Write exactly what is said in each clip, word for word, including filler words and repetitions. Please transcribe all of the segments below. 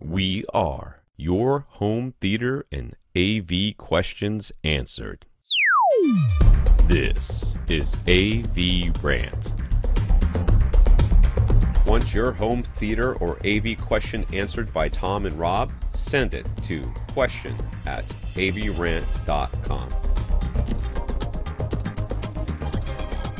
We are your home theater and A V questions answered. This is A V Rant. Want your home theater or A V question answered by Tom and Rob? Send it to question at avrant.com.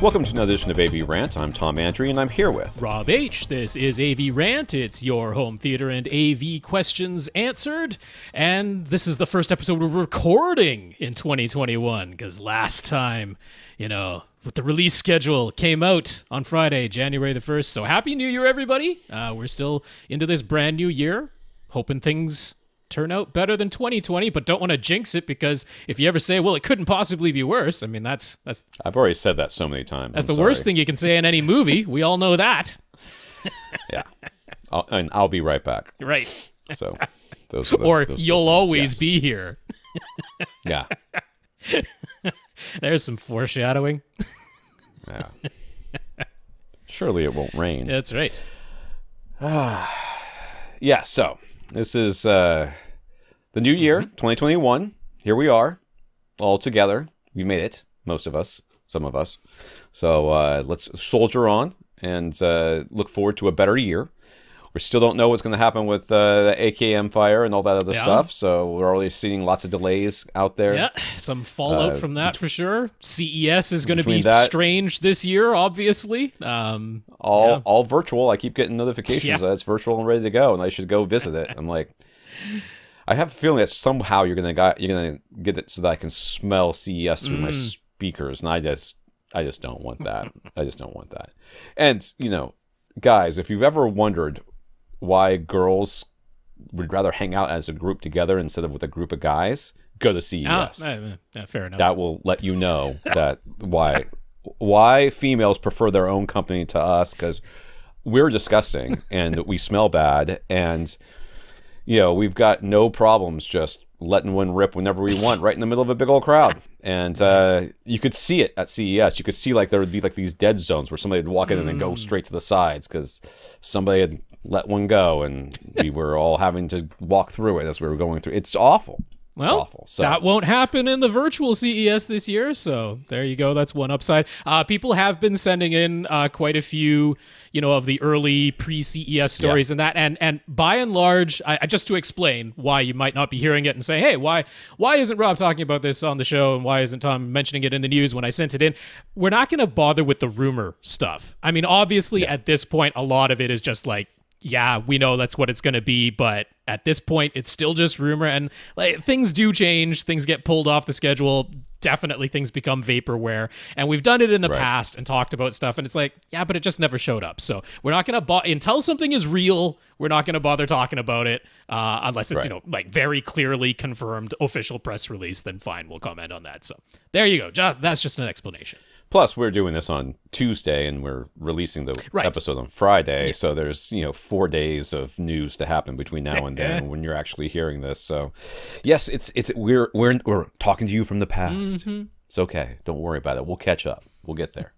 Welcome to another edition of A V Rant. I'm Tom Andree, and I'm here with Rob H. This is A V Rant. It's your home theater and A V questions answered. And this is the first episode we're recording in twenty twenty-one, because last time, you know, with the release schedule, came out on Friday, January the first. So happy New Year, everybody. Uh, we're still into this brand new year, hoping things turn out better than twenty twenty, but don't want to jinx it, because if you ever say, well, it couldn't possibly be worse, I mean, that's that's I've already said that so many times. That's I'm the sorry. worst thing you can say in any movie. We all know that. Yeah. I'll, and I'll be right back. Right. So those are the, or those you'll always yes. be here. Yeah. There's some foreshadowing. Yeah. Surely it won't rain. That's right. Ah. Yeah, so this is uh, the new year, twenty twenty-one. Here we are, all together. We made it, most of us, some of us. So uh, let's soldier on and uh, look forward to a better year. We still don't know what's going to happen with uh, the A K M fire and all that other yeah. stuff. So we're already seeing lots of delays out there. Yeah, some fallout uh, from that for sure. C E S is going to be that, strange this year, obviously. Um, all yeah. all virtual. I keep getting notifications yeah. that it's virtual and ready to go, and I should go visit it. I'm like, I have a feeling that somehow you're going to you're going to get it so that I can smell C E S through mm. my speakers, and I just I just don't want that. I just don't want that. And you know, guys, if you've ever wondered why girls would rather hang out as a group together instead of with a group of guys, go to C E S. Ah, uh, uh, fair enough. That will let you know that why why females prefer their own company to us, because we're disgusting and we smell bad, and you know, we've got no problems just letting one rip whenever we want, right in the middle of a big old crowd. And uh, you could see it at C E S. You could see, like, there would be like these dead zones where somebody would walk in mm. and then go straight to the sides because somebody had let one go, and we were all having to walk through it as we were going through. It's awful. Well, it's awful. So that won't happen in the virtual C E S this year. So there you go. That's one upside. Uh, people have been sending in uh, quite a few, you know, of the early pre-C E S stories yeah. and that. And and by and large, I, just to explain why you might not be hearing it and say, hey, why why isn't Rob talking about this on the show, and why isn't Tom mentioning it in the news when I sent it in? We're not going to bother with the rumor stuff. I mean, obviously, yeah. at this point, a lot of it is just like, yeah, we know that's what it's going to be, but at this point, it's still just rumor, and like, things do change. Things get pulled off the schedule. Definitely things become vaporware, and we've done it in the right. past and talked about stuff, and it's like, yeah, but it just never showed up. So we're not going to bother until something is real. We're not going to bother talking about it uh, unless it's right. you know, like, very clearly confirmed official press release. Then fine, we'll comment on that. So there you go. That's just an explanation. Plus, we're doing this on Tuesday, and we're releasing the right. episode on Friday, yeah. so there's, you know, four days of news to happen between now and then when you're actually hearing this. So, yes, it's it's we're we're we're talking to you from the past. Mm-hmm. It's okay. Don't worry about it. We'll catch up. We'll get there.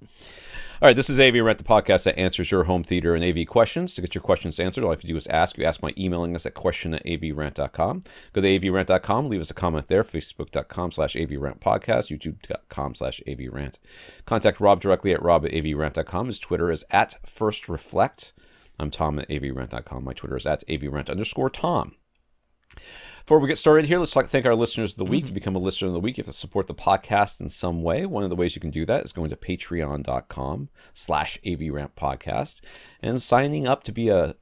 All right, this is A V Rant, the podcast that answers your home theater and A V questions. To get your questions answered, all you have to do is ask. You ask by emailing us at question at avrant.com. Go to avrant dot com, leave us a comment there, facebook.com slash avrantpodcast, youtube.com slash avrant. Contact Rob directly at rob at avrant.com. His Twitter is at firstreflect. I'm Tom at avrant dot com. My Twitter is at avrant underscore Tom. Before we get started here, let's talk, thank our listeners of the week. Mm-hmm. To become a listener of the week, you have to support the podcast in some way. One of the ways you can do that is going to patreon.com slash avrantpodcast and signing up to be a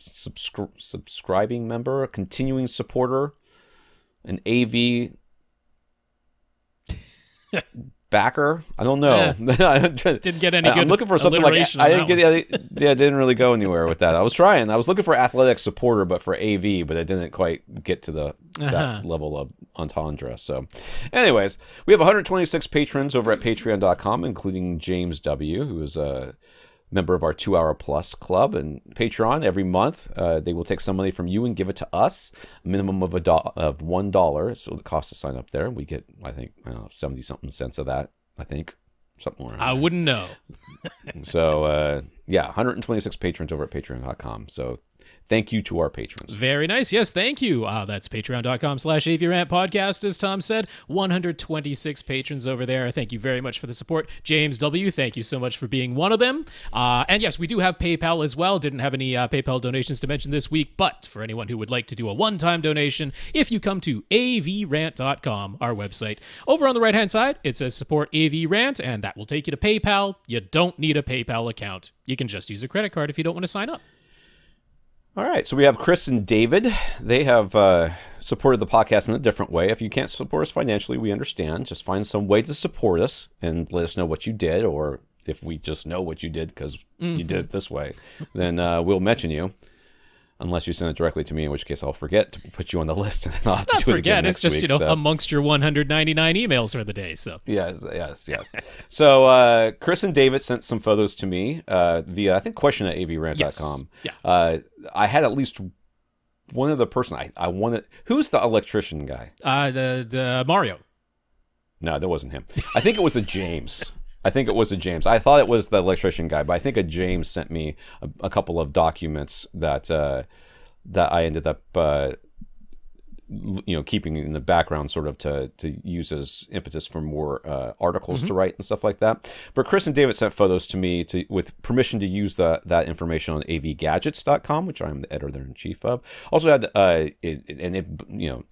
subscri subscribing member, a continuing supporter, an A V backer. I don't know. Yeah. Didn't get any good. I'm looking for something like I didn't get. I, yeah, I didn't really go anywhere with that. I was trying. I was looking for athletic supporter, but for A V, but I didn't quite get to the that uh-huh. level of entendre. So, anyways, we have one hundred twenty-six patrons over at Patreon dot com, including James W, who is a member of our Two Hour Plus Club and Patreon. Every month, uh, they will take some money from you and give it to us, a minimum of a do of one dollar. So the cost to sign up there, we get, I think, I don't know, seventy something cents of that. I think something around. I there. wouldn't know. So uh, yeah, one hundred twenty-six patrons over at Patreon dot com. So Thank you to our patrons. Very nice. Yes, thank you. Uh, that's patreon dot com slash A V Rant podcast, as Tom said. one hundred twenty-six patrons over there. Thank you very much for the support. James W., thank you so much for being one of them. Uh, and yes, we do have PayPal as well. Didn't have any uh, PayPal donations to mention this week, but for anyone who would like to do a one-time donation, if you come to A V Rant dot com, our website, over on the right-hand side, it says support A V Rant, and that will take you to PayPal. You don't need a PayPal account. You can just use a credit card if you don't want to sign up. All right, so we have Chris and David. They have uh, supported the podcast in a different way. If you can't support us financially, we understand. Just find some way to support us and let us know what you did, or if we just know what you did because mm-hmm. you did it this way, then uh, we'll mention you, unless you send it directly to me, in which case I'll forget to put you on the list and I'll have to Not do it again next week. It's just, you know, so. amongst your one hundred ninety-nine emails for the day. So Yes, yes, yes. so uh, Chris and David sent some photos to me uh, via, I think, question at A V rant dot com. Yes. Yeah. Uh, I had at least one other person. I, I wanted, who's the electrician guy? Uh, the, the Mario. No, that wasn't him. I think it was a James. I think it was a James. I thought it was the electrician guy, but I think a James sent me a, a couple of documents that uh, that I ended up, uh, you know, keeping in the background, sort of to to use as impetus for more uh, articles mm-hmm. to write and stuff like that. But Chris and David sent photos to me to with permission to use the, that information on A V gadgets dot com, which I'm the editor in chief of. Also had uh, it, and it, you know.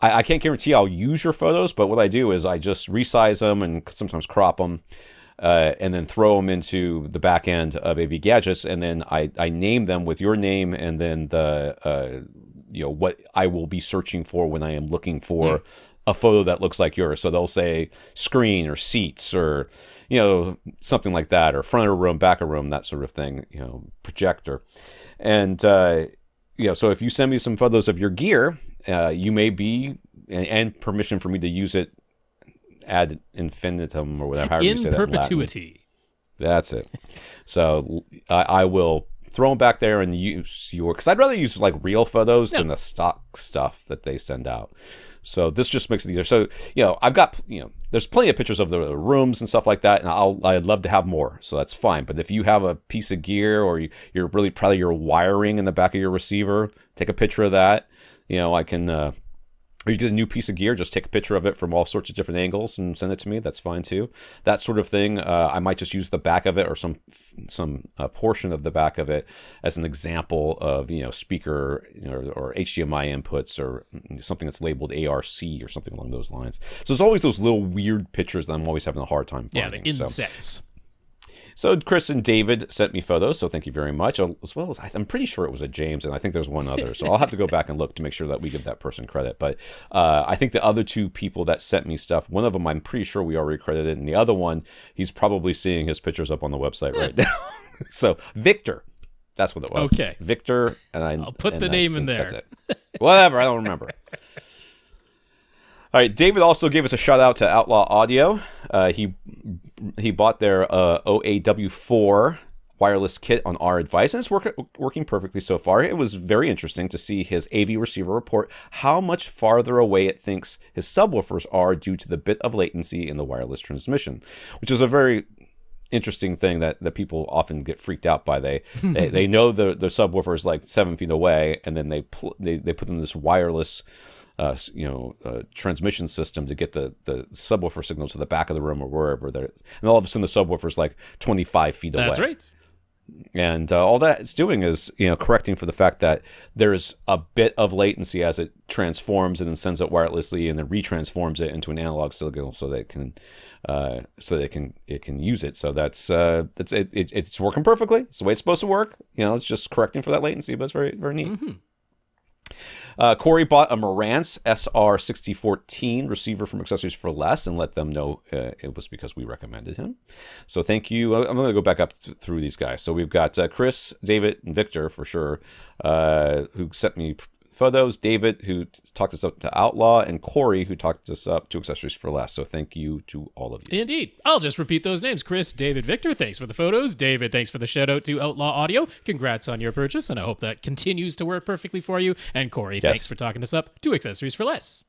I can't guarantee I'll use your photos, but what I do is I just resize them and sometimes crop them uh, and then throw them into the back end of A V Gadgets. And then I, I name them with your name and then the, uh, you know, what I will be searching for when I am looking for yeah. a photo that looks like yours. So they'll say screen or seats or, you know, something like that, or front of room, back of room, that sort of thing, you know, projector. And, uh, you know, so if you send me some photos of your gear, Uh, you may be, and, and permission for me to use it ad infinitum or whatever. In you say that perpetuity. In That's it. So I, I will throw them back there and use your, because I'd rather use like real photos no. than the stock stuff that they send out. So this just makes it easier. So, you know, I've got, you know, there's plenty of pictures of the rooms and stuff like that, and I'll, I'd love to have more, so that's fine. But if you have a piece of gear or you, you're really proud of your wiring in the back of your receiver, take a picture of that. You know, I can, uh, or you get a new piece of gear, just take a picture of it from all sorts of different angles and send it to me. That's fine too. That sort of thing. Uh, I might just use the back of it or some some uh, portion of the back of it as an example of, you know, speaker you know, or H D M I inputs or something that's labeled A R C or something along those lines. So there's always those little weird pictures that I'm always having a hard time finding. Yeah, the insets. So. So Chris and David sent me photos, so thank you very much, as well as I'm pretty sure it was a James, and I think there's one other, so I'll have to go back and look to make sure that we give that person credit. But uh, I think the other two people that sent me stuff, one of them I'm pretty sure we already credited, and the other one, he's probably seeing his pictures up on the website right now. So Victor, that's what it was. Okay. Victor, and I, I'll put the name in there. That's it. Whatever, I don't remember. All right, David also gave us a shout out to Outlaw Audio. Uh, he he bought their uh, O A W four wireless kit on our advice, and it's work, working perfectly so far. It was very interesting to see his A V receiver report how much farther away it thinks his subwoofers are due to the bit of latency in the wireless transmission, which is a very interesting thing that, that people often get freaked out by. They they, they know the, the subwoofer is like seven feet away, and then they, they, they put them in this wireless Uh, you know, uh, transmission system to get the, the subwoofer signal to the back of the room or wherever there is. And all of a sudden the subwoofer's like twenty-five feet away. That's right. And uh, all that it's doing is, you know, correcting for the fact that there's a bit of latency as it transforms and then sends it wirelessly and then retransforms it into an analog signal so they can, uh, so they can, it can use it. So that's, uh, that's it, it, it's working perfectly. It's the way it's supposed to work. You know, it's just correcting for that latency, but it's very, very neat. Mm-hmm. Uh, Corey bought a Marantz S R sixty fourteen receiver from Accessories for Less and let them know uh, it was because we recommended him. So thank you. I'm going to go back up th through these guys. So we've got uh, Chris, David, and Victor for sure, uh, who sent me photos. David, who talked us up to Outlaw, and Corey, who talked us up to Accessories for Less. So thank you to all of you. Indeed. I'll just repeat those names. Chris, David, Victor, thanks for the photos. David, thanks for the shout out to Outlaw Audio. Congrats on your purchase, and I hope that continues to work perfectly for you. And Corey, yes. thanks for talking us up to Accessories for Less.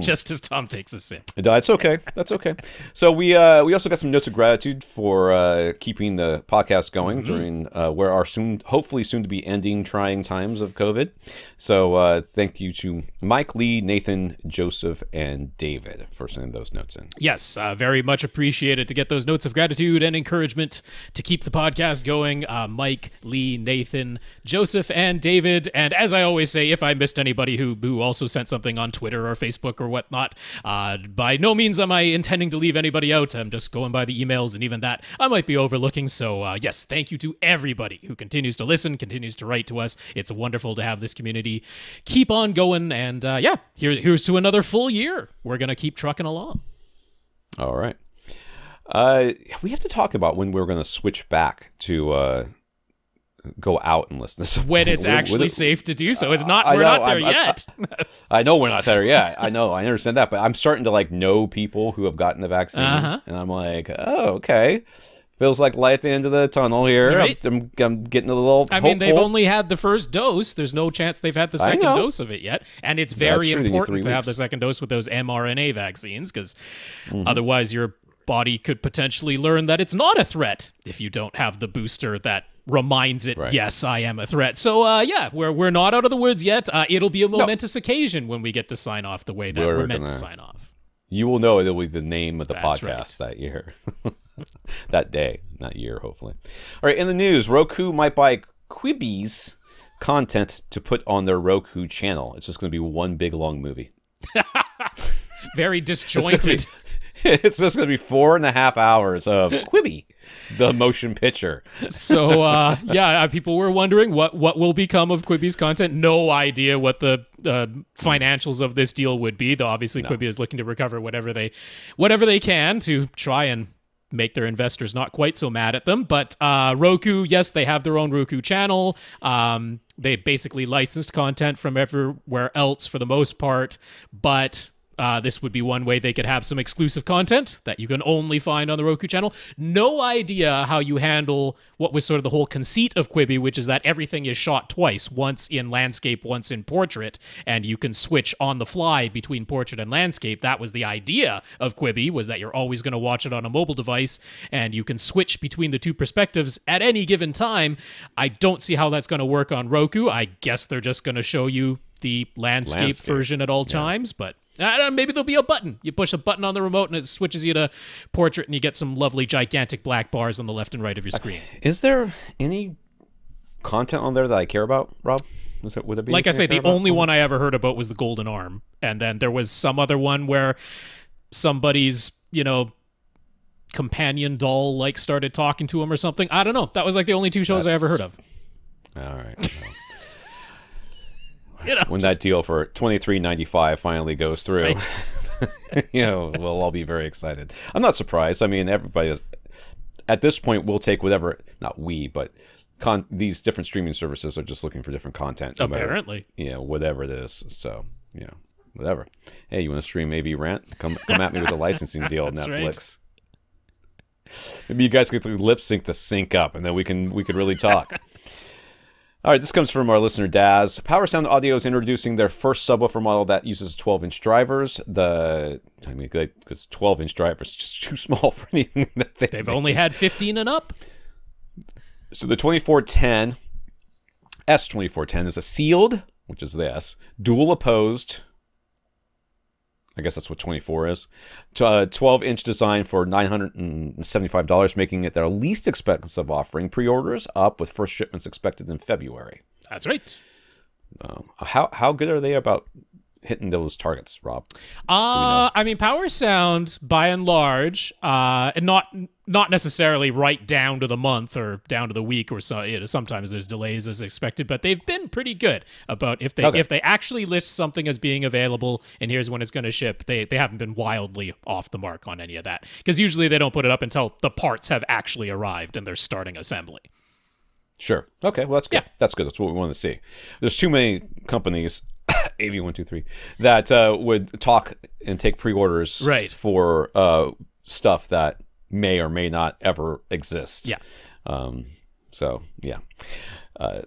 just as Tom takes a sip. It's okay. That's okay. So we uh, we also got some notes of gratitude for uh, keeping the podcast going mm-hmm. during uh, where our soon, hopefully soon to be ending trying times of COVID. So uh, thank you to Mike, Lee, Nathan, Joseph, and David for sending those notes in. Yes, uh, very much appreciated to get those notes of gratitude and encouragement to keep the podcast going. Uh, Mike, Lee, Nathan, Joseph, and David. And as I always say, if I missed anybody who who also sent something on Twitter or Facebook or whatnot, uh, by no means am I intending to leave anybody out. I'm just going by the emails, and even that I might be overlooking. So uh, yes, thank you to everybody who continues to listen, continues to write to us. It's wonderful to have this community keep on going, and uh, yeah, here, here's to another full year. We're gonna keep trucking along. All right, uh, we have to talk about when we're gonna switch back to uh, go out and listen to something. When it's we're, actually we're, safe to do so. It's not, we're know, not there I'm, yet. I, I, I know we're not there yet. I know, I understand that, but I'm starting to like know people who have gotten the vaccine uh-huh. and I'm like, oh, okay. Feels like light at the end of the tunnel here. Right. I'm, I'm, I'm getting a little I hopeful. Mean, they've only had the first dose. There's no chance they've had the second dose of it yet. And it's very That's important to weeks. have the second dose with those m R N A vaccines, because mm-hmm. otherwise your body could potentially learn that it's not a threat if you don't have the booster that reminds it, right. yes, I am a threat. So, uh, yeah, we're, we're not out of the woods yet. Uh, it'll be a momentous no. occasion when we get to sign off the way that we're, we're meant gonna, to sign off. You will know it'll be the name of the That's podcast right. that year. That day, not year, hopefully. All right, in the news, Roku might buy Quibi's content to put on their Roku channel. It's just going to be one big, long movie. Very disjointed. It's just going to be four and a half hours of Quibi, the motion picture. So, uh, yeah, people were wondering what, what will become of Quibi's content. No idea what the uh, financials of this deal would be. Though obviously, no. Quibi is looking to recover whatever they, whatever they can to try and make their investors not quite so mad at them. But uh, Roku, yes, they have their own Roku channel. Um, they basically licensed content from everywhere else for the most part, but... Uh, this would be one way they could have some exclusive content that you can only find on the Roku channel. No idea how you handle what was sort of the whole conceit of Quibi, which is that everything is shot twice, once in landscape, once in portrait, and you can switch on the fly between portrait and landscape. That was the idea of Quibi, was that you're always going to watch it on a mobile device, and you can switch between the two perspectives at any given time. I don't see how that's going to work on Roku. I guess they're just going to show you the landscape, landscape. version at all yeah. times, but... I don't know, maybe there'll be a button. You push a button on the remote and it switches you to portrait and you get some lovely gigantic black bars on the left and right of your screen. Is there any content on there that I care about, Rob? Is it, would it be like I say, the only one I ever heard about was the Golden Arm. And then there was some other one where somebody's, you know, companion doll like started talking to him or something. I don't know. That was like the only two shows That's... I ever heard of. All right. You know, when just, that deal for twenty-three ninety-five finally goes through, right. you know, we'll all be very excited. I'm not surprised. I mean, everybody is at this point. We'll take whatever. Not we, but con these different streaming services are just looking for different content. No Apparently, matter, you know, whatever it is. So, you know, whatever. Hey, you want to stream A V Rant? Come, come at me with a licensing deal on Netflix. Right. Maybe you guys could lip sync to sync up, and then we can we could really talk. All right, this comes from our listener, Daz. Power Sound Audio is introducing their first subwoofer model that uses twelve-inch drivers. The I mean, because twelve-inch drivers is just too small for anything that they They've make. only had fifteen and up. So the twenty-four ten, S twenty-four ten is a sealed, which is the S, dual-opposed, I guess that's what twenty-four is, twelve-inch design for nine hundred seventy-five dollars, making it their least expensive offering. Pre-orders up, with first shipments expected in February. That's right. Um, how, how good are they about hitting those targets, Rob? Uh, I mean, Power Sound, by and large, uh, and not... not necessarily right down to the month or down to the week or so. You know, sometimes there's delays as expected, but they've been pretty good about if they okay. if they actually list something as being available and here's when it's going to ship. They they haven't been wildly off the mark on any of that, because usually they don't put it up until the parts have actually arrived and they're starting assembly. Sure. Okay. Well, that's good. Yeah. That's good. That's what we want to see. There's too many companies, A V one two three, that uh, would talk and take pre-orders right. for uh, stuff that may or may not ever exist. Yeah. Um, so yeah. Uh,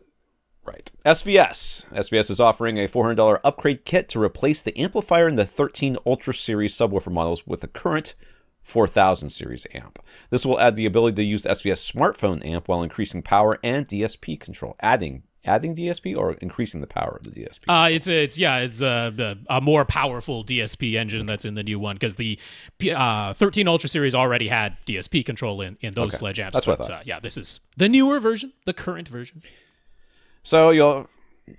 Right. S V S. S V S is offering a four hundred dollar upgrade kit to replace the amplifier in the thirteen Ultra Series subwoofer models with the current four thousand series amp. This will add the ability to use S V S smartphone amp while increasing power and D S P control. Adding adding D S P or increasing the power of the D S P? Uh, it's a, it's yeah, it's a, a more powerful D S P engine that's in the new one, because the uh, thirteen Ultra Series already had D S P control in in those okay. Sledge apps. That's but, what I thought. Uh, yeah, this is the newer version, the current version. So you'll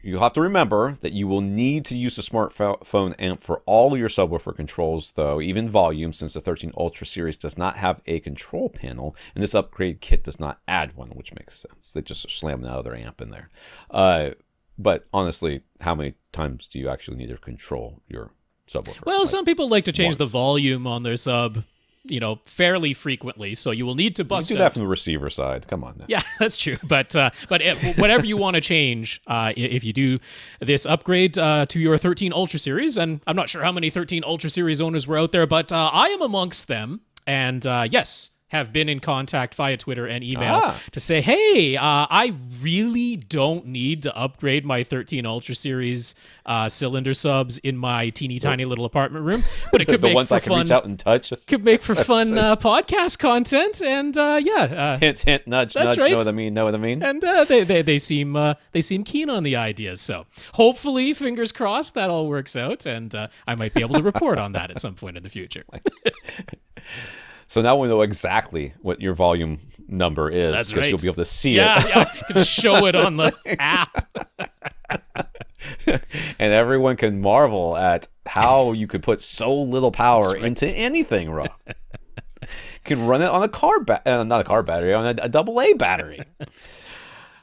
you'll have to remember that you will need to use a smartphone amp for all your subwoofer controls, though, even volume, since the thirteen Ultra Series does not have a control panel, and this upgrade kit does not add one, which makes sense. They just slam that other amp in there. Uh, but honestly, how many times do you actually need to control your subwoofer? Well, like, some people like to change once. the volume on their sub, you know, fairly frequently, so you will need to bust. You do that from the receiver side. Come on now. Yeah, that's true. But uh, but if, whatever you want to change, uh, if you do this upgrade uh, to your thirteen Ultra Series, and I'm not sure how many thirteen Ultra Series owners were out there, but uh, I am amongst them, and uh, yes, have been in contact via Twitter and email ah. to say, hey, uh, I really don't need to upgrade my thirteen Ultra Series uh, cylinder subs in my teeny tiny little apartment room, but it could the make ones for I can fun, reach out and touch. Could make for fun uh, podcast content, and uh, yeah, uh, hint, hint, nudge, nudge. Right. Know what I mean? Know what I mean? And uh, they they they seem uh, they seem keen on the ideas. So hopefully, fingers crossed, that all works out, and uh, I might be able to report on that at some point in the future. So now we know exactly what your volume number is. That's right. You'll be able to see yeah, it. Yeah, you can show it on the app. And everyone can marvel at how you could put so little power right. into anything, Rob. You can run it on a car, ba uh, not a car battery, on a, a double A battery.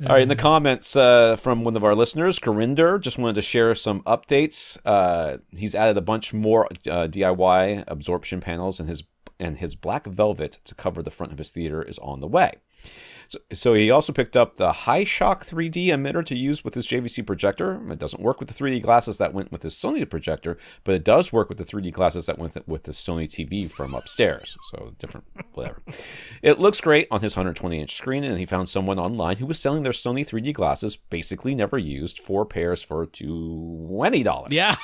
All right, in the comments uh, from one of our listeners, Gurinder, just wanted to share some updates. Uh, he's added a bunch more uh, D I Y absorption panels in his and his black velvet to cover the front of his theater is on the way. So, so he also picked up the Hi-Shock three D emitter to use with his J V C projector. It doesn't work with the three D glasses that went with his Sony projector, but it does work with the three D glasses that went with the Sony T V from upstairs. So different, whatever. It looks great on his one hundred twenty inch screen, and he found someone online who was selling their Sony three D glasses, basically never used, four pairs for twenty dollars. Yeah.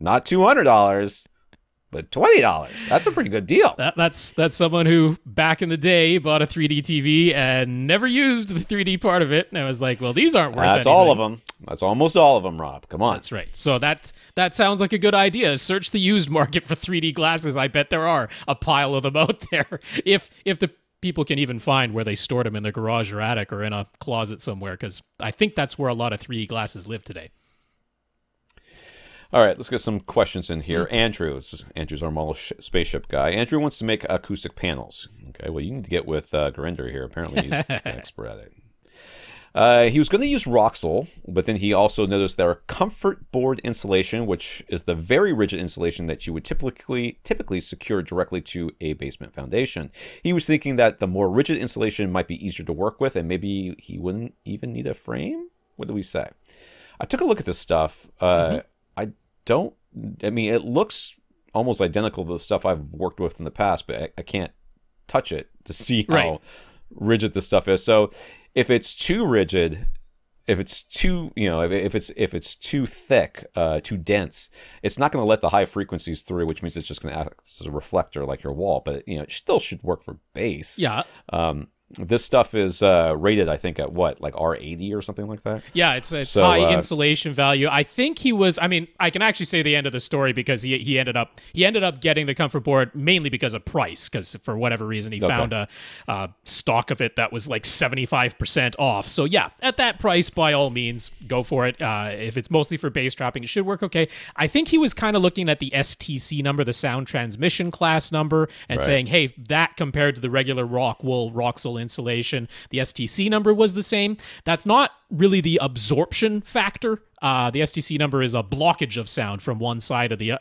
Not two hundred dollars. But twenty dollars, that's a pretty good deal. That, that's that's someone who back in the day bought a three D T V and never used the three D part of it. And I was like, well, these aren't worth anything. That's all of them. That's almost all of them, Rob. Come on. That's right. So that, that sounds like a good idea. Search the used market for three D glasses. I bet there are a pile of them out there. If, if the people can even find where they stored them, in their garage or attic or in a closet somewhere, because I think that's where a lot of three D glasses live today. All right, let's get some questions in here. Andrew, this is, Andrew's our model sh spaceship guy. Andrew wants to make acoustic panels. Okay, well, you need to get with uh, Gurinder here. Apparently, he's an expert at it. Uh, he was going to use Roxel, but then he also noticed their comfort board insulation, which is the very rigid insulation that you would typically typically secure directly to a basement foundation. He was thinking that the more rigid insulation might be easier to work with, and maybe he wouldn't even need a frame? What do we say? I took a look at this stuff. Uh, mm-hmm. I don't, I mean, it looks almost identical to the stuff I've worked with in the past, but I, I can't touch it to see how right. rigid this stuff is. So if it's too rigid, if it's too, you know, if it's if it's too thick, uh, too dense, it's not going to let the high frequencies through, which means it's just going to act as a reflector like your wall, but, you know, it still should work for bass. Yeah. Um, this stuff is uh, rated, I think, at what, like R eighty or something like that? Yeah, it's, it's so, high uh, insulation value. I think he was, I mean, I can actually say the end of the story, because he, he ended up he ended up getting the comfort board mainly because of price, because for whatever reason he okay. found a uh, stock of it that was like seventy-five percent off. So yeah, at that price, by all means, go for it. Uh, if it's mostly for bass trapping, it should work okay. I think he was kind of looking at the S T C number, the sound transmission class number, and right. saying, hey, that compared to the regular rock wool, Roxel insulation, the S T C number was the same. That's not really the absorption factor. Uh, the S T C number is a blockage of sound from one side of the, uh,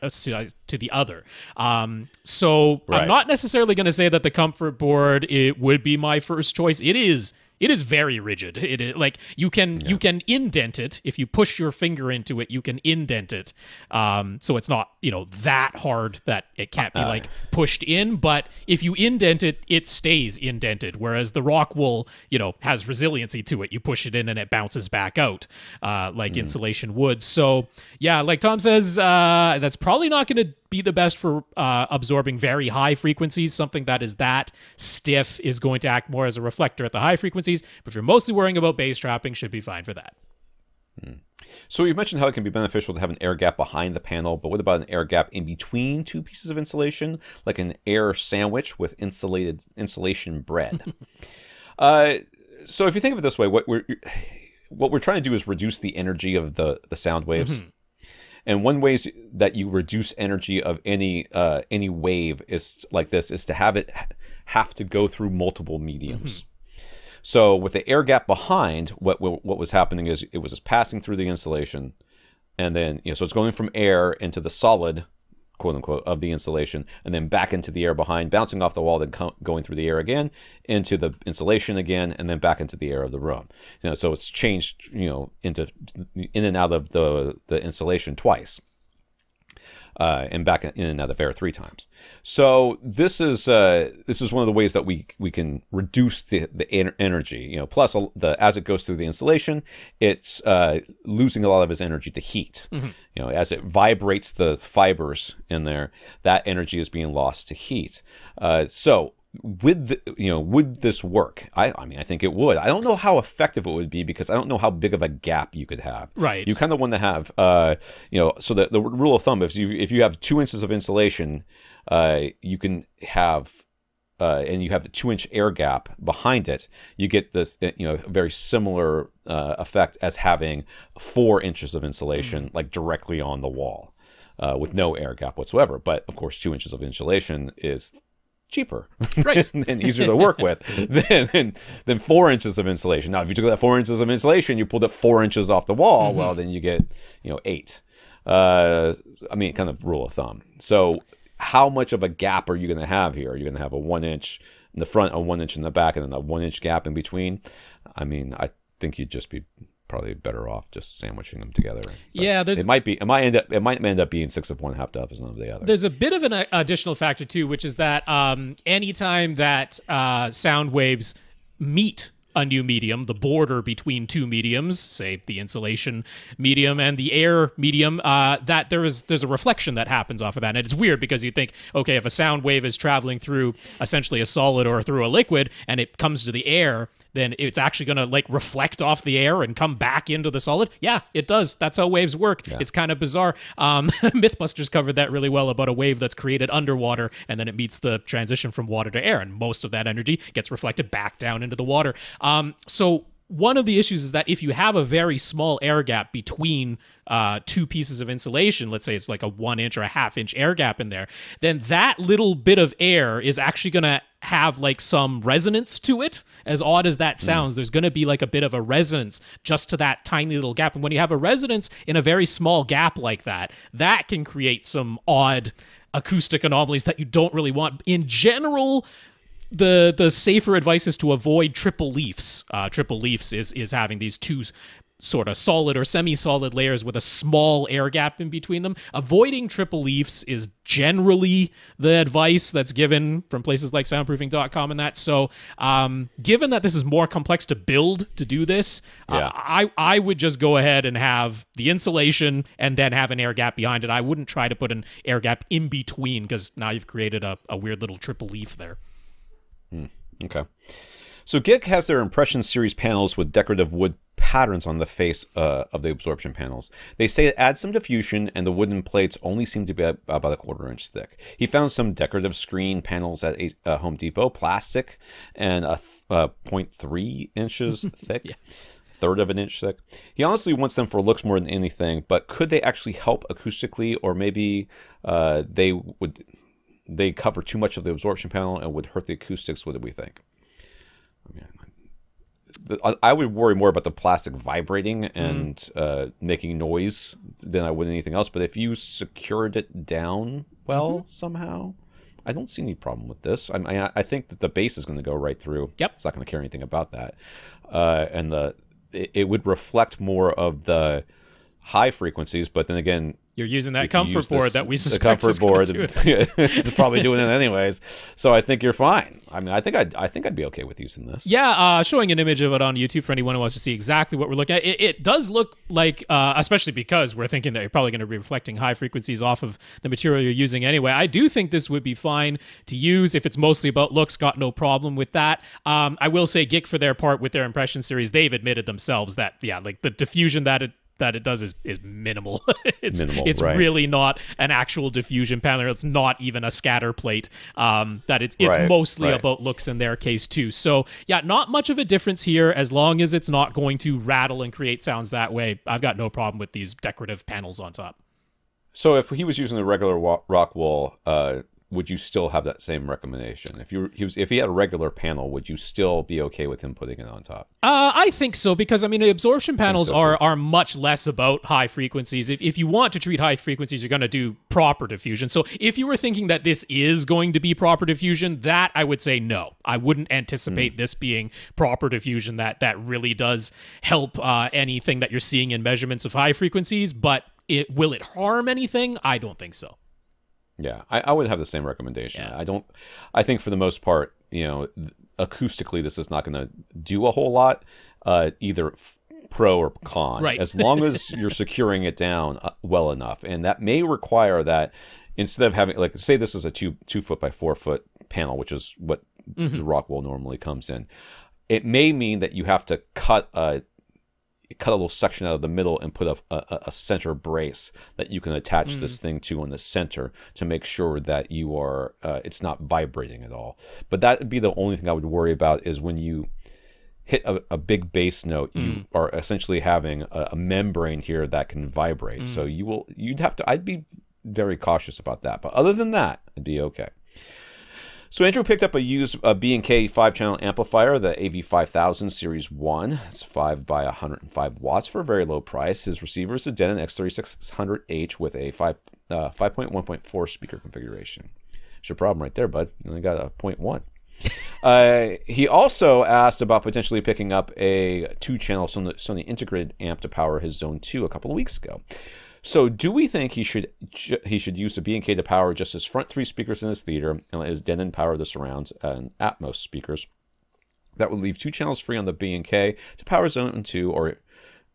to the other. Um, so right. I'm not necessarily going to say that the comfort board, it would be my first choice. It is It is very rigid. It is like you can yeah. you can indent it if you push your finger into it. You can indent it, um, so it's not you know that hard that it can't be uh, like pushed in. But if you indent it, it stays indented. Whereas the rock wool, you know, has resiliency to it. You push it in and it bounces back out, uh, like mm. insulation would. So yeah, like Tom says, uh, that's probably not going to be the best for uh, absorbing very high frequencies. Something that is that stiff is going to act more as a reflector at the high frequencies, but if you're mostly worrying about bass trapping, should be fine for that. Hmm. So you mentioned how it can be beneficial to have an air gap behind the panel, but what about an air gap in between two pieces of insulation, like an air sandwich with insulated insulation bread? uh, so if you think of it this way, what we're, what we're trying to do is reduce the energy of the, the sound waves. Mm-hmm. And one way that you reduce energy of any uh, any wave is like this is to have it have to go through multiple mediums. Mm-hmm. So with the air gap behind, what what was happening is it was just passing through the insulation, and then you know, so it's going from air into the solid, quote unquote, of the insulation, and then back into the air behind, bouncing off the wall, then going through the air again, into the insulation again, and then back into the air of the room. You know, so it's changed, you know, into in and out of the the insulation twice, uh, and back in and out of air three times. So this is uh, this is one of the ways that we we can reduce the the energy. You know, plus the as it goes through the insulation, it's uh, losing a lot of its energy to heat. Mm-hmm. You know, as it vibrates the fibers in there, that energy is being lost to heat. Uh, so with the, you know, would this work? I, I mean, I think it would. I don't know how effective it would be because I don't know how big of a gap you could have. Right. You kind of want to have, uh, you know, so the, the rule of thumb is you, if you have two inches of insulation, uh, you can have, uh, and you have the two inch air gap behind it, you get this, you know, very similar uh, effect as having four inches of insulation, mm-hmm. like directly on the wall uh, with no air gap whatsoever. But of course, two inches of insulation is cheaper, right, and easier to work with than, than than four inches of insulation. Now, if you took that four inches of insulation, you pulled it four inches off the wall. Mm-hmm. Well, then you get, you know, eight. Uh, I mean, kind of rule of thumb. So, how much of a gap are you going to have here? Are you going to have a one inch in the front, a one inch in the back, and then a one inch gap in between? I mean, I think you'd just be probably better off just sandwiching them together. But yeah, there's it might be it might end up it might end up being six of one, half dozen of the other. There's a bit of an additional factor too, which is that um, anytime that uh, sound waves meet a new medium, the border between two mediums, say the insulation medium and the air medium, uh, that there is there's a reflection that happens off of that. And it's weird because you think, okay, if a sound wave is traveling through essentially a solid or through a liquid and it comes to the air, then it's actually going to like reflect off the air and come back into the solid. Yeah, it does. That's how waves work. Yeah. It's kind of bizarre. Um, Mythbusters covered that really well about a wave that's created underwater and then it meets the transition from water to air. And most of that energy gets reflected back down into the water. Um, so one of the issues is that if you have a very small air gap between uh, two pieces of insulation, let's say it's like a one inch or a half inch air gap in there, then that little bit of air is actually going to have like some resonance to it. As odd as that sounds, mm. there's going to be like a bit of a resonance just to that tiny little gap. And when you have a resonance in a very small gap like that, that can create some odd acoustic anomalies that you don't really want. In general, the the safer advice is to avoid triple leafs. Uh, triple leafs is is having these two sort of solid or semi-solid layers with a small air gap in between them. Avoiding triple leafs is generally the advice that's given from places like soundproofing dot com and that. So um, given that this is more complex to build to do this, yeah. uh, I, I would just go ahead and have the insulation and then have an air gap behind it. I wouldn't try to put an air gap in between because now you've created a, a weird little triple leaf there. Mm, okay. So G I C has their Impression Series panels with decorative wood patterns on the face uh, of the absorption panels. They say it adds some diffusion, and the wooden plates only seem to be about a quarter inch thick. He found some decorative screen panels at a, uh, Home Depot, plastic, and a th uh, zero point three inches thick, yeah. third of an inch thick. He honestly wants them for looks more than anything, but could they actually help acoustically, or maybe uh, they would they cover too much of the absorption panel and would hurt the acoustics? What do we think? I would worry more about the plastic vibrating and mm. uh, making noise than I would anything else. But if you secured it down well mm-hmm. somehow, I don't see any problem with this. I mean, I think that the bass is going to go right through. Yep. It's not going to care anything about that. Uh, and the it, it would reflect more of the high frequencies, but then again, you're using that comfort board that we suspect is going to do it. It's probably doing it anyways. So I think you're fine. I mean, I think I'd, I think I'd be okay with using this. Yeah, uh, showing an image of it on YouTube for anyone who wants to see exactly what we're looking at. It, it does look like, uh, especially because we're thinking that you're probably going to be reflecting high frequencies off of the material you're using anyway. I do think this would be fine to use if it's mostly about looks. Got no problem with that. Um, I will say G I C, for their part with their Impression series, they've admitted themselves that, yeah, like the diffusion that it, that it does is, is minimal. It's minimal, it's right. Really not an actual diffusion panel. It's not even a scatter plate. Um, that it's, it's right, mostly right. about looks in their case too. So yeah, not much of a difference here as long as it's not going to rattle and create sounds that way. I've got no problem with these decorative panels on top. So if he was using the regular rock wall, uh, would you still have that same recommendation? If you he was if he had a regular panel, would you still be okay with him putting it on top? Uh, I think so, because I mean, absorption panels so are, are much less about high frequencies. If, if you want to treat high frequencies, you're going to do proper diffusion. So if you were thinking that this is going to be proper diffusion, that I would say no. I wouldn't anticipate mm. this being proper diffusion that, that really does help uh, anything that you're seeing in measurements of high frequencies, but it will it harm anything? I don't think so. Yeah, I, I would have the same recommendation. Yeah. I don't. I think for the most part, you know, acoustically, this is not going to do a whole lot, uh, either pro or con. Right. As long as you're securing it down uh, well enough, and that may require that instead of having, like, say this is a two two foot by four foot panel, which is what mm-hmm. the rock wall normally comes in, it may mean that you have to cut a. cut a little section out of the middle and put a, a, a center brace that you can attach mm. this thing to in the center to make sure that you are, uh, it's not vibrating at all. But that would be the only thing I would worry about, is when you hit a, a big bass note, mm. you are essentially having a, a membrane here that can vibrate. Mm. So you will, you'd have to, I'd be very cautious about that. But other than that, it'd be okay. So Andrew picked up a used uh, B and K five channel amplifier, the A V five thousand Series one. It's five by one hundred five watts for a very low price. His receiver is a Denon X thirty-six hundred H with a five point one point four speaker configuration. It's your problem right there, bud. You only got a zero point one. uh, he also asked about potentially picking up a two channel Sony integrated amp to power his Zone two a couple of weeks ago. So do we think he should he should use the B and K to power just his front three speakers in his theater and let his Denon power the surrounds and Atmos speakers? That would leave two channels free on the B and K to power Zone two, or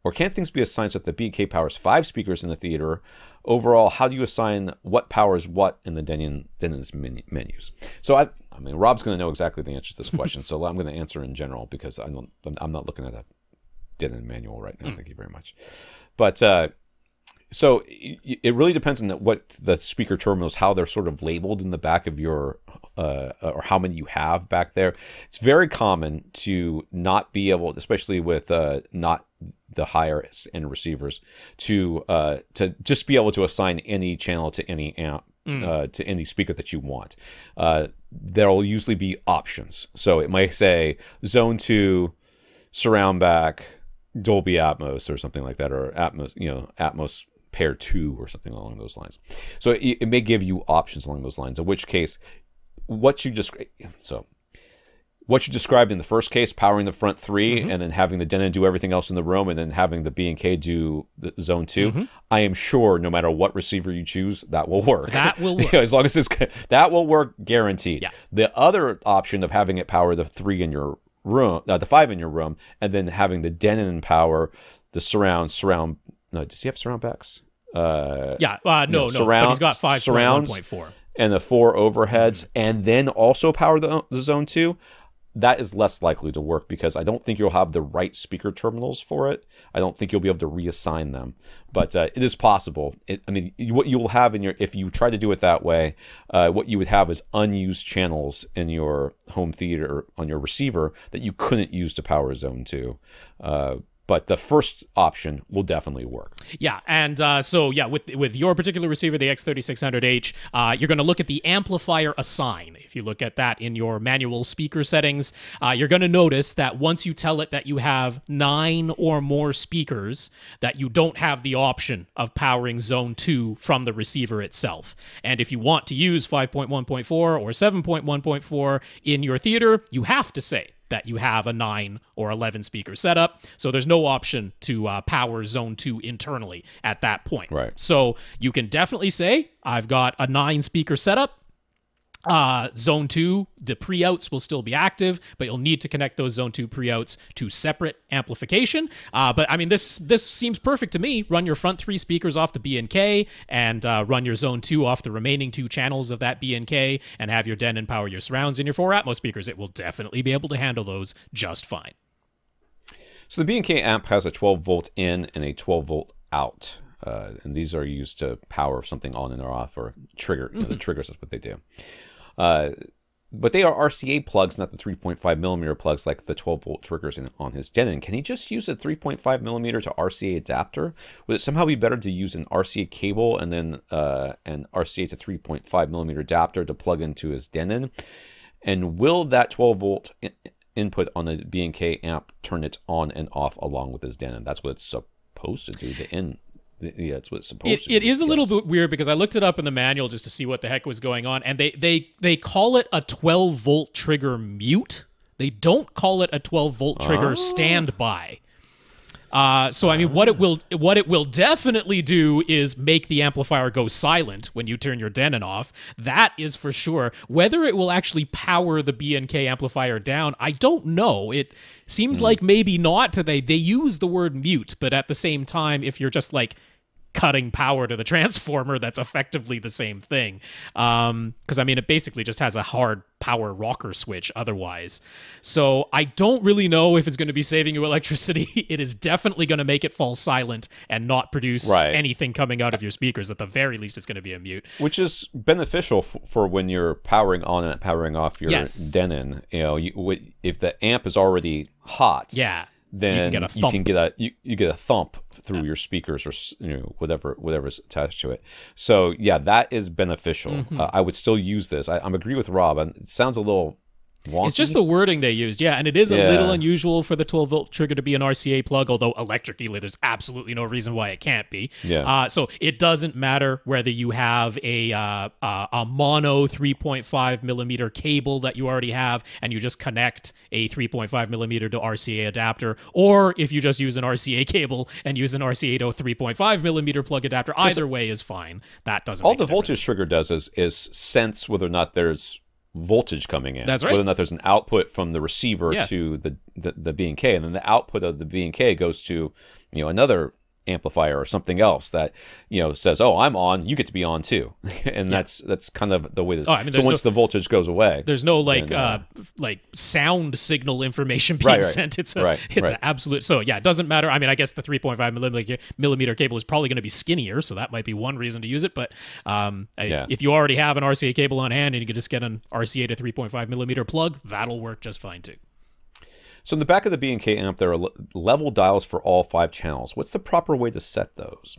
or can things be assigned so that the B and K powers five speakers in the theater? Overall, how do you assign what powers what in the Denon Denon's menu, menus? So I I mean, Rob's going to know exactly the answer to this question, so I'm going to answer in general because I'm I'm not looking at a Denon manual right now. Mm. Thank you very much, but. Uh, So it really depends on what the speaker terminals, how they're sort of labeled in the back of your, uh, or how many you have back there. It's very common to not be able, especially with uh, not the higher end receivers, to uh, to just be able to assign any channel to any amp. Mm. Uh, to any speaker that you want. Uh, there'll usually be options. So it might say Zone two, surround back, Dolby Atmos or something like that, or Atmos, you know, Atmos pair two or something along those lines. So it, it may give you options along those lines, in which case what you describe, so what you described in the first case, powering the front three mm-hmm. and then having the Denon do everything else in the room and then having the B and K do the Zone two, mm-hmm. I am sure no matter what receiver you choose, that will work. That will work. As long as it's, that will work guaranteed. Yeah. The other option of having it power the three in your room, uh, the five in your room, and then having the Denon power the surround, surround, no, does he have surround backs? Uh, yeah, uh, no, no, surround, but he's got five surrounds and the four overheads, mm-hmm. and then also power the, the Zone two. That is less likely to work because I don't think you'll have the right speaker terminals for it. I don't think you'll be able to reassign them, but uh, it is possible. It, I mean, what you will have in your, if you try to do it that way, uh, what you would have is unused channels in your home theater on your receiver that you couldn't use to power Zone two. Uh, But the first option will definitely work. Yeah, and uh, so yeah, with with your particular receiver, the X thirty-six hundred H, uh, you're going to look at the amplifier assign. If you look at that in your manual speaker settings, uh, you're going to notice that once you tell it that you have nine or more speakers, that you don't have the option of powering zone two from the receiver itself. And if you want to use five point one point four or seven point one point four in your theater, you have to say that you have a nine or eleven speaker setup. So there's no option to uh, power zone two internally at that point. Right. So you can definitely say, I've got a nine speaker setup. Uh, zone two, the pre-outs will still be active, but you'll need to connect those zone two pre-outs to separate amplification. Uh, but I mean, this this seems perfect to me. Run your front three speakers off the B and K and uh, run your zone two off the remaining two channels of that B and K and have your Denon power your surrounds and your four Atmos speakers. It will definitely be able to handle those just fine. So the B and K amp has a twelve volt in and a twelve volt out. Uh, and these are used to power something on and off or trigger. Mm-hmm. You know, the triggers is what they do. Uh, but they are R C A plugs, not the three point five millimeter plugs like the twelve volt triggers in, on his Denon. Can he just use a three point five millimeter to R C A adapter? Would it somehow be better to use an R C A cable and then uh, an R C A to three point five millimeter adapter to plug into his Denon? And will that twelve volt in input on the B and K amp turn it on and off along with his Denon? That's what it's supposed to do, the in. Yeah, that's what it's supposed it, to be. It is a little bit weird because I looked it up in the manual just to see what the heck was going on, and they they they call it a twelve volt trigger mute. They don't call it a twelve volt trigger oh. standby. Uh, so I mean, what it will what it will definitely do is make the amplifier go silent when you turn your Denon off. That is for sure. Whether it will actually power the B and K amplifier down, I don't know. It seems mm. like maybe not. They they use the word mute, but at the same time, if you're just like cutting power to the transformer, that's effectively the same thing. Um, because I mean, it basically just has a hard power rocker switch otherwise. So I don't really know if it's going to be saving you electricity. It is definitely going to make it fall silent and not produce right. anything coming out of your speakers. At the very least, it's going to be a mute. Which is beneficial f for when you're powering on and powering off your yes. Denon. You know, you, if the amp is already hot, yeah, then you can get a thump, you can get a, you, you get a thump through yeah. your speakers or you know, whatever whatever's attached to it. So yeah, that is beneficial. Mm-hmm. uh, I would still use this. I, I'm agree with Rob. It sounds a little wonky. It's just the wording they used, yeah, and it is yeah. a little unusual for the twelve volt trigger to be an R C A plug, although electrically there's absolutely no reason why it can't be. Yeah. Uh, so it doesn't matter whether you have a uh, uh, a mono three point five millimeter cable that you already have, and you just connect a three point five millimeter to R C A adapter, or if you just use an R C A cable and use an R C A to three point five millimeter plug adapter. Either way is fine. That doesn't. All the voltage trigger does is is sense whether or not there's voltage coming in. That's right. Whether or not there's an output from the receiver yeah. to the, the, the B and K, and then the output of the B and K goes to, you know, another amplifier or something else that, you know, says, oh, I'm on, you get to be on too. And yeah. that's that's kind of the way this. Oh, I mean, so once no, the voltage goes away, there's no like then, uh, uh like sound signal information being right, right, sent. It's a, right, it's right. an absolute. So yeah, it doesn't matter. I mean, I guess the three point five millimeter cable is probably going to be skinnier, so that might be one reason to use it. But um yeah. if you already have an R C A cable on hand and you can just get an R C A to three point five millimeter plug, that'll work just fine too. So in the back of the B and K amp, there are level dials for all five channels. What's the proper way to set those?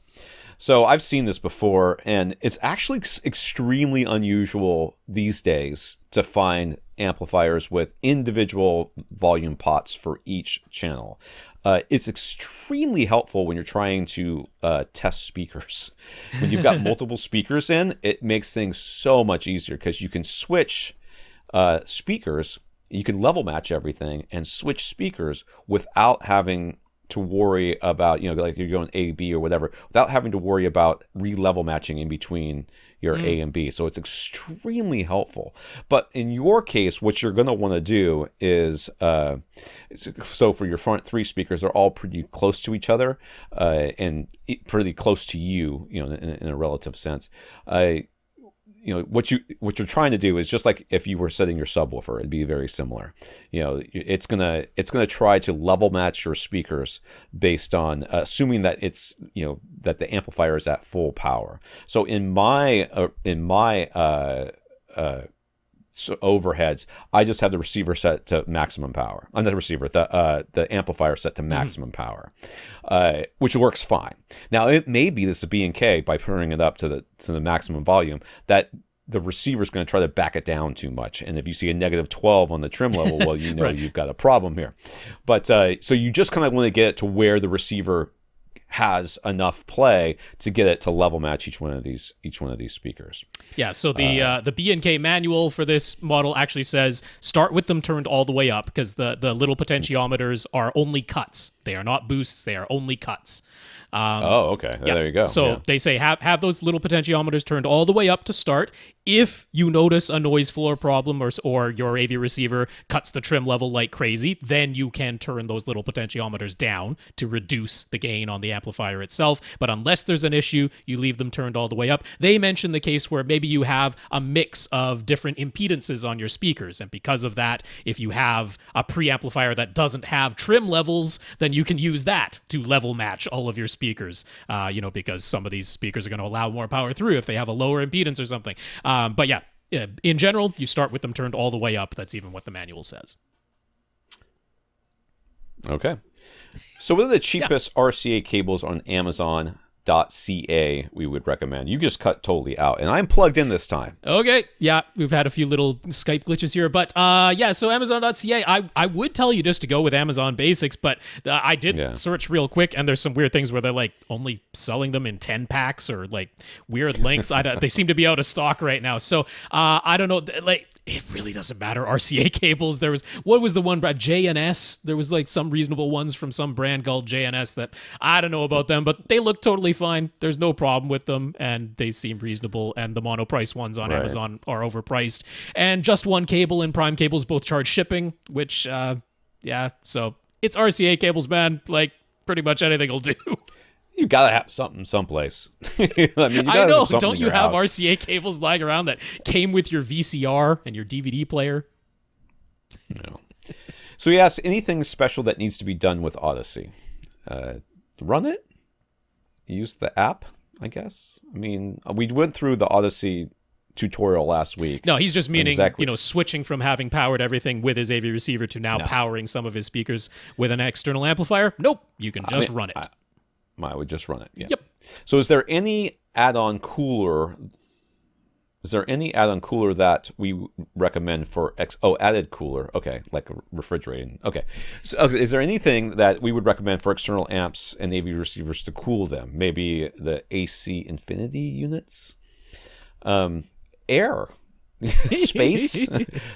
So I've seen this before, and it's actually ex extremely unusual these days to find amplifiers with individual volume pots for each channel. Uh, it's extremely helpful when you're trying to uh, test speakers. When you've got multiple speakers in, it makes things so much easier because you can switch uh, speakers. You can level match everything and switch speakers without having to worry about, you know, like you're going A, B or whatever, without having to worry about re-level matching in between your mm. A and B. So it's extremely helpful. But in your case, what you're going to want to do is, uh, so for your front three speakers, they're all pretty close to each other uh, and pretty close to you, you know, in, in a relative sense. Uh, You know, what, you, what you're trying to do is just like if you were setting your subwoofer, it'd be very similar. You know, it's going to it's gonna try to level match your speakers based on uh, assuming that it's, you know, that the amplifier is at full power. So in my, uh, in my uh, uh, overheads. I just have the receiver set to maximum power. I'm not the receiver, the, uh, the amplifier set to maximum mm-hmm. power, uh, which works fine. Now, it may be this is B and K, by putting it up to the, to the maximum volume, that the receiver's going to try to back it down too much. And if you see a negative twelve on the trim level, well, you know right. you've got a problem here. But uh, so you just kind of want to get it to where the receiver has enough play to get it to level match each one of these each one of these speakers. Yeah, so the uh, uh, the B and K manual for this model actually says start with them turned all the way up, because the the little potentiometers are only cuts. They are not boosts, they are only cuts. Um, oh, okay. Yeah. There you go. So yeah. they say have have those little potentiometers turned all the way up to start. If you notice a noise floor problem or or your A V receiver cuts the trim level like crazy, then you can turn those little potentiometers down to reduce the gain on the amplifier itself. But unless there's an issue, you leave them turned all the way up. They mention the case where maybe you have a mix of different impedances on your speakers, and because of that, if you have a preamplifier that doesn't have trim levels, then you can use that to level match all of your speakers. speakers, uh, you know, because some of these speakers are going to allow more power through if they have a lower impedance or something. Um, but yeah, in general, you start with them turned all the way up. That's even what the manual says. Okay. So what are the cheapest yeah. R C A cables on Amazon dot C A we would recommend? You just cut totally out, and I'm plugged in this time. Okay, yeah, we've had a few little Skype glitches here, but uh yeah, so Amazon dot C A, I I would tell you just to go with Amazon Basics, but uh, I did yeah. search real quick, and there's some weird things where they're like only selling them in ten packs or like weird lengths. I don't, they seem to be out of stock right now, so uh I don't know, like it really doesn't matter. R C A cables, there was, what was the one brand, J and S? There was like some reasonable ones from some brand called J and S that I don't know about them, but they look totally fine. There's no problem with them, and they seem reasonable, and the Monoprice ones on right. Amazon are overpriced. And Just One Cable and Prime Cables both charge shipping, which, uh, yeah, so it's R C A cables, man. Like, pretty much anything will do. You gotta have something someplace. I mean, you I know. Have Don't you have house. R C A cables lying around that came with your V C R and your D V D player? No. So he asks, anything special that needs to be done with Odyssey? Uh, run it. Use the app, I guess. I mean, we went through the Odyssey tutorial last week. No, he's just meaning exactly. you know, switching from having powered everything with his A V receiver to now no. powering some of his speakers with an external amplifier. Nope. You can just I mean, run it. I, I would just run it. Yeah. Yep. So is there any add-on cooler? Is there any add-on cooler that we recommend for X? Oh, added cooler. Okay. Like refrigerating. Okay. So okay, is there anything that we would recommend for external amps and A V receivers to cool them? Maybe the A C Infinity units? Um, air. Space.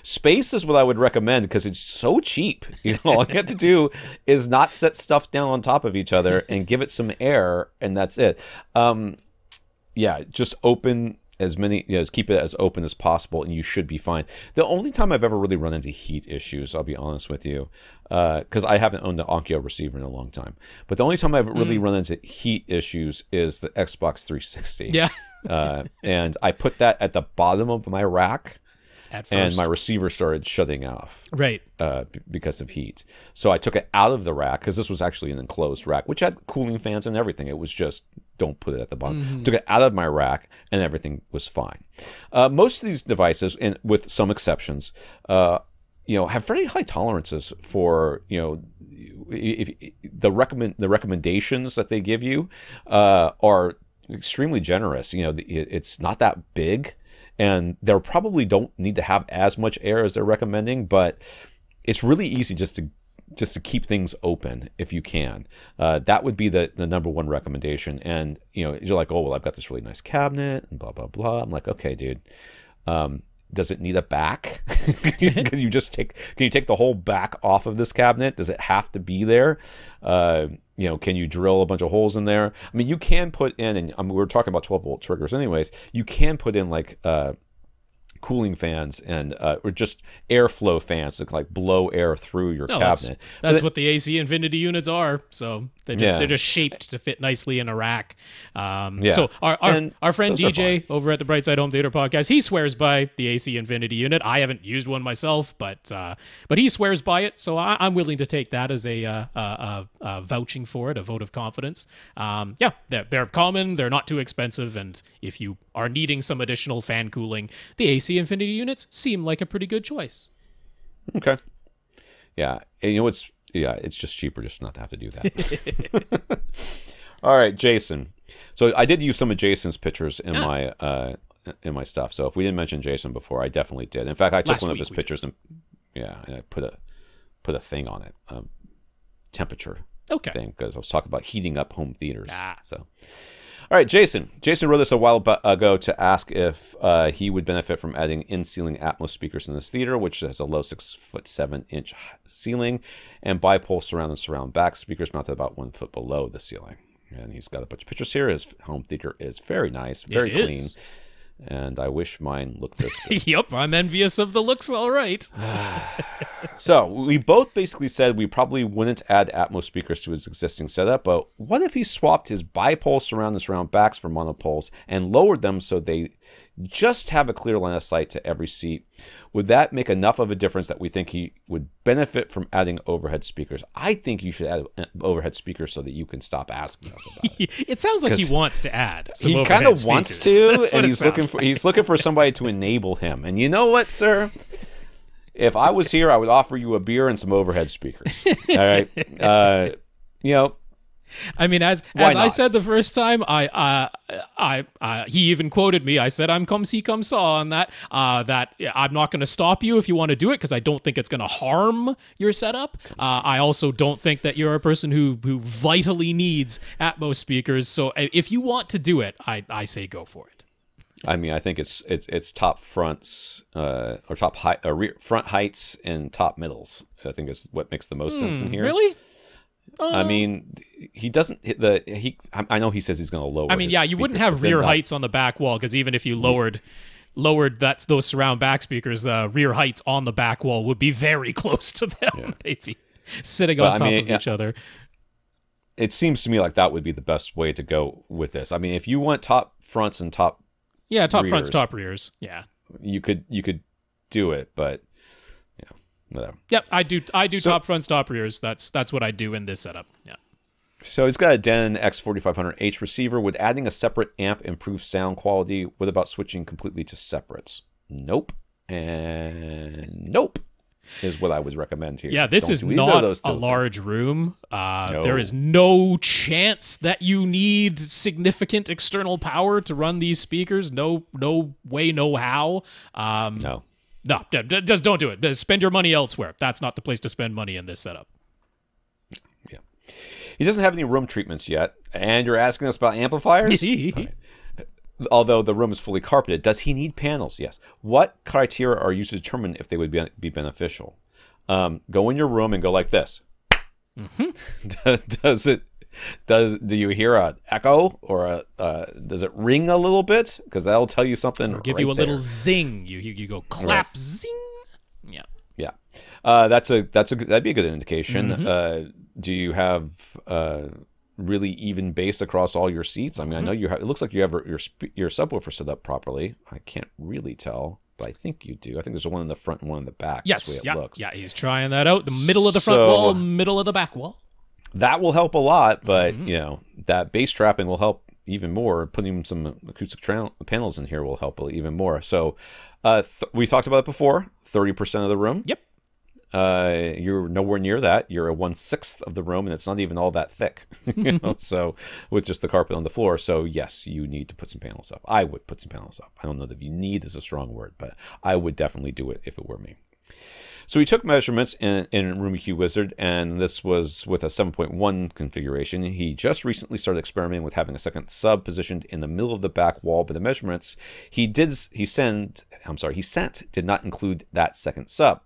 Space is what I would recommend, because it's so cheap. You know, all you have to do is not set stuff down on top of each other and give it some air, and that's it. Um, yeah, just open as many, you know, keep it as open as possible, and you should be fine. The only time I've ever really run into heat issues, I'll be honest with you, because uh, I haven't owned an Onkyo receiver in a long time, but the only time I've really mm. run into heat issues is the Xbox three sixty. Yeah. uh, and I put that at the bottom of my rack, at first. and my receiver started shutting off. Right. Uh, because of heat. So I took it out of the rack, because this was actually an enclosed rack, which had cooling fans and everything. It was just... don't put it at the bottom. Mm-hmm. Took it out of my rack, and everything was fine. Uh, most of these devices, and with some exceptions, uh, you know, have very high tolerances for, you know, if, if the recommend the recommendations that they give you uh, are extremely generous. You know, it, it's not that big, and they probably don't need to have as much air as they're recommending. But it's really easy just to. just to keep things open if you can. Uh, that would be the, the number one recommendation. And, you know, you're like, oh, well, I've got this really nice cabinet and blah, blah, blah. I'm like, okay, dude, um, does it need a back? Can you just take, can you take the whole back off of this cabinet? Does it have to be there? Uh, you know, can you drill a bunch of holes in there? I mean, you can put in, and I mean, we were talking about twelve volt triggers anyways, you can put in like, uh, cooling fans and uh, or just airflow fans that like blow air through your no, cabinet. That's, that's then, what the A C Infinity units are. So they're just, yeah. they're just shaped to fit nicely in a rack. Um, yeah. So our our, our friend D J over at the Brightside Home Theater podcast, he swears by the A C Infinity unit. I haven't used one myself, but uh, but he swears by it. So I, I'm willing to take that as a uh, uh, uh, vouching for it, a vote of confidence. Um, yeah, they're, they're common. They're not too expensive. And if you are needing some additional fan cooling, the A C Infinity units seem like a pretty good choice. Okay. Yeah. And you know what's, yeah, it's just cheaper just not to have to do that. All right, Jason. So I did use some of Jason's pictures in yeah. my uh, in my stuff. So if we didn't mention Jason before, I definitely did. In fact, I took Last one of his pictures did. and yeah, and I put a put a thing on it, um, temperature okay. thing, because I was talking about heating up home theaters. Ah. So, all right, Jason. Jason wrote this a while ago to ask if uh, he would benefit from adding in-ceiling Atmos speakers in this theater, which has a low six foot seven inch ceiling, and bipole surround and surround back speakers mounted about one foot below the ceiling. And he's got a bunch of pictures here. His home theater is very nice, very it clean. Is. And I wish mine looked this good. Yep, I'm envious of the looks, all right. So we both basically said we probably wouldn't add Atmos speakers to his existing setup, but what if he swapped his bipole surround and surround backs for monopoles and lowered them so they just have a clear line of sight to every seat? Would that make enough of a difference that we think he would benefit from adding overhead speakers? I think you should add overhead speakers so that you can stop asking us about it. It sounds like he wants to add some he kind of wants to, and he's looking for like. he's looking for somebody to enable him. And you know what, sir? If I was here, I would offer you a beer and some overhead speakers. All right, uh, you know. I mean, as as I said the first time, I, uh, I, uh, he even quoted me. I said, "I'm comme si comme ça" on that. Uh, that I'm not going to stop you if you want to do it because I don't think it's going to harm your setup. Uh, I also don't think that you're a person who who vitally needs Atmos speakers. So if you want to do it, I I say go for it. I mean, I think it's it's it's top fronts uh, or top high uh, rear front heights and top middles. I think is what makes the most hmm, sense in here. Really. Uh, I mean, he doesn't hit the he. I know he says he's going to lower. I mean, yeah, you wouldn't have rear heights on the back wall because even if you lowered, lowered that those surround back speakers, uh, rear heights on the back wall would be very close to them. Yeah. They'd be sitting on top of each other. It seems to me like that would be the best way to go with this. I mean, if you want top fronts and top, yeah, top fronts, top rears, yeah, you could you could do it, but. Whatever. Yep, I do. I do so, top fronts, top rears. That's that's what I do in this setup. Yeah. So he's got a Denon X forty-five hundred H receiver. Would adding a separate amp improve sound quality? What about switching completely to separates? Nope. And nope is what I would recommend here. Yeah, this Don't is not those a large things. room. Uh, no. There is no chance that you need significant external power to run these speakers. No, no way, no how. Um, no. No, just don't do it. Spend your money elsewhere. That's not the place to spend money in this setup. Yeah. He doesn't have any room treatments yet, and you're asking us about amplifiers? Right. Although the room is fully carpeted, does he need panels? Yes. What criteria are used to determine if they would be, be beneficial? Um, go in your room and go like this. Mm-hmm. Does it? Does do you hear an echo or a, uh, does it ring a little bit? Because that'll tell you something. Or give right you a there. little zing. You, you you go clap right. zing. Yeah. Yeah. Uh, that's a that's a that'd be a good indication. Mm-hmm. uh, do you have uh, really even bass across all your seats? I mean, mm-hmm. I know you. Have, it looks like you have your your subwoofer set up properly. I can't really tell, but I think you do. I think there's one in the front and one in the back. Yes. The way it yeah. Looks. Yeah. He's trying that out. The middle of the front so, wall, middle of the back wall. That will help a lot, but mm-hmm. you know that bass trapping will help even more. Putting some acoustic panels in here will help even more. So uh, th we talked about it before. Thirty percent of the room. Yep. Uh, you're nowhere near that. You're a one sixth of the room, and it's not even all that thick. You know, so with just the carpet on the floor. So yes, you need to put some panels up. I would put some panels up. I don't know that you need is a strong word, but I would definitely do it if it were me. So he took measurements in, in RoomEQ Wizard, and this was with a seven point one configuration. He just recently started experimenting with having a second sub positioned in the middle of the back wall, but the measurements he did he sent I'm sorry he sent did not include that second sub.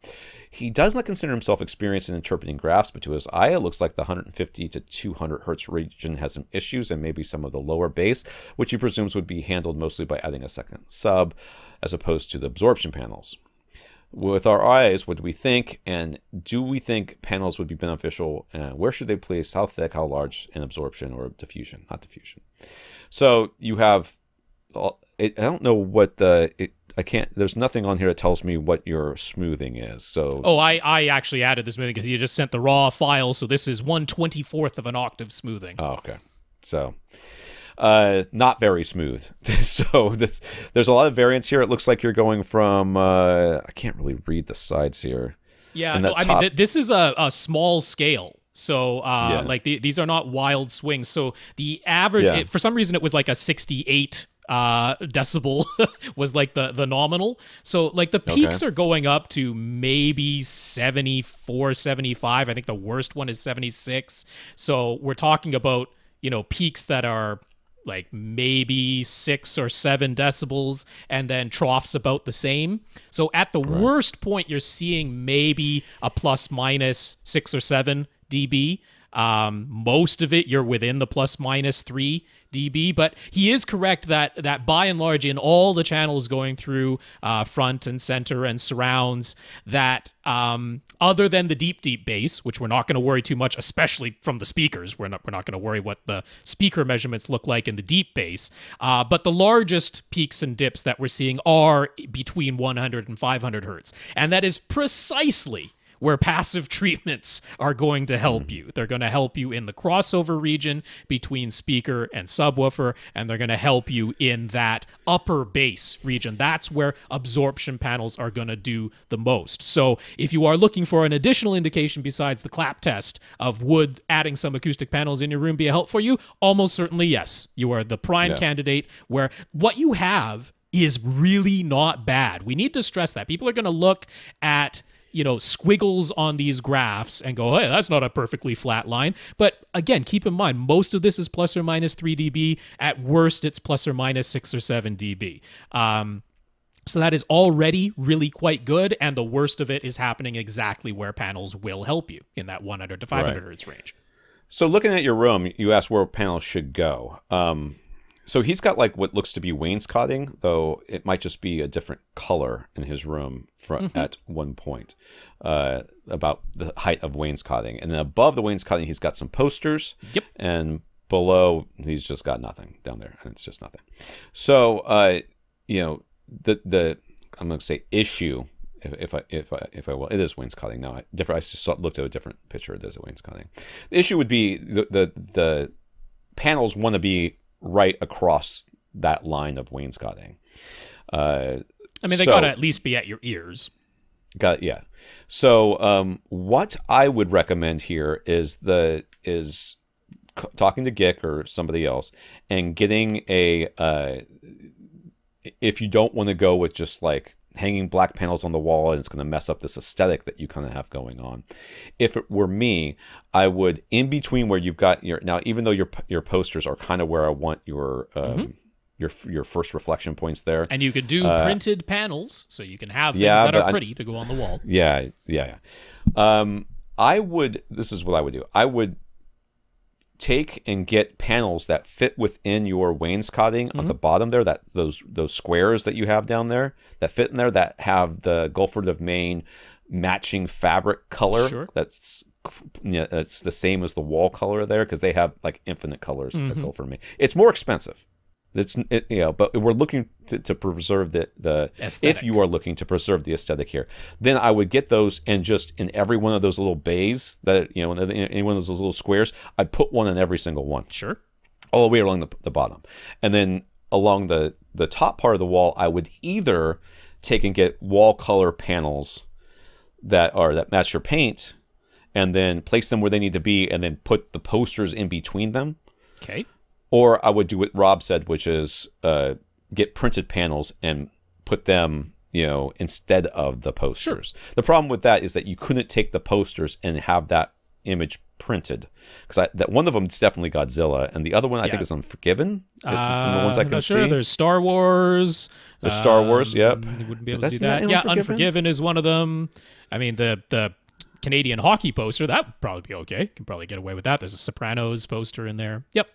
He does not consider himself experienced in interpreting graphs, but to his eye, it looks like the one fifty to two hundred hertz region has some issues and maybe some of the lower bass, which he presumes would be handled mostly by adding a second sub as opposed to the absorption panels. With our eyes, what do we think, and do we think panels would be beneficial? Uh, where should they place? How thick? How large? And absorption or diffusion? Not diffusion. So you have. It, I don't know what the. It, I can't. There's nothing on here that tells me what your smoothing is. So. Oh, I I actually added the smoothing because you just sent the raw file. So this is one twenty-fourth of an octave smoothing. Oh, okay. So. uh, not very smooth. So this, there's a lot of variance here. It looks like you're going from, uh, I can't really read the sides here. Yeah, no, I mean, th this is a, a small scale. So uh, yeah. like the, these are not wild swings. So the average, yeah. it, for some reason, it was like a sixty-eight uh, decibel was like the, the nominal. So like the peaks okay. are going up to maybe seventy-four, seventy-five. I think the worst one is seventy-six. So we're talking about, you know, peaks that are like maybe six or seven decibels, and then troughs about the same. So at the right. worst point, you're seeing maybe a plus minus six or seven dB. Um, most of it, you're within the plus minus three dB, but he is correct that that by and large in all the channels going through uh, front and center and surrounds, that um, other than the deep, deep bass, which we're not going to worry too much, especially from the speakers, we're not, we're not going to worry what the speaker measurements look like in the deep bass, uh, but the largest peaks and dips that we're seeing are between one hundred and five hundred hertz, and that is precisely where passive treatments are going to help you. They're going to help you in the crossover region between speaker and subwoofer, and they're going to help you in that upper bass region. That's where absorption panels are going to do the most. So if you are looking for an additional indication besides the clap test of would adding some acoustic panels in your room be a help for you, almost certainly yes. You are the prime yeah. candidate where what you have is really not bad. We need to stress that. People are going to look at, you know, squiggles on these graphs and go, hey, that's not a perfectly flat line. But again, keep in mind, most of this is plus or minus three dB. At worst, it's plus or minus six or seven dB. Um, so that is already really quite good. And the worst of it is happening exactly where panels will help you in that one hundred to five hundred right. hertz range. So looking at your room, you asked where panels should go. Um, so he's got like what looks to be wainscoting, though it might just be a different color in his room for, mm-hmm. at one point, uh, about the height of wainscoting. And then above the wainscoting, he's got some posters. Yep. And below, he's just got nothing down there. And it's just nothing. So, uh, you know, the, the I'm going to say issue, if, if, I, if, I, if I will, it is wainscoting. No, I, different, I just saw, looked at a different picture. It is a wainscoting. The issue would be the, the, the panels want to be right across that line of wainscoting. Uh, I mean, they so, gotta at least be at your ears. Got yeah. So um, what I would recommend here is the is talking to Gick or somebody else and getting a uh, if you don't want to go with just like hanging black panels on the wall and it's going to mess up this aesthetic that you kind of have going on. If it were me, I would, in between where you've got your, now even though your your posters are kind of where I want your um, mm-hmm. your your first reflection points there. And you could do uh, printed panels, so you can have things yeah, that are pretty I, to go on the wall. Yeah, yeah, yeah. Um, I would, this is what I would do. I would take and get panels that fit within your wainscoting mm-hmm. on the bottom there, that those those squares that you have down there that fit in there, that have the Gulford of Maine matching fabric color sure. that's you know, it's the same as the wall color there, because they have like infinite colors mm-hmm. that go for me. It's more expensive. It's it, you know, but we're looking to, to preserve the the aesthetic. If you are looking to preserve the aesthetic here, then I would get those, and just in every one of those little bays that you know, in any one of those little squares, I put one in every single one. Sure, all the way along the, the bottom, and then along the the top part of the wall, I would either take and get wall color panels that are that match your paint, and then place them where they need to be, and then put the posters in between them. Okay. Or I would do what Rob said, which is uh, get printed panels and put them, you know, instead of the posters. Sure. The problem with that is that you couldn't take the posters and have that image printed, because that one of them is definitely Godzilla, and the other one I yeah. think is Unforgiven. Uh, from the ones I can sure. see, there's Star Wars. The Star Wars, um, yep. You wouldn't be able but to do that. Yeah, Unforgiven? Unforgiven is one of them. I mean, the the. Canadian hockey poster, that would probably be okay. Can probably get away with that. There's a Sopranos poster in there. Yep.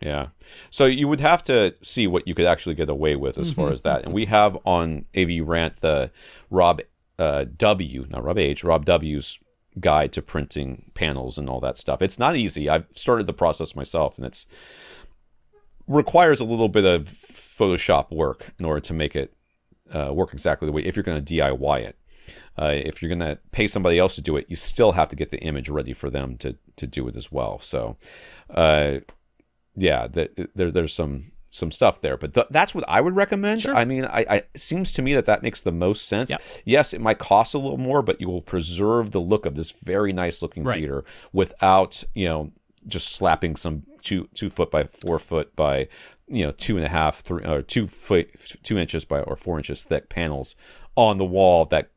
Yeah. So you would have to see what you could actually get away with as mm-hmm. far as that. And we have on A V Rant the Rob uh, W, not Rob H, Rob W's guide to printing panels and all that stuff. It's not easy. I've started the process myself, and it's requires a little bit of Photoshop work in order to make it uh, work exactly the way if you're going to D I Y it. Uh, if you're going to pay somebody else to do it, you still have to get the image ready for them to to do it as well. So, uh, yeah, the, there, there's some some stuff there, but th that's what I would recommend. Sure. I mean, I, I it seems to me that that makes the most sense. Yeah. Yes, it might cost a little more, but you will preserve the look of this very nice looking right. theater without, you know, just slapping some two two foot by four foot by, you know, two and a half three or two foot two inches by or four inches thick panels on the wall that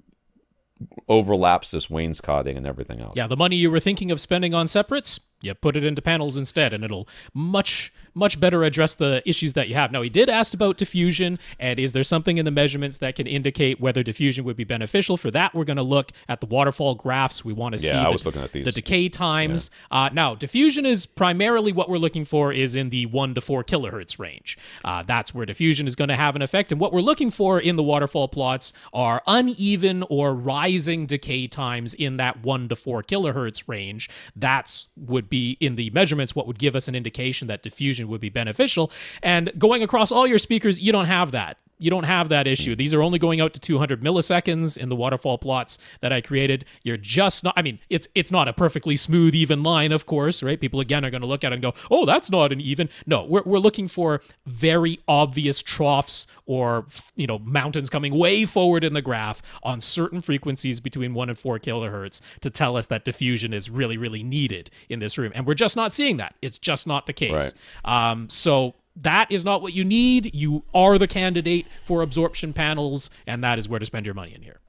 overlaps this wainscoting and everything else. Yeah, the money you were thinking of spending on separates, you put it into panels instead, and it'll much much better address the issues that you have. Now, he did ask about diffusion, and is there something in the measurements that can indicate whether diffusion would be beneficial? For that, we're going to look at the waterfall graphs. We want to yeah, see I the, was looking at these. the decay times. Yeah. Uh, now, diffusion is primarily what we're looking for is in the one to four kilohertz range. Uh, that's where diffusion is going to have an effect, and what we're looking for in the waterfall plots are uneven or rising decay times in that one to four kilohertz range. That's would be in the measurements what would give us an indication that diffusion would be beneficial. And going across all your speakers, you don't have that. You don't have that issue. These are only going out to two hundred milliseconds in the waterfall plots that I created. You're just not, I mean, it's it's not a perfectly smooth, even line, of course, right? People, again, are going to look at it and go, oh, that's not an even. No, we're, we're looking for very obvious troughs or, you know, mountains coming way forward in the graph on certain frequencies between one and four kilohertz to tell us that diffusion is really, really needed in this room. And we're just not seeing that. It's just not the case. Right. Um, so... that is not what you need. You are the candidate for absorption panels, and that is where to spend your money in here.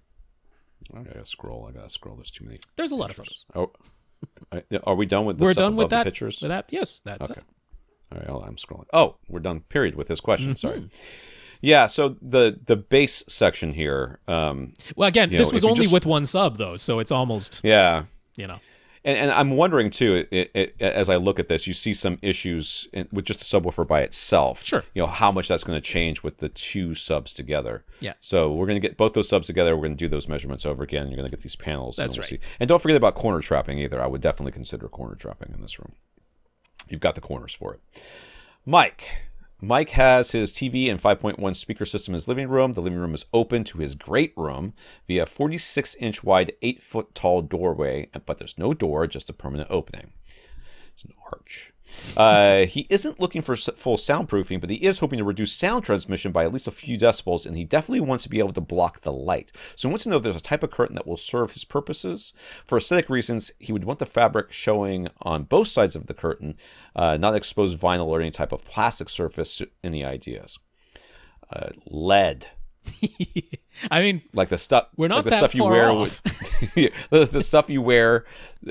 I gotta scroll. I gotta scroll. There's too many. There's a lot pictures. of photos. Oh, are we done with? This We're stuff done with that. Pictures. With that, yes, that's okay. It. All right, well, I'm scrolling. Oh, we're done. Period with this question. Mm-hmm. Sorry. Yeah, so the the bass section here. Um, well, again, this know, was only just... with one sub though, so it's almost yeah. You know. And, and I'm wondering, too, it, it, as I look at this, you see some issues in, with just the subwoofer by itself. Sure. You know, how much that's going to change with the two subs together. Yeah. So we're going to get both those subs together. We're going to do those measurements over again. You're going to get these panels. That's and we'll right. See. And don't forget about corner trapping either. I would definitely consider corner trapping in this room. You've got the corners for it. Mike. Mike has his T V and five point one speaker system in his living room. The living room is open to his great room via forty-six inch wide, eight foot tall doorway, but there's no door, just a permanent opening. It's an arch. Uh, he isn't looking for full soundproofing, but he is hoping to reduce sound transmission by at least a few decibels, and he definitely wants to be able to block the light. So he wants to know if there's a type of curtain that will serve his purposes. For aesthetic reasons, he would want the fabric showing on both sides of the curtain, uh, not exposed vinyl or any type of plastic surface. Any ideas? Uh, L E D. I mean, like the stuff we're not like the that stuff far you wear off. With, the, the stuff you wear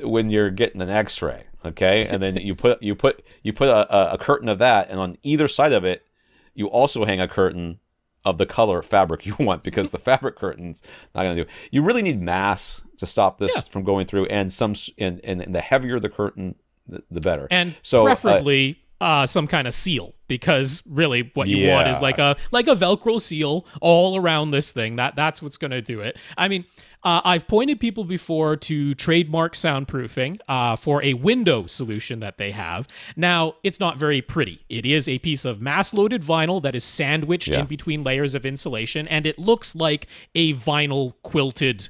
when you're getting an X-ray, okay? And then you put you put you put a, a curtain of that, and on either side of it, you also hang a curtain of the color fabric you want, because the fabric curtain's not going to do it. You really need mass to stop this yeah. from going through, and some and, and, and the heavier the curtain, the, the better. And so preferably. Uh, Uh, some kind of seal, because really what you yeah. want is like a like a Velcro seal all around this thing. That that's what's going to do it. I mean, uh, I've pointed people before to Trademark Soundproofing uh, for a window solution that they have. Now, it's not very pretty. It is a piece of mass-loaded vinyl that is sandwiched yeah. in between layers of insulation, and it looks like a vinyl quilted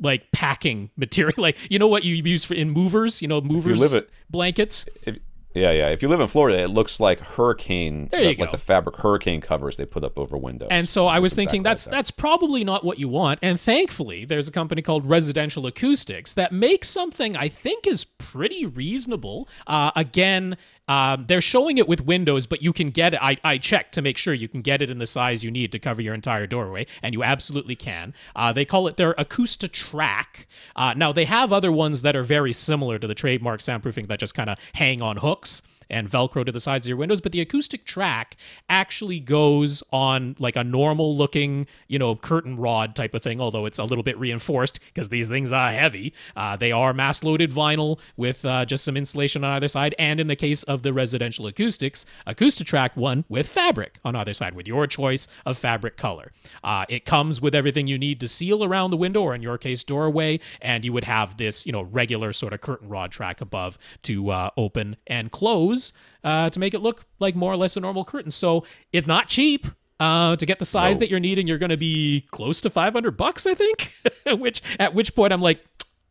like packing material. Like, you know what you use for in movers? You know, movers, if you live it, blankets. If, Yeah, yeah. If you live in Florida, it looks like hurricane, there you like go. the fabric hurricane covers they put up over windows. And so I was that's thinking exactly that's like that. that's probably not what you want. And thankfully, there's a company called Residential Acoustics that makes something I think is pretty reasonable. Uh, again, Um, they're showing it with windows, but you can get it. I, I checked to make sure you can get it in the size you need to cover your entire doorway, and you absolutely can. Uh, they call it their Acoustatrack. Uh, now, they have other ones that are very similar to the Trademark Soundproofing that just kind of hang on hooks and Velcro to the sides of your windows, but the Acoustatrack actually goes on like a normal-looking, you know, curtain rod type of thing, although it's a little bit reinforced because these things are heavy. Uh, they are mass-loaded vinyl with uh, just some insulation on either side, and in the case of the Residential Acoustics, Acoustatrack one with fabric on either side, with your choice of fabric color. Uh, it comes with everything you need to seal around the window, or in your case, doorway, and you would have this, you know, regular sort of curtain rod track above to uh, open and close. Uh, to make it look like more or less a normal curtain. So it's not cheap. Uh, to get the size no. that you're needing, you're going to be close to five hundred bucks, I think. Which at which point I'm like,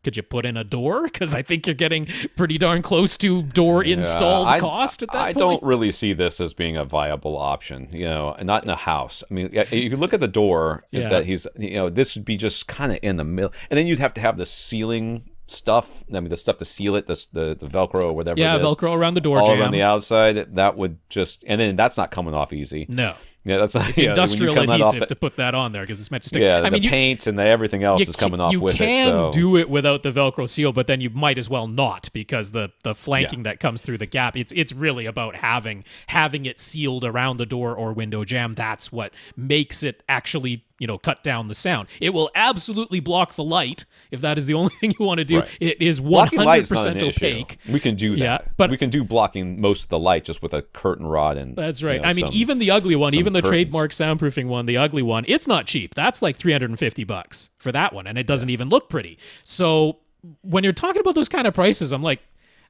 could you put in a door? Because I think you're getting pretty darn close to door yeah, installed I, cost at that I point. I don't really see this as being a viable option, you know, not in a house. I mean, you look at the door yeah. that he's, you know, this would be just kind of in the middle. And then you'd have to have the ceiling stuff, I mean, the stuff to seal it, the, the, the Velcro or whatever yeah, it is. Velcro around the door all jam. around the outside. That would just, and then that's not coming off easy. No. Yeah, that's not, it's yeah, industrial adhesive that, to put that on there because it's meant to stick. Yeah, I mean, the you, paint and the, everything else is coming off with it. You so. can do it without the Velcro seal, but then you might as well not because the the flanking yeah. that comes through the gap. It's it's really about having having it sealed around the door or window jamb. That's what makes it actually, you know, cut down the sound. It will absolutely block the light if that is the only thing you want to do. Right. It is one hundred percent opaque. Issue. We can do that. Yeah, but we can do blocking most of the light just with a curtain rod and. That's right. You know, I mean, some, even the ugly one, even the The Trademark Soundproofing one, the ugly one, it's not cheap. That's like three hundred fifty bucks for that one, and it doesn't yeah. even look pretty. So when you're talking about those kind of prices, I'm like,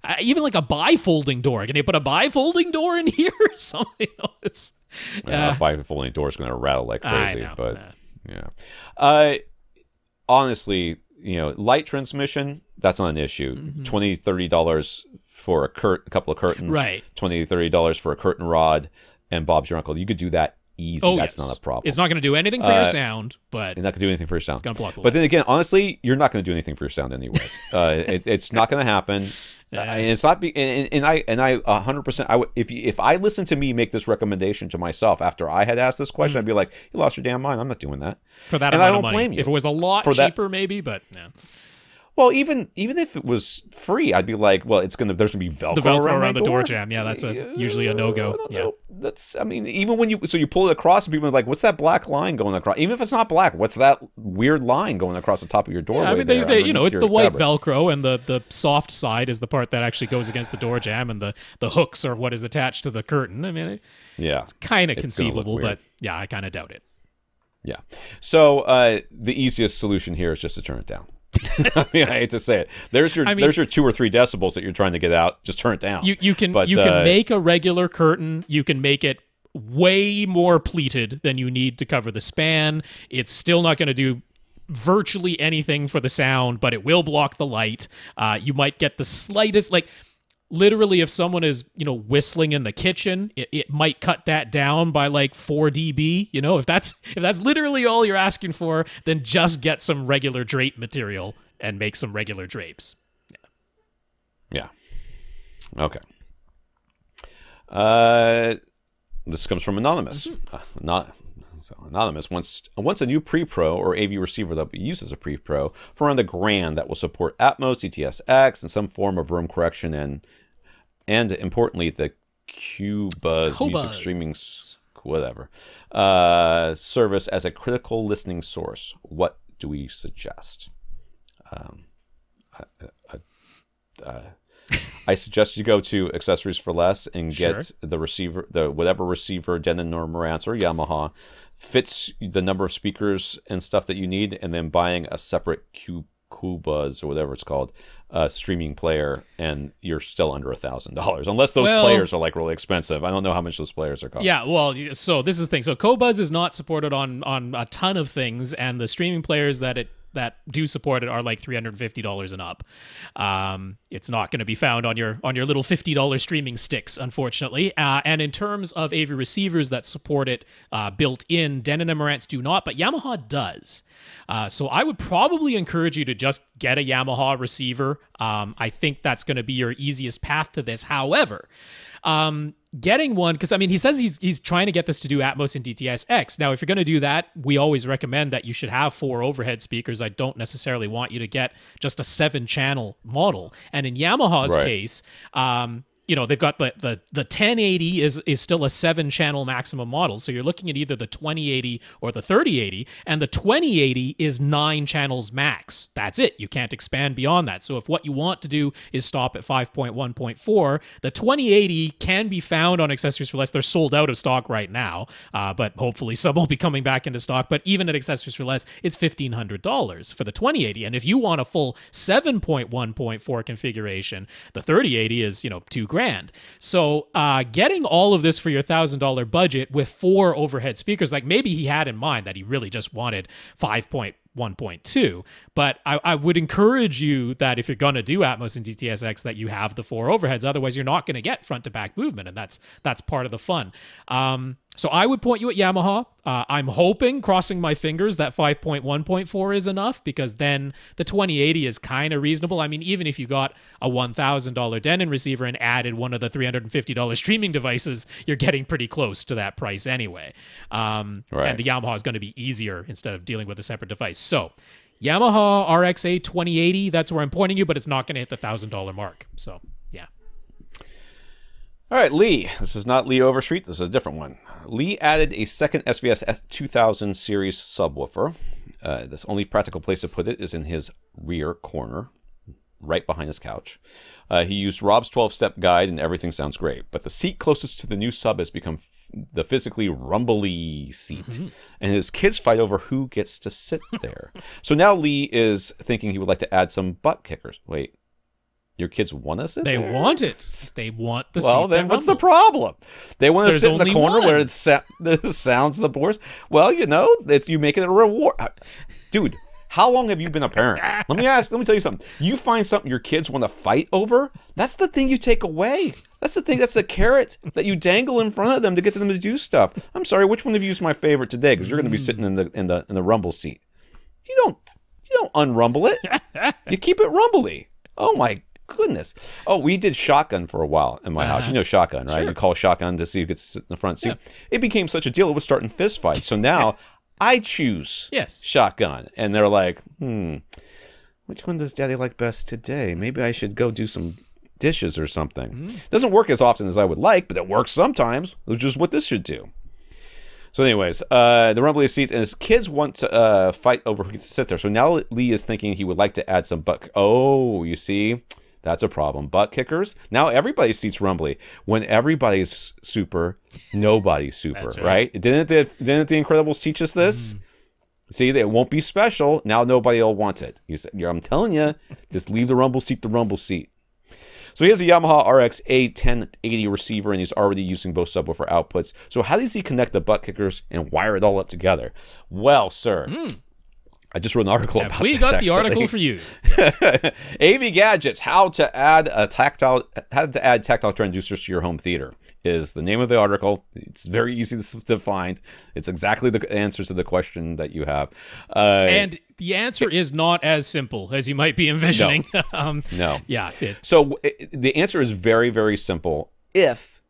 uh, even like a bifolding door, can you put a bifolding door in here or something? You know, it's uh, uh, bifolding door is going to rattle like crazy, I know, but uh, yeah. Uh, honestly, you know, light transmission, that's not an issue. Mm-hmm. twenty, thirty dollars for a, cur a couple of curtains, right? twenty, thirty dollars for a curtain rod, and Bob's your uncle. You could do that. Easy. Oh, that's yes. not a problem. It's not going to do anything for uh, your sound, but it's not going to do anything for your sound. It's going to block the light. But then again, honestly, you're not going to do anything for your sound anyways. uh, it, it's not going to happen. Uh, and it's not be and, and I and I one hundred percent I would if you, if I listened to me make this recommendation to myself after I had asked this question, mm. I'd be like, you lost your damn mind. I'm not doing that. For that and amount I don't of money. Blame you. If it was a lot for cheaper that, maybe, but no. Well, even even if it was free, I'd be like, well, it's gonna there's gonna be Velcro, the Velcro around, around the door. door jam. Yeah, that's a, usually a no go. Yeah, know. that's I mean, even when you so you pull it across, and people are like, what's that black line going across? Even if it's not black, what's that weird line going across the top of your doorway? Yeah, I mean, they, they you know, it's the white fabric. Velcro, and the the soft side is the part that actually goes against the door jam, and the the hooks are what is attached to the curtain. I mean, it, yeah, it's kind of conceivable, but yeah, I kind of doubt it. Yeah, so uh, the easiest solution here is just to turn it down. I mean, I hate to say it. There's your I mean, there's your two or three decibels that you're trying to get out. Just turn it down. You you can but, you can uh, make a regular curtain. You can make it way more pleated than you need to cover the span. It's still not going to do virtually anything for the sound, but it will block the light. Uh, you might get the slightest like. Literally, if someone is, you know, whistling in the kitchen, it, it might cut that down by like four D B. You know, if that's if that's literally all you're asking for, then just get some regular drape material and make some regular drapes. Yeah. Yeah. Okay. Uh, this comes from Anonymous. Mm-hmm. uh, not. So Anonymous wants, wants a new pre-pro or A V receiver that we use as a pre-pro for around a grand that will support Atmos, D T S X, and some form of room correction, and and importantly, the Q buzz music streaming, whatever, uh, service as a critical listening source. What do we suggest? Um, I, I, uh, I suggest you go to Accessories for Less and get sure. the receiver, the whatever receiver, Denon or Mirage or Yamaha, fits the number of speakers and stuff that you need, and then buying a separate Q Buzz or whatever it's called, uh, streaming player, and you're still under a thousand dollars, unless those well, players are like really expensive. I don't know how much those players are cost. Yeah, well, so this is the thing. So Q Buzz is not supported on on a ton of things, and the streaming players that it. that do support it are like three hundred fifty dollars and up. Um, it's not going to be found on your on your little fifty dollar streaming sticks, unfortunately. Uh, and in terms of A V receivers that support it uh, built in, Denon and Marantz do not, but Yamaha does. Uh, so I would probably encourage you to just get a Yamaha receiver. Um, I think that's going to be your easiest path to this. However, um, getting one, because I mean, he says he's he's trying to get this to do Atmos and D T S X. Now, if you're going to do that, we always recommend that you should have four overhead speakers. I don't necessarily want you to get just a seven-channel model. And in Yamaha's right. case, um, you know, they've got the the the ten eighty is is still a seven-channel maximum model. So you're looking at either the twenty eighty or the thirty eighty, and the twenty eighty is nine channels max. That's it. You can't expand beyond that. So if what you want to do is stop at five point one point four, the twenty eighty can be found on Accessories for Less. They're sold out of stock right now, uh, but hopefully some will be coming back into stock. But even at Accessories for Less, it's fifteen hundred dollars for the twenty eighty. And if you want a full seven point one point four configuration, the thirty eighty is, you know, two grand. Grand. So uh, getting all of this for your one thousand dollar budget with four overhead speakers, like maybe he had in mind that he really just wanted five point one one point two. But I, I would encourage you that if you're going to do Atmos and D T S X, that you have the four overheads. Otherwise, you're not going to get front-to-back movement, and that's that's part of the fun. Um, so I would point you at Yamaha. Uh, I'm hoping, crossing my fingers, that five point one point four is enough, because then the twenty eighty is kind of reasonable. I mean, even if you got a one thousand dollar Denon receiver and added one of the three hundred fifty dollar streaming devices, you're getting pretty close to that price anyway. Um, right. And the Yamaha is going to be easier instead of dealing with a separate device. So Yamaha R X A twenty eighty, that's where I'm pointing you, but it's not going to hit the one thousand dollar mark. So, yeah. All right, Lee. This is not Lee Overstreet. This is a different one. Lee added a second S V S two thousand series subwoofer. Uh, this only practical place to put it is in his rear corner, right behind his couch. Uh, he used Rob's twelve-step guide, and everything sounds great. But the seat closest to the new sub has become the physically rumbly seat. Mm-hmm. And his kids fight over who gets to sit there. So now Lee is thinking he would like to add some butt kickers. Wait, your kids want to sit They there? want it. They want the well, seat Well, then what's rumbles. the problem? They want to There's sit in the corner one. where it sa sounds the worst. Well, you know, it's, you make it a reward. Dude. How long have you been a parent? Let me ask, let me tell you something. You find something your kids want to fight over, that's the thing you take away. That's the thing, that's the carrot that you dangle in front of them to get them to do stuff. I'm sorry, which one of you is my favorite today? Because you're going to be sitting in the, in the in the rumble seat. You don't, you don't unrumble it. You keep it rumbly. Oh my goodness. Oh, we did shotgun for a while in my uh, house. You know shotgun, right? Sure. You call shotgun to see who gets to sit in the front seat. Yeah. It became such a deal, it was starting fist fights. So now, I choose yes. shotgun. And they're like, hmm, which one does daddy like best today? Maybe I should go do some dishes or something. Mm-hmm. Doesn't work as often as I would like, but it works sometimes, which is what this should do. So anyways, uh, the rumbly seats, and his kids want to uh, fight over who gets to sit there. So now Lee is thinking he would like to add some butt. Oh, you see, that's a problem. Butt kickers. Now everybody's seats rumbly. When everybody's super, nobody's super, right. right? Didn't the, didn't the Incredibles teach us this? Mm. See, it won't be special. Now nobody will want it. You said, I'm telling you, just leave the rumble seat the rumble seat. So he has a Yamaha R X A ten eighty receiver, and he's already using both subwoofer outputs. So how does he connect the butt kickers and wire it all up together? Well, sir. Mm. I just wrote an article Have about we this, We got actually. the article for you. Yes. A V Gadgets, how to add a tactile, how to add tactile transducers to your home theater is the name of the article. It's very easy to find. It's exactly the answer to the question that you have. Uh, and the answer is not as simple as you might be envisioning. No. um, no. Yeah. It, so it, the answer is very, very simple if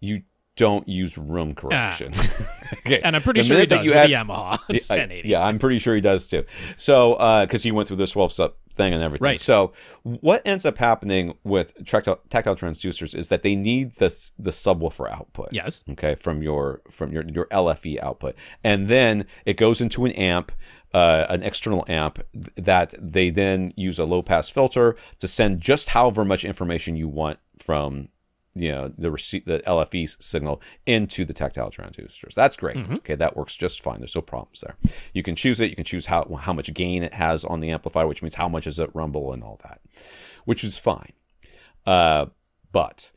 you don't use room correction. Ah. Okay. And I'm pretty the sure he does you add, Yamaha. I, yeah, I'm pretty sure he does too. So, because uh, he went through this twelve-step thing and everything. Right. So, what ends up happening with tactile, tactile transducers is that they need this the subwoofer output. Yes. Okay. From your from your your L F E output, and then it goes into an amp, uh, an external amp that they then use a low-pass filter to send just however much information you want from. You know, the receipt, the L F E signal into the tactile transducers. That's great. Mm-hmm. Okay, that works just fine. There's no problems there. You can choose it. You can choose how how much gain it has on the amplifier, which means how much is it rumble and all that, which is fine. Uh, but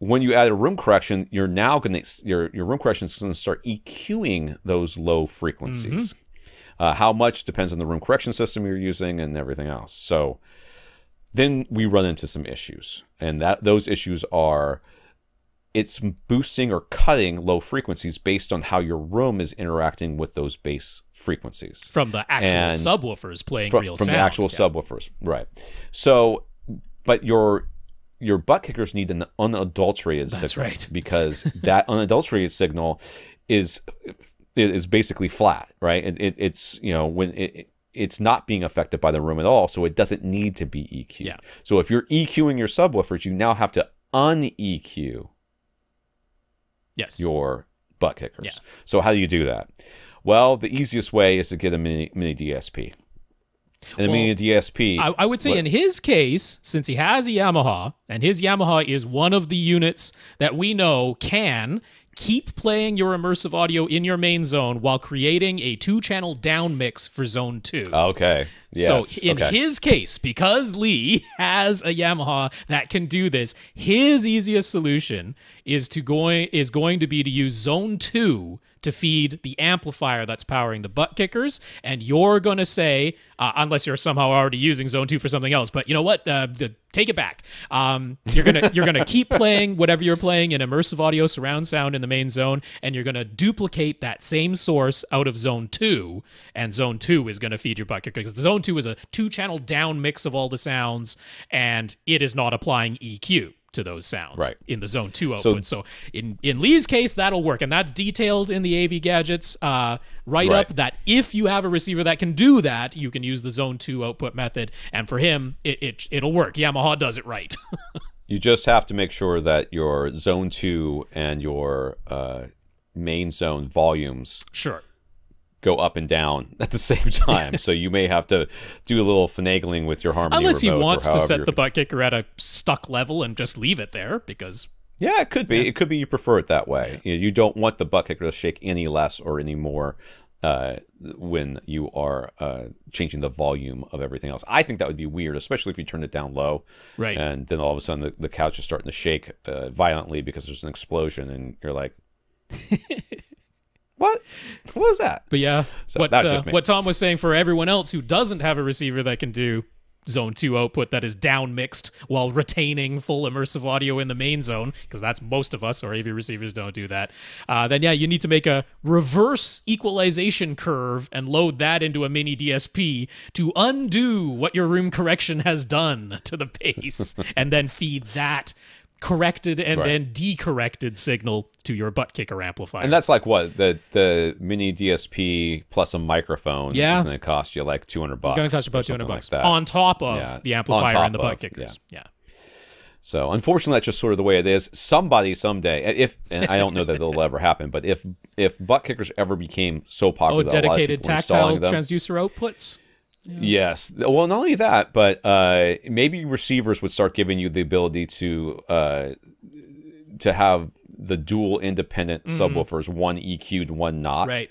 when you add a room correction, you're now going to your your room correction is going to start EQing those low frequencies. Mm-hmm. Uh, how much depends on the room correction system you're using and everything else. So. Then we run into some issues, and that those issues are it's boosting or cutting low frequencies based on how your room is interacting with those bass frequencies. From the actual and subwoofers playing from, real from sound. From the actual yeah. subwoofers, right. So, but your your butt kickers need an unadulterated That's signal. That's right. Because that unadulterated signal is, is basically flat, right? It, it, it's, you know, when it... it it's not being affected by the room at all, so it doesn't need to be E Q. Yeah. So if you're EQing your subwoofers, you now have to un-E Q yes. your butt kickers. Yeah. So how do you do that? Well, the easiest way is to get a mini, mini D S P. And well, a mini D S P... I, I would say what, in his case, since he has a Yamaha, and his Yamaha is one of the units that we know can... keep playing your immersive audio in your main zone while creating a two-channel down mix for zone two. Okay. Yes. So in okay. his case, because Lee has a Yamaha that can do this, his easiest solution is to going is going to be to use zone two to feed the amplifier that's powering the butt kickers. And you're going to say, uh, unless you're somehow already using zone two for something else, but you know what? Uh, the, take it back. Um, you're going to you're going to keep playing whatever you're playing in immersive audio surround sound in the main zone, and you're going to duplicate that same source out of zone two, and zone two is going to feed your butt kicker, because the zone two is a two-channel down mix of all the sounds, and it is not applying E Q to those sounds right. in the zone two output. So, so in, in Lee's case, that'll work, and that's detailed in the A V Gadgets uh, write-up right. that if you have a receiver that can do that, you can use the zone two output method, and for him, it, it, it'll work. Yamaha does it right. You just have to make sure that your zone two and your uh, main zone volumes sure. go up and down at the same time. So you may have to do a little finagling with your harmony unless he wants to set the butt kicker at a stuck level and just leave it there, because yeah, it could be. Yeah. It could be you prefer it that way. Yeah. You know, you don't want the butt kicker to shake any less or any more uh, when you are uh, changing the volume of everything else. I think that would be weird, especially if you turned it down low. Right. And then all of a sudden the, the couch is starting to shake uh, violently because there's an explosion, and you're like, what? What was that? But yeah, so what, that's uh, just me. What Tom was saying, for everyone else who doesn't have a receiver that can do zone two output that is down mixed while retaining full immersive audio in the main zone, because that's most of us, or A V receivers don't do that, uh, then yeah, you need to make a reverse equalization curve and load that into a mini D S P to undo what your room correction has done to the bass, and then feed that corrected and right. then decorrected signal to your butt kicker amplifier. And that's like what the the mini D S P plus a microphone yeah. is going to cost you like two hundred bucks. It's going to cost you about two hundred bucks like on top of yeah. the amplifier and the butt of, kickers. Yeah. yeah. So unfortunately, that's just sort of the way it is. Somebody someday, if and I don't know that it'll ever happen, but if if butt kickers ever became so popular, oh, dedicated that a lot of tactile transducer outputs. Yeah. Yes. Well, not only that, but uh, maybe receivers would start giving you the ability to uh, to have the dual independent mm-hmm. subwoofers, one E Q'd, one not. Right.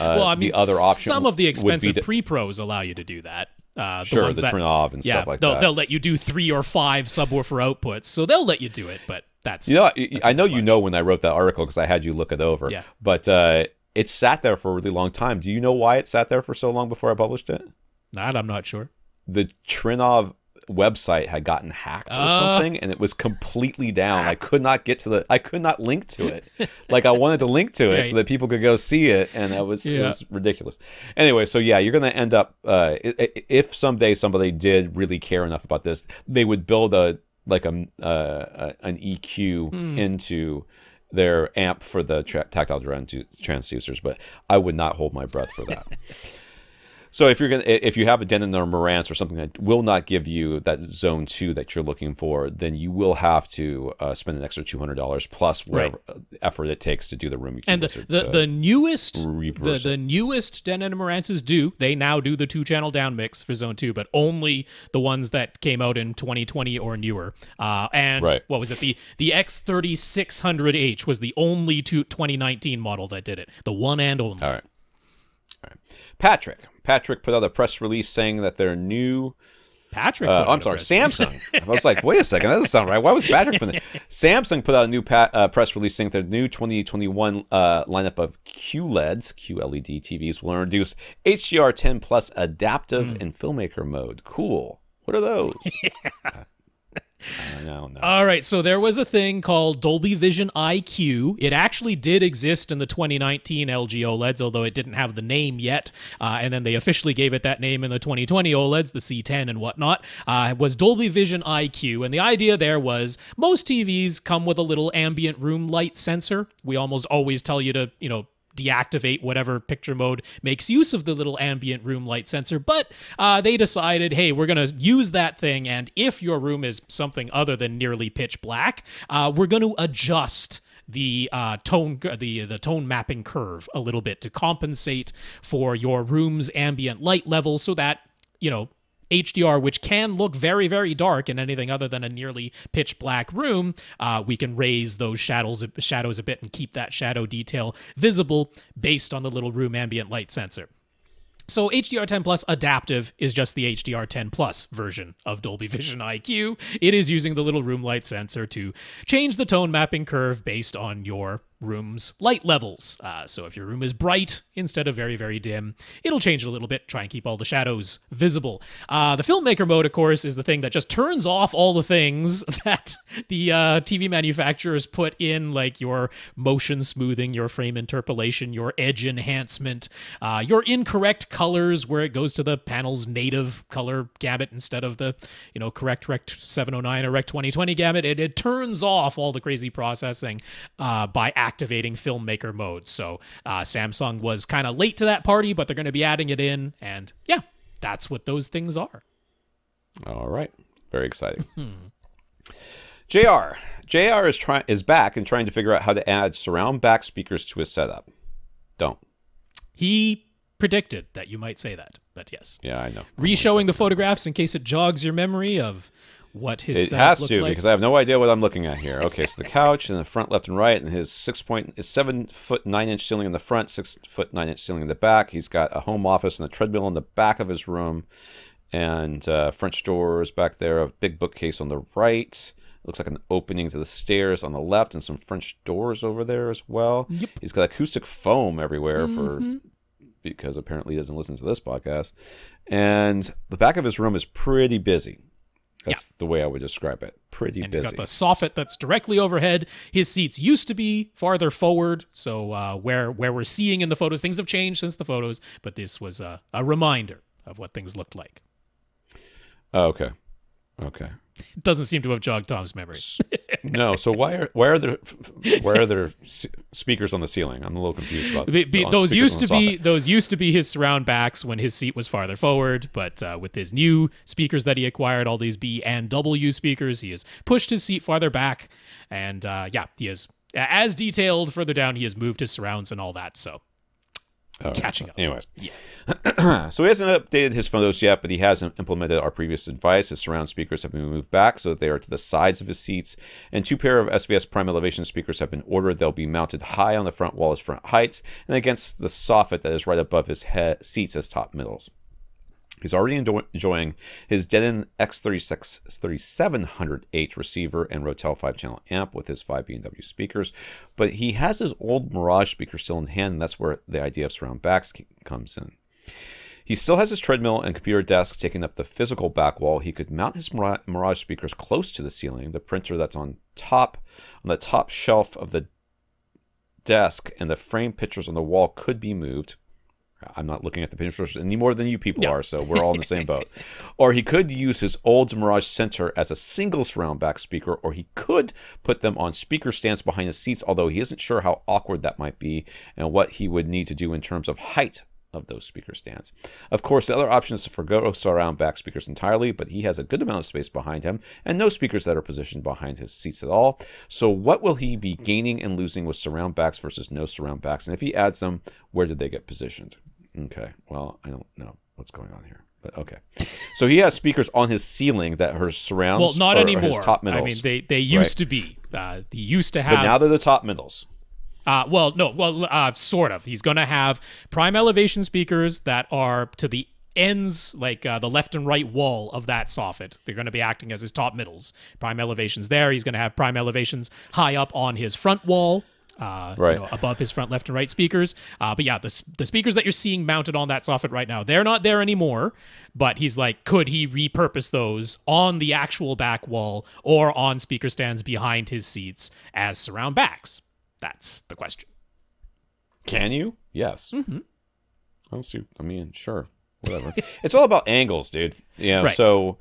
Uh, well, I mean, the other option some of the expensive pre-pros allow you to do that. Uh, the sure, the that, turn off and yeah, stuff like they'll, that. They'll let you do three or five subwoofer outputs, so they'll let you do it, but that's... You know, that's I know you much. know when I wrote that article because I had you look it over, yeah. but uh, it sat there for a really long time. Do you know why it sat there for so long before I published it? That I'm not sure. The Trinov website had gotten hacked or uh, something, and it was completely down. I could not get to the. I could not link to it. Like I wanted to link to it right. so that people could go see it, and that was yeah. it was ridiculous. Anyway, so yeah, you're going to end up uh, if someday somebody did really care enough about this, they would build a like a uh, an E Q mm. into their amp for the tra tactile transducers. But I would not hold my breath for that. So if you're gonna, if you have a Denon or Marantz or something that will not give you that zone two that you're looking for, then you will have to uh, spend an extra two hundred dollars plus whatever right. effort it takes to do the room. And the the, the newest the, the newest Denon and Marantzes do they now do the two channel down mix for zone two, but only the ones that came out in twenty twenty or newer. Uh, and right. what was it? The the X thirty-six hundred H was the only two, twenty nineteen model that did it. The one and only. All right. All right. Patrick. Patrick put out a press release saying that their new... Patrick? Uh, oh, I'm sorry, Samsung. I was like, wait a second, that doesn't sound right. Why was Patrick putting it? Samsung put out a new pa uh, press release saying their new twenty twenty-one uh, lineup of Q L E Ds, Q L E D T Vs will introduce H D R ten plus adaptive mm. and filmmaker mode. Cool. What are those? Yeah. Uh, No, no. All right, so there was a thing called Dolby Vision I Q. It actually did exist in the twenty nineteen L G OLEDs, although it didn't have the name yet. Uh, and then they officially gave it that name in the twenty twenty OLEDs, the C ten and whatnot. Uh, it was Dolby Vision I Q, and the idea there was most T Vs come with a little ambient room light sensor. We almost always tell you to, you know, deactivate whatever picture mode makes use of the little ambient room light sensor, but uh, they decided, hey, we're going to use that thing, and if your room is something other than nearly pitch black, uh, we're going to adjust the uh, tone the the tone mapping curve a little bit to compensate for your room's ambient light level, so that, you know, H D R, which can look very, very dark in anything other than a nearly pitch black room, uh, we can raise those shadows, shadows a bit and keep that shadow detail visible based on the little room ambient light sensor. So H D R ten plus adaptive is just the H D R ten plus version of Dolby Vision I Q. It is using the little room light sensor to change the tone mapping curve based on your room's light levels. Uh, so if your room is bright instead of very, very dim, it'll change it a little bit, try and keep all the shadows visible. Uh, the filmmaker mode, of course, is the thing that just turns off all the things that the uh, T V manufacturers put in, like your motion smoothing, your frame interpolation, your edge enhancement, uh, your incorrect colors where it goes to the panel's native color gamut instead of the, you know, correct Rec seven oh nine or Rec twenty twenty gamut. It, it turns off all the crazy processing uh, by activating filmmaker mode. So uh, Samsung was kind of late to that party, but they're going to be adding it in. And yeah, that's what those things are. All right. Very exciting. J R. J R is trying is back and trying to figure out how to add surround back speakers to his setup. Don't. He predicted that you might say that, but yes. Yeah, I know. Reshowing the photographs in case it jogs your memory of what his setup has to, like. Because I have no idea what I'm looking at here. Okay, so the couch and the front left and right, and his six point is seven foot nine inch ceiling in the front, six foot nine inch ceiling in the back. He's got a home office and a treadmill in the back of his room, and uh, French doors back there. A big bookcase on the right. Looks like an opening to the stairs on the left and some French doors over there as well. Yep. He's got acoustic foam everywhere mm-hmm. for because apparently he doesn't listen to this podcast. And the back of his room is pretty busy. That's yeah. the way I would describe it. Pretty and busy. He's got the soffit that's directly overhead. His seats used to be farther forward. So uh, where, where we're seeing in the photos, things have changed since the photos, but this was a, a reminder of what things looked like. Oh, okay. Okay. It doesn't seem to have jogged Tom's memory. No, so why are why are there why are there speakers on the ceiling? I'm a little confused about be, be, those used to be soffit. Those used to be his surround backs when his seat was farther forward, but uh, with his new speakers that he acquired, all these B and W speakers, he has pushed his seat farther back, and uh, yeah, he is as detailed further down. He has moved his surrounds and all that. So. Oh, catching up. Anyways, yeah. So he hasn't updated his photos yet, but he hasn't implemented our previous advice. His surround speakers have been moved back so that they are to the sides of his seats, and two pair of S V S Prime Elevation speakers have been ordered. They'll be mounted high on the front wall as front heights and against the soffit that is right above his head seats as top middles. He's already enjoying his Denon X thirty-seven hundred H receiver and Rotel five channel amp with his five B and W speakers, but he has his old Mirage speaker still in hand, and that's where the idea of surround backs comes in. He still has his treadmill and computer desk taking up the physical back wall. He could mount his Mirage speakers close to the ceiling, the printer that's on top, on the top shelf of the desk, and the framed pictures on the wall could be moved. I'm not looking at the pictures any more than you people yeah. are, so we're all in the same boat. Or he could use his old Mirage Center as a single surround back speaker, or he could put them on speaker stands behind his seats, although he isn't sure how awkward that might be and what he would need to do in terms of height of those speaker stands. Of course, the other option is to forgo surround back speakers entirely, but he has a good amount of space behind him and no speakers that are positioned behind his seats at all. So what will he be gaining and losing with surround backs versus no surround backs? And if he adds them, where did they get positioned? Okay, well, I don't know what's going on here, but okay. So he has speakers on his ceiling that are surrounds. Well, not or, anymore. Or his top middles. I mean, they they used right. to be. Uh, he used to have. But now they're the top middles. Uh, well, no, well, uh, sort of. He's going to have Prime Elevation speakers that are to the ends, like uh, the left and right wall of that soffit. They're going to be acting as his top middles. Prime Elevation's there. He's going to have Prime Elevations high up on his front wall. Uh, right. You know, above his front left and right speakers. Uh, but yeah, the, the speakers that you're seeing mounted on that soffit right now, they're not there anymore, but he's like, could he repurpose those on the actual back wall or on speaker stands behind his seats as surround backs? That's the question. Can you? Yes. Mm-hmm. I don't see. I mean, sure. Whatever. It's all about angles, dude. Yeah. Right. So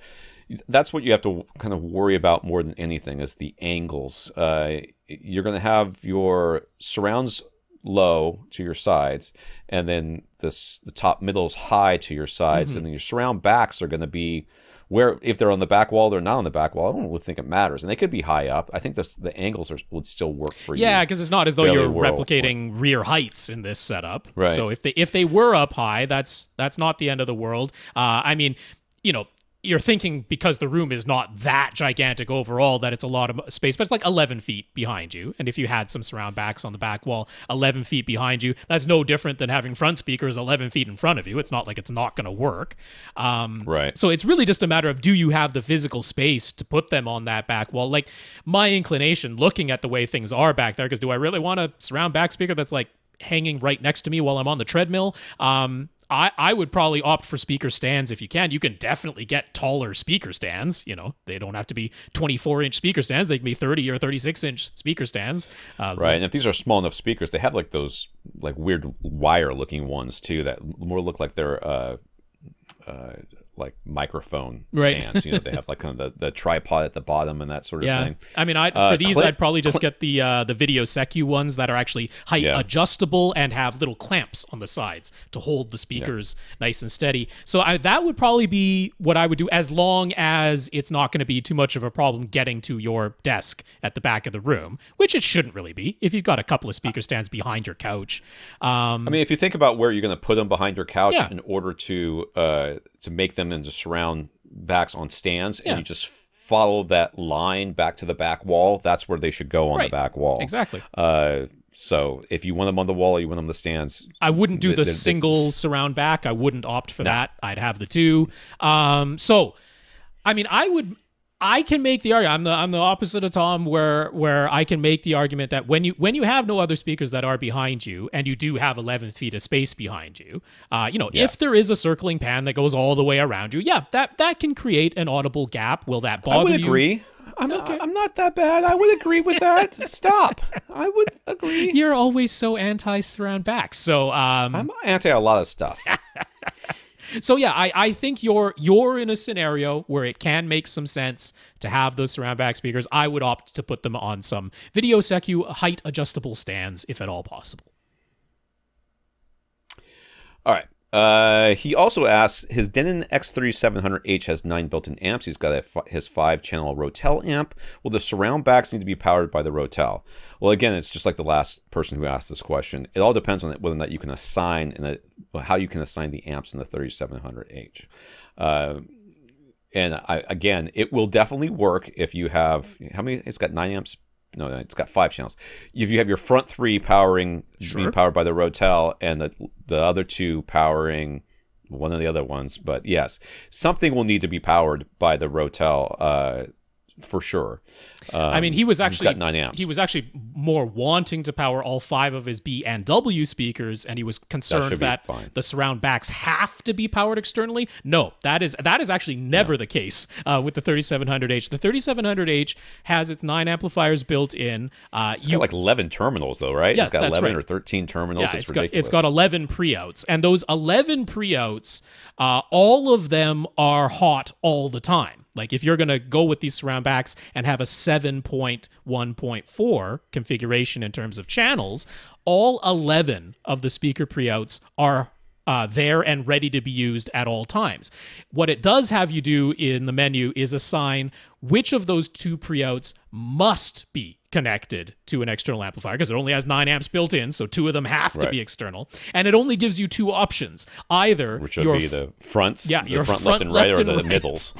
that's what you have to kind of worry about more than anything is the angles. Uh, you're going to have your surrounds low to your sides, and then this, the top middles high to your sides, mm-hmm. and then your surround backs are going to be where, if they're on the back wall, they're not on the back wall. I don't really think it matters, and they could be high up. I think this, the angles are, would still work for you. Yeah, because it's not as though you're replicating world. rear heights in this setup. Right. So if they if they were up high, that's that's not the end of the world. Uh, I mean, you know. you're thinking because the room is not that gigantic overall that it's a lot of space, but it's like eleven feet behind you. And if you had some surround backs on the back wall, eleven feet behind you, that's no different than having front speakers eleven feet in front of you. It's not like it's not going to work. Um, right. So it's really just a matter of, do you have the physical space to put them on that back wall? Like, my inclination, looking at the way things are back there, because do I really want a surround back speaker that's like hanging right next to me while I'm on the treadmill? Um, I, I would probably opt for speaker stands if you can. You can definitely get taller speaker stands. You know, they don't have to be twenty-four inch speaker stands. They can be thirty or thirty-six inch speaker stands. Uh, right. And if these are small enough speakers, they have like those like weird wire looking ones too that more look like they're uh, uh, like microphone right. stands. You know, they have like kind of the, the tripod at the bottom and that sort of yeah. thing. I mean, I'd, uh, for these, clip, I'd probably just get the uh, the VideoSecu ones that are actually height yeah. adjustable and have little clamps on the sides to hold the speakers yeah. nice and steady. So I, that would probably be what I would do, as long as it's not going to be too much of a problem getting to your desk at the back of the room, which it shouldn't really be if you've got a couple of speaker stands behind your couch. Um, I mean, if you think about where you're going to put them behind your couch yeah. in order to uh, to make them into surround backs on stands, yeah. and you just follow that line back to the back wall, that's where they should go on right. the back wall. Exactly. Uh, so if you want them on the wall or you want them on the stands. I wouldn't do the single surround back. I wouldn't opt for no. that. I'd have the two. Um, so, I mean, I would... I can make the argument. I'm the I'm the opposite of Tom, where where I can make the argument that when you when you have no other speakers that are behind you, and you do have eleven feet of space behind you, uh, you know, yeah. if there is a circling pan that goes all the way around you, yeah, that that can create an audible gap. Will that bother you? I would agree. I'm okay. I'm not that bad. I would agree with that. Stop. I would agree. You're always so anti surround back. So um, I'm anti a lot of stuff. So yeah, I, I think you're you're in a scenario where it can make some sense to have those surround back speakers. I would opt to put them on some VideoSecu height adjustable stands if at all possible. All right. Uh, he also asks, his Denon X thirty-seven hundred H has nine built-in amps. He's got a f his five-channel Rotel amp. Will the surround backs need to be powered by the Rotel? Well, again, it's just like the last person who asked this question. It all depends on whether or not you can assign and how you can assign the amps in the thirty-seven hundred H. Uh, and I, again, it will definitely work if you have how many? It's got nine amps. No, it's got five channels. If you have your front three powering sure. being powered by the Rotel and the the other two powering one of the other ones, but yes, something will need to be powered by the Rotel uh, for sure. Um, I mean, he was actually got nine amps. He was actually more wanting to power all five of his B and W speakers, and he was concerned that, that the surround backs have to be powered externally. No, that is that is actually never yeah. the case uh, with the thirty-seven hundred H. The thirty-seven hundred H has its nine amplifiers built in. Uh, it's you, got like eleven terminals, though, right? Yeah, it's got eleven right. or thirteen terminals. Yeah, it's, it's ridiculous. Got, it's got eleven pre-outs, and those eleven pre-outs, uh, all of them are hot all the time. Like, if you're going to go with these surround backs and have a seven point one point four configuration in terms of channels, all eleven of the speaker pre-outs are uh, there and ready to be used at all times. What it does have you do in the menu is assign which of those two pre-outs must be connected to an external amplifier, because it only has nine amps built in, so two of them have right. to be external, and it only gives you two options, either which would your be the fronts yeah the your front, front left and right left or, and or the right. middles.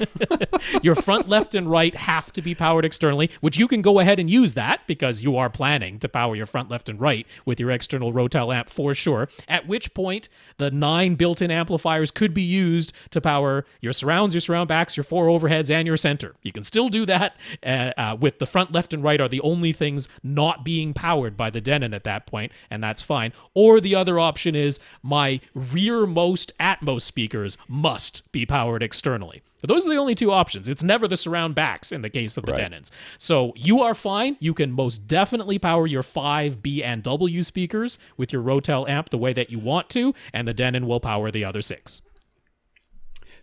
Your front left and right have to be powered externally, which you can go ahead and use that because you are planning to power your front left and right with your external Rotel amp for sure, at which point the nine built-in amplifiers could be used to power your surrounds, your surround backs, your four overheads, and your center. You can still do that uh, uh, with the front left and right are the only things not being powered by the Denon at that point, and that's fine. Or the other option is my rearmost Atmos speakers must be powered externally. But those are the only two options. It's never the surround backs in the case of the right. Denons. So you are fine. You can most definitely power your five B and W speakers with your Rotel amp the way that you want to, and the Denon will power the other six.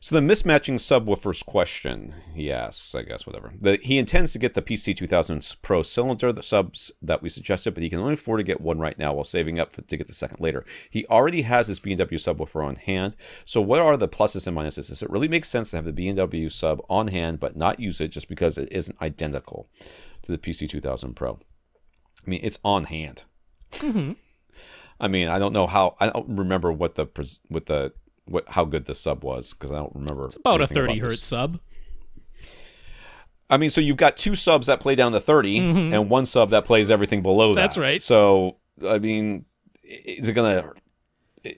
So the mismatching subwoofers question, he asks, I guess, whatever. The, he intends to get the P C two thousand Pro cylinder, the subs that we suggested, but he can only afford to get one right now while saving up for, to get the second later. He already has his B and W subwoofer on hand. So what are the pluses and minuses? Does it really make sense to have the B and W sub on hand but not use it just because it isn't identical to the P C two thousand Pro? I mean, it's on hand. Mm-hmm. I mean, I don't know how, I don't remember what the, what the, what how good the sub was, because I don't remember. It's about a thirty hertz sub. I mean, so you've got two subs that play down to thirty, mm-hmm. and one sub that plays everything below that. That's right. So, I mean, is it going to...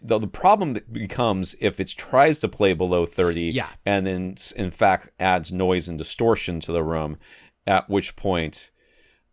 The, the problem that becomes if it tries to play below thirty, yeah. and then, in fact, adds noise and distortion to the room, at which point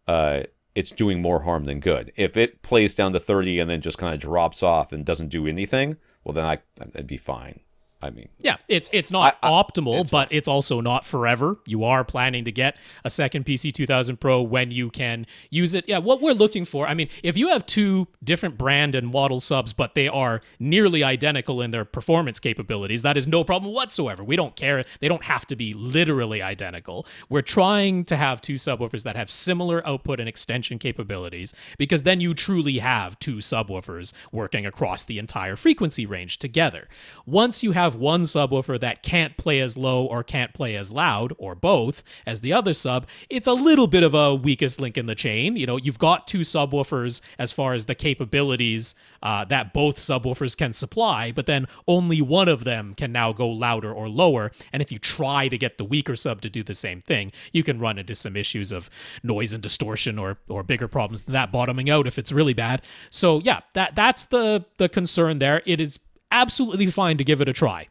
uh, it's doing more harm than good. If it plays down to thirty and then just kind of drops off and doesn't do anything, well, then I, that'd be fine. I mean, yeah, it's it's not I, I, optimal, it's but fine. It's also not forever. You are planning to get a second P C two thousand Pro when you can use it. Yeah, what we're looking for, I mean, if you have two different brand and model subs, but they are nearly identical in their performance capabilities, that is no problem whatsoever. We don't care. They don't have to be literally identical. We're trying to have two subwoofers that have similar output and extension capabilities, because then you truly have two subwoofers working across the entire frequency range together. Once you have one subwoofer that can't play as low or can't play as loud or both as the other sub, it's a little bit of a weakest link in the chain. You know, you've got two subwoofers as far as the capabilities uh, that both subwoofers can supply, but then only one of them can now go louder or lower. And if you try to get the weaker sub to do the same thing, you can run into some issues of noise and distortion or or bigger problems than that bottoming out if it's really bad. So yeah, that that's the the concern there. It is absolutely fine to give it a try.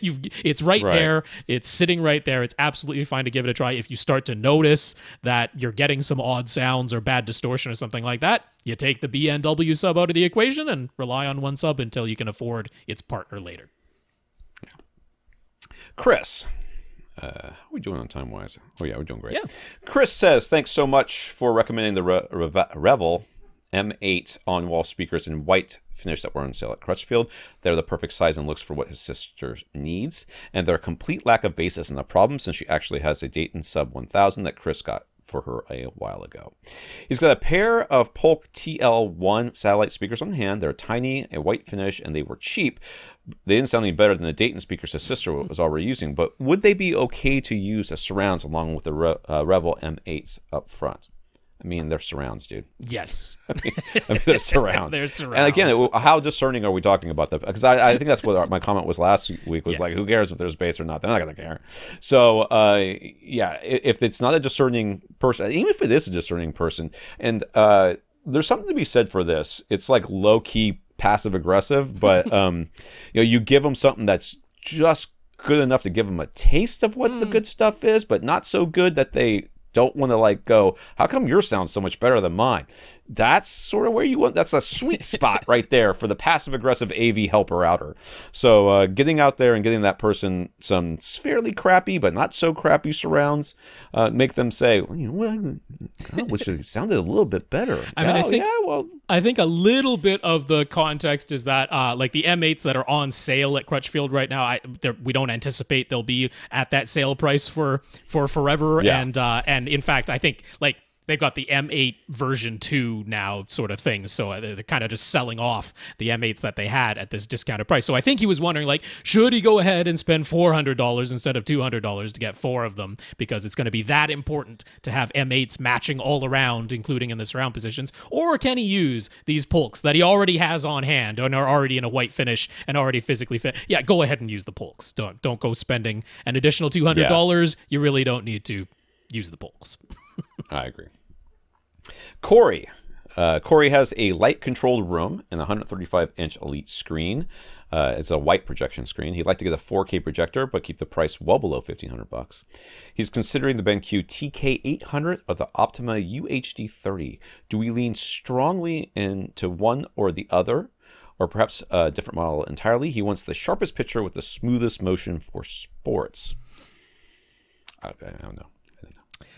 You've, it's right, right there. It's sitting right there. It's absolutely fine to give it a try. If you start to notice that you're getting some odd sounds or bad distortion or something like that, you take the B and W sub out of the equation and rely on one sub until you can afford its partner later. Yeah. Chris. Uh, how are we doing on time-wise? Oh, yeah, we're doing great. Yeah. Chris says, thanks so much for recommending the Re Re Revel M eight on-wall speakers in white finish that were on sale at Crutchfield. They're the perfect size and looks for what his sister needs, and their complete lack of bass isn't a problem, since she actually has a Dayton Sub one thousand that Chris got for her a while ago. He's got a pair of Polk T L one satellite speakers on hand. They're tiny, a white finish, and they were cheap. They didn't sound any better than the Dayton speakers his sister was already using, but would they be okay to use as surrounds along with the Re uh, Revel M eights up front? I mean, they're surrounds, dude. Yes. I mean, I mean they're surrounds. They're surrounds. And again, how discerning are we talking about that? Because I, I think that's what our, my comment was last week, was yeah. like, who cares if there's bass or not? They're not going to care. So, uh, yeah, if it's not a discerning person, even if it is a discerning person, and uh, there's something to be said for this. It's like low-key passive-aggressive, but um, you know, you give them something that's just good enough to give them a taste of what mm. the good stuff is, but not so good that they don't want to like go, how come your sound's so much better than mine? That's sort of where you want, that's a sweet spot right there for the passive aggressive A V helper outer. So uh, getting out there and getting that person some fairly crappy but not so crappy surrounds, uh, make them say, well, you know, well, I wish it sounded a little bit better. I mean, oh, I think, yeah, well. I think a little bit of the context is that uh, like the M eights that are on sale at Crutchfield right now, I, we don't anticipate they'll be at that sale price for, for forever. Yeah. And, uh, and in fact, I think like, they've got the M eight version two now sort of thing. So they're kind of just selling off the M eights that they had at this discounted price. So I think he was wondering, like, should he go ahead and spend four hundred dollars instead of two hundred dollars to get four of them? Because it's going to be that important to have M eights matching all around, including in the surround positions. Or can he use these Polks that he already has on hand and are already in a white finish and already physically fit? Yeah, go ahead and use the Polks. Don't, don't go spending an additional two hundred dollars. Yeah. You really don't need to use the Polks. I agree. Corey. Uh, Corey has a light-controlled room and a one hundred thirty-five inch Elite screen. Uh, it's a white projection screen. He'd like to get a four K projector, but keep the price well below fifteen hundred bucks. He's considering the BenQ T K eight hundred or the Optima U H D thirty. Do we lean strongly into one or the other, or perhaps a different model entirely? He wants the sharpest picture with the smoothest motion for sports. I, I don't know.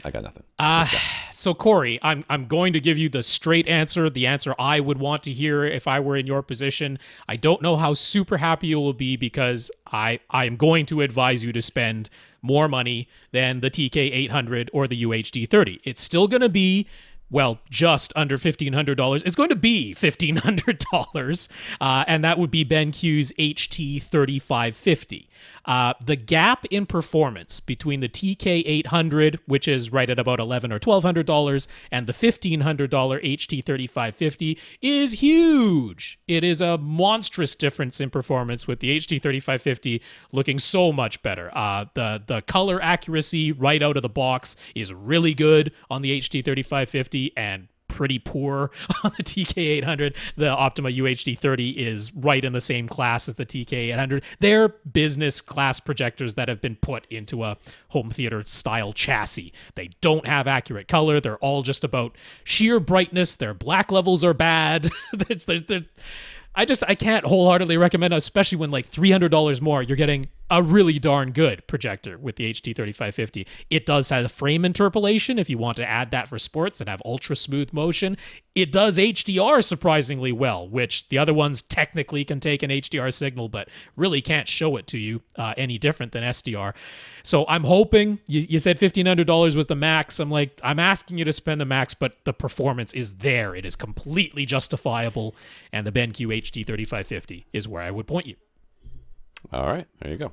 I got nothing. Uh, so Corey, I'm I'm going to give you the straight answer, the answer I would want to hear if I were in your position. I don't know how super happy you will be, because I I am going to advise you to spend more money than the T K eight hundred or the U H D thirty. It's still going to be well, just under fifteen hundred dollars. It's going to be fifteen hundred dollars, uh, and that would be BenQ's H T thirty-five fifty. Uh, the gap in performance between the T K eight hundred, which is right at about eleven or twelve hundred dollars, and the fifteen hundred dollar H T thirty-five fifty is huge. It is a monstrous difference in performance, with the H T thirty-five fifty looking so much better. Uh, the, the color accuracy right out of the box is really good on the H T thirty-five fifty. And pretty poor on the T K eight hundred. The Optima U H D thirty is right in the same class as the T K eight hundred. They're business class projectors that have been put into a home theater style chassis. They don't have accurate color. They're all just about sheer brightness. Their black levels are bad. it's, they're, they're, I just, I can't wholeheartedly recommend, especially when like three hundred dollars more, you're getting a really darn good projector with the H T thirty-five fifty. It does have the frame interpolation if you want to add that for sports and have ultra smooth motion. It does H D R surprisingly well, which the other ones technically can take an H D R signal, but really can't show it to you uh, any different than S D R. So I'm hoping, you, you said fifteen hundred dollars was the max. I'm like, I'm asking you to spend the max, but the performance is there. It is completely justifiable. And the BenQ H T thirty-five fifty is where I would point you. All right, there you go.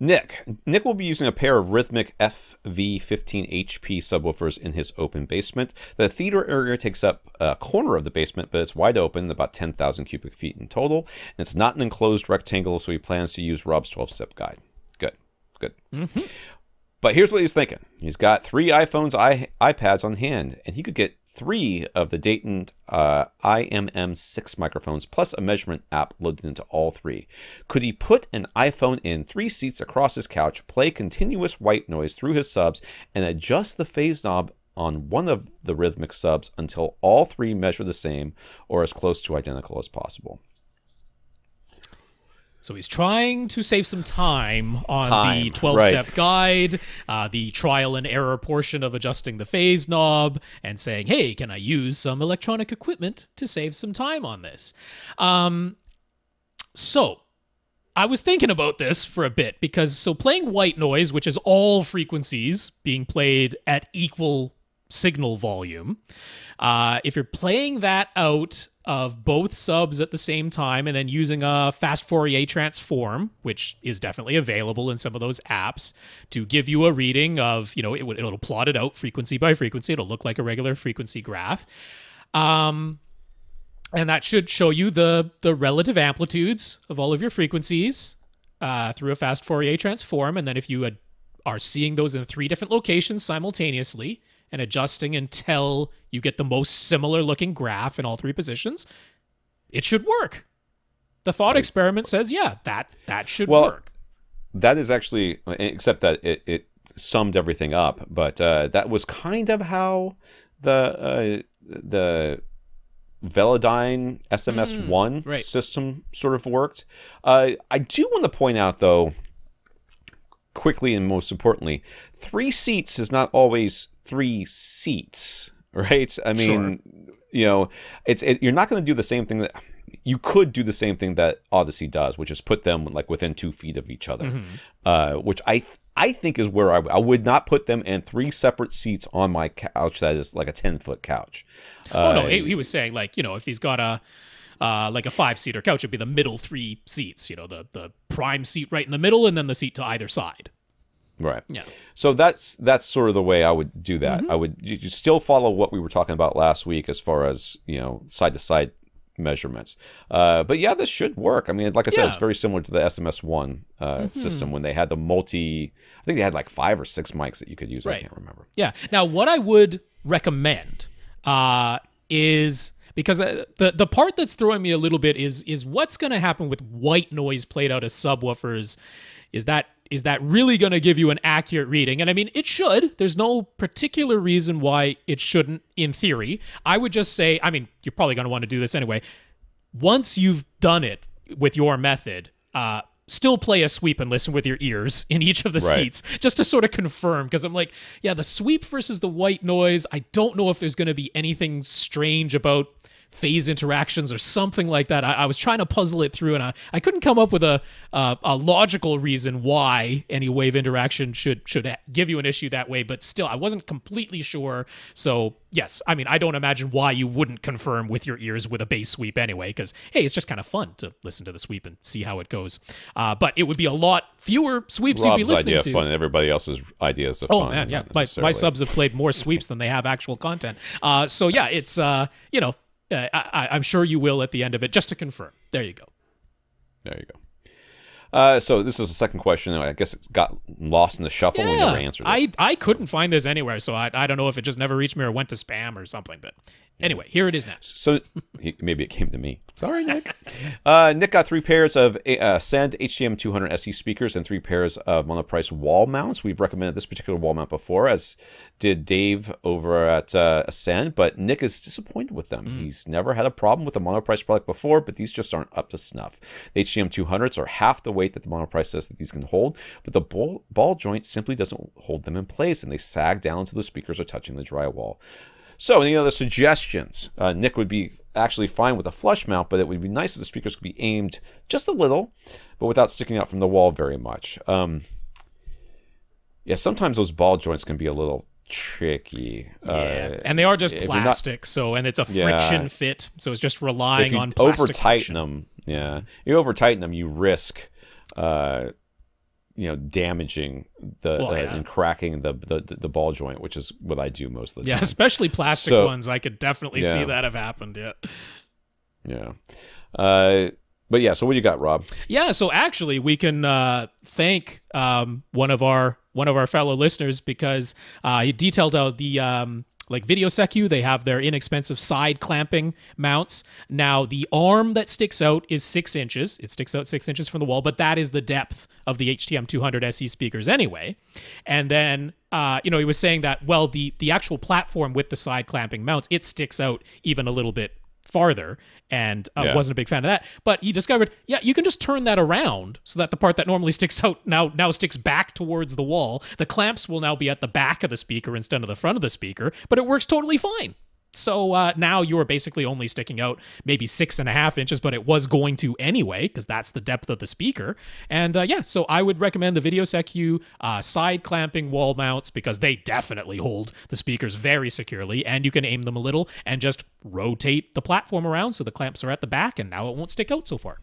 Nick. Nick will be using a pair of Rhythmic F V fifteen H P subwoofers in his open basement. The theater area takes up a corner of the basement, but it's wide open, about ten thousand cubic feet in total. And it's not an enclosed rectangle, so he plans to use Rob's twelve-step guide. Good, good. Mm-hmm. But here's what he's thinking. He's got three iPhones, I, iPads on hand, and he could get three of the Dayton uh, I M M six microphones, plus a measurement app loaded into all three. Could he put an iPhone in three seats across his couch, play continuous white noise through his subs, and adjust the phase knob on one of the Rhythmic subs until all three measure the same or as close to identical as possible? So he's trying to save some time on time, the twelve-step right. guide, uh, the trial and error portion of adjusting the phase knob, and saying, hey, can I use some electronic equipment to save some time on this? Um, so I was thinking about this for a bit, because so playing white noise, which is all frequencies being played at equal signal volume, uh, if you're playing that out of both subs at the same time and then using a fast Fourier transform, which is definitely available in some of those apps, to give you a reading of, you know, it would, it'll plot it out frequency by frequency. It'll look like a regular frequency graph. Um, and that should show you the, the relative amplitudes of all of your frequencies uh, through a fast Fourier transform. And then if you had, are seeing those in three different locations simultaneously, and adjusting until you get the most similar looking graph in all three positions, it should work. The thought experiment says, yeah, that that should well, work. That is actually, except that it, it summed everything up, but uh, that was kind of how the uh, the Velodyne S M S one mm, right. system sort of worked. Uh, I do want to point out, though, quickly and most importantly, three seats is not always three seats, right? I mean, sure. you know, it's it, you're not going to do the same thing that you could do the same thing that Odyssey does, which is put them like within two feet of each other, mm-hmm. uh, which I I think is where I, I would not put them in three separate seats on my couch that is like a ten foot couch. Oh uh, no, he, he was saying like, you know, if he's got a uh, like a five seater couch, it'd be the middle three seats, you know, the the prime seat right in the middle, and then the seat to either side. Right. Yeah. So that's that's sort of the way I would do that. Mm-hmm. I would you still follow what we were talking about last week as far as, you know, side to side measurements. Uh, but yeah, this should work. I mean, like I said, yeah. it's very similar to the S M S one uh, mm-hmm. system when they had the multi. I think they had like five or six mics that you could use. Right. I can't remember. Yeah. Now, what I would recommend uh, is. Because the the part that's throwing me a little bit is is what's going to happen with white noise played out as subwoofers. Is that is that really going to give you an accurate reading? And I mean, it should. There's no particular reason why it shouldn't, in theory. I would just say, I mean, you're probably going to want to do this anyway. Once you've done it with your method, uh, still play a sweep and listen with your ears in each of the right. seats, just to sort of confirm, because I'm like, yeah, the sweep versus the white noise, I don't know if there's going to be anything strange about phase interactions or something like that. I, I was trying to puzzle it through, and I, I couldn't come up with a, uh, a logical reason why any wave interaction should should give you an issue that way, but still, I wasn't completely sure. So yes, I mean, I don't imagine why you wouldn't confirm with your ears with a bass sweep anyway, because, hey, it's just kind of fun to listen to the sweep and see how it goes. Uh, but it would be a lot fewer sweeps Rob's you'd be listening idea to. Fun. Everybody else's ideas of oh, fun. Oh, man, yeah. My, my subs have played more sweeps than they have actual content. Uh, so, yeah, it's, uh, you know, Uh, I, I'm sure you will at the end of it, just to confirm. There you go. There you go. Uh, so this is the second question. I guess it's got lost in the shuffle yeah, when you were answering it. I, I couldn't find this anywhere, so I, I don't know if it just never reached me or went to spam or something. But anyway, here it is now. So maybe it came to me. Sorry, Nick. uh, Nick got three pairs of uh, Send H D M two hundred S E speakers and three pairs of Monoprice wall mounts. We've recommended this particular wall mount before, as did Dave over at uh, Ascend, but Nick is disappointed with them. Mm. He's never had a problem with the Monoprice product before, but these just aren't up to snuff. The H D M two hundreds are half the weight that the Monoprice says that these can hold, but the ball, ball joint simply doesn't hold them in place, and they sag down until the speakers are touching the drywall. So any other suggestions? Uh, Nick would be actually fine with a flush mount, but it would be nice if the speakers could be aimed just a little, but without sticking out from the wall very much. Um, yeah, sometimes those ball joints can be a little tricky. Yeah, uh, and they are just plastic, not, so and it's a friction yeah. fit, so it's just relying if you on plastic over-tighten them, yeah. If you over-tighten them, you risk... Uh, you know, damaging the well, uh, yeah. and cracking the, the the ball joint, which is what I do most of the yeah, time. Yeah, especially plastic so, ones. I could definitely yeah. see that have happened. Yeah. Yeah. Uh, but yeah. So what do you got, Rob? Yeah. So actually, we can uh, thank um, one of our one of our fellow listeners, because uh, he detailed out the. Um, Like VideoSecu, they have their inexpensive side clamping mounts. Now, the arm that sticks out is six inches. It sticks out six inches from the wall, but that is the depth of the H D M two hundred S E speakers anyway. And then, uh, you know, he was saying that, well, the, the actual platform with the side clamping mounts, it sticks out even a little bit farther, and uh, yeah. wasn't a big fan of that. But he discovered, yeah, you can just turn that around so that the part that normally sticks out now now sticks back towards the wall. The clamps will now be at the back of the speaker instead of the front of the speaker, but it works totally fine. So uh, now you're basically only sticking out maybe six and a half inches, but it was going to anyway, because that's the depth of the speaker. And uh, yeah, so I would recommend the VideoSecu uh, side clamping wall mounts, because they definitely hold the speakers very securely, and you can aim them a little and just rotate the platform around so the clamps are at the back, and now it won't stick out so far.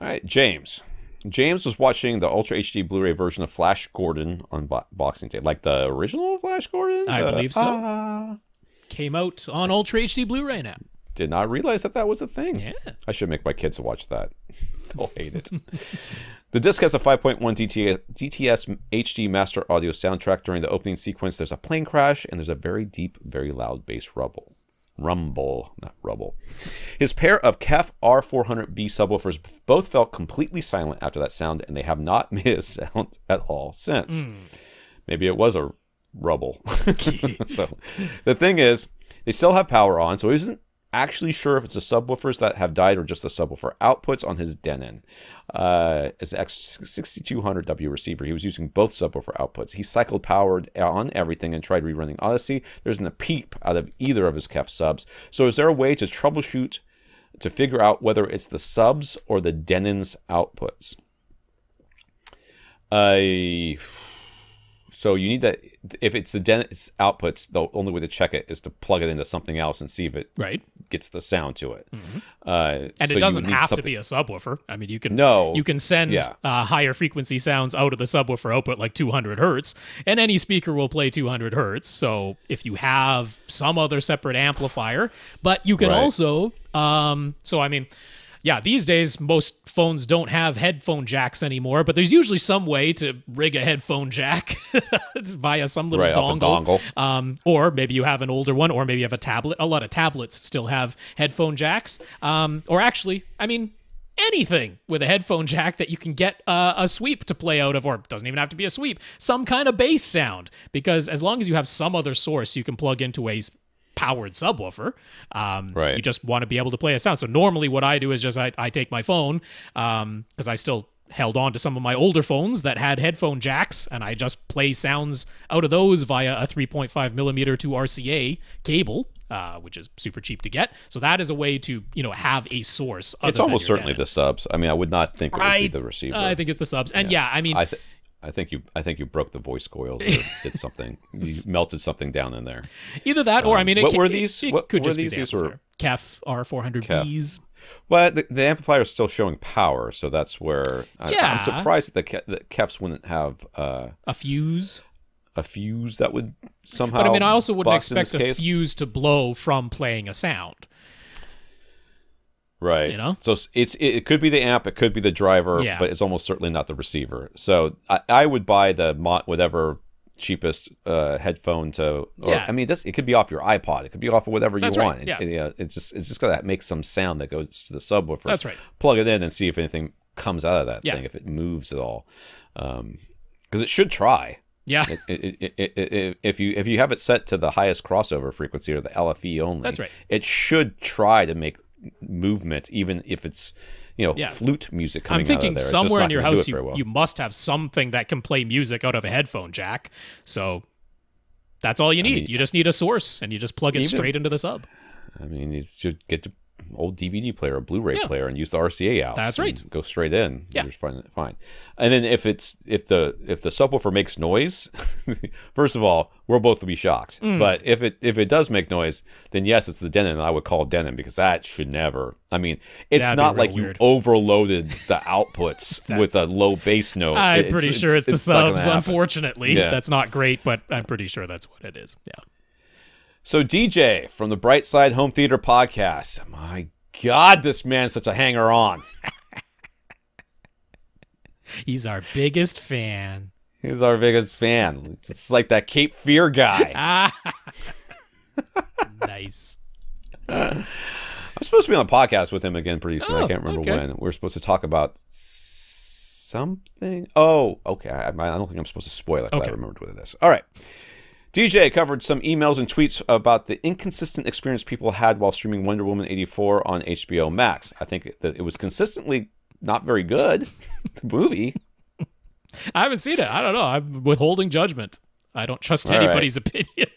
All right, James. James was watching the Ultra H D Blu-ray version of Flash Gordon on bo Boxing Day. Like the original Flash Gordon? I uh, believe so. Ah. Came out on Ultra H D Blu-ray now. Did not realize that that was a thing. Yeah. I should make my kids watch that. They'll hate it. The disc has a five point one D T S H D master audio soundtrack. During the opening sequence, there's a plane crash, and there's a very deep, very loud bass rumble. Rumble, not rubble. His pair of Kef R four hundred B subwoofers both felt completely silent after that sound, and they have not made a sound at all since. Mm. Maybe it was a rubble. So the thing is, they still have power on, so he isn't actually sure if it's the subwoofers that have died or just the subwoofer outputs on his Denon. Uh, as X sixty-two hundred W receiver, he was using both subwoofer outputs. He cycled powered on everything and tried rerunning Odyssey. There isn't a peep out of either of his Kef subs. So is there a way to troubleshoot to figure out whether it's the subs or the Denon's outputs? I... Uh, So you need that. If it's the Denon's outputs, the only way to check it is to plug it into something else and see if it right. gets the sound to it. Mm-hmm. uh, and so it doesn't have something. to be a subwoofer. I mean, you can no, you can send yeah. uh, higher frequency sounds out of the subwoofer output, like two hundred hertz, and any speaker will play two hundred hertz. So if you have some other separate amplifier, but you can right. also. Um, so I mean. Yeah, these days, most phones don't have headphone jacks anymore, but there's usually some way to rig a headphone jack via some little right, dongle. Off a dongle. Um, or maybe you have an older one, or maybe you have a tablet. A lot of tablets still have headphone jacks. Um, or actually, I mean... anything with a headphone jack that you can get uh, a sweep to play out of, or doesn't even have to be a sweep, some kind of bass sound, because as long as you have some other source you can plug into a powered subwoofer, um, right. you just want to be able to play a sound. So normally what I do is just I, I take my phone, because um, I still held on to some of my older phones that had headphone jacks, and I just play sounds out of those via a three point five millimeter to R C A cable. uh, which is super cheap to get. So that is a way to, you know, have a source. Other it's almost than certainly Denon. The subs. I mean, I would not think it would I, be the receiver. Uh, I think it's the subs. And yeah, yeah I mean, I th I think you I think you broke the voice coils or did something. You melted something down in there. Either that, um, or I mean, it what were these? It, it what could were just these? Be these were Kef R four hundred Bs. Well, the, the amplifier is still showing power, so that's where I, yeah. I'm surprised that the, the Kefs wouldn't have uh, a fuse. A fuse that would somehow. But I mean, I also wouldn't expect a case. fuse to blow from playing a sound. Right. You know? So it's it could be the amp, it could be the driver, yeah. but it's almost certainly not the receiver. So I, I would buy the whatever cheapest uh, headphone to. Or, yeah. I mean, this, it could be off your iPod. It could be off of whatever That's you right. want. Yeah. It, it, uh, it's just it's just gotta make some sound that goes to the subwoofer. That's right. Plug it in and see if anything comes out of that yeah. thing, if it moves at all, because um, it should try. Yeah. It, it, it, it, it, it, if you if you have it set to the highest crossover frequency or the L F E only, that's right. It should try to make movement, even if it's, you know, yeah. flute music coming I'm thinking out of there. Somewhere in your house you, well. you must have something that can play music out of a headphone jack, so that's all you need. I mean, you just need a source and you just plug it even, straight into the sub. I mean, you should get an old D V D player or Blu-ray yeah. player and use the R C A out. That's right. Go straight in. Yeah, you're fine, fine. And then if it's if the if the subwoofer makes noise, first of all, we'll both be shocked. Mm. But if it if it does make noise, then yes, it's the Denon, and I would call it Denon because that should never. I mean, it's That'd not like weird. you overloaded the outputs with a low bass note. I'm it's, pretty it's, sure it's, it's the subs. Unfortunately, yeah. that's not great, but I'm pretty sure that's what it is. Yeah. So D J from the Bright Side Home Theater podcast. My God, this man's such a hanger-on. He's our biggest fan. He's our biggest fan. It's like that Cape Fear guy. Nice. I'm supposed to be on a podcast with him again pretty soon. Oh, I can't remember okay. when. We're supposed to talk about something. Oh, okay. I, I don't think I'm supposed to spoil it, but okay. I remembered what it is. All right. D J covered some emails and tweets about the inconsistent experience people had while streaming Wonder Woman eighty-four on H B O Max. I think that it was consistently not very good, the movie. I haven't seen it. I don't know. I'm withholding judgment. I don't trust All anybody's right. opinion.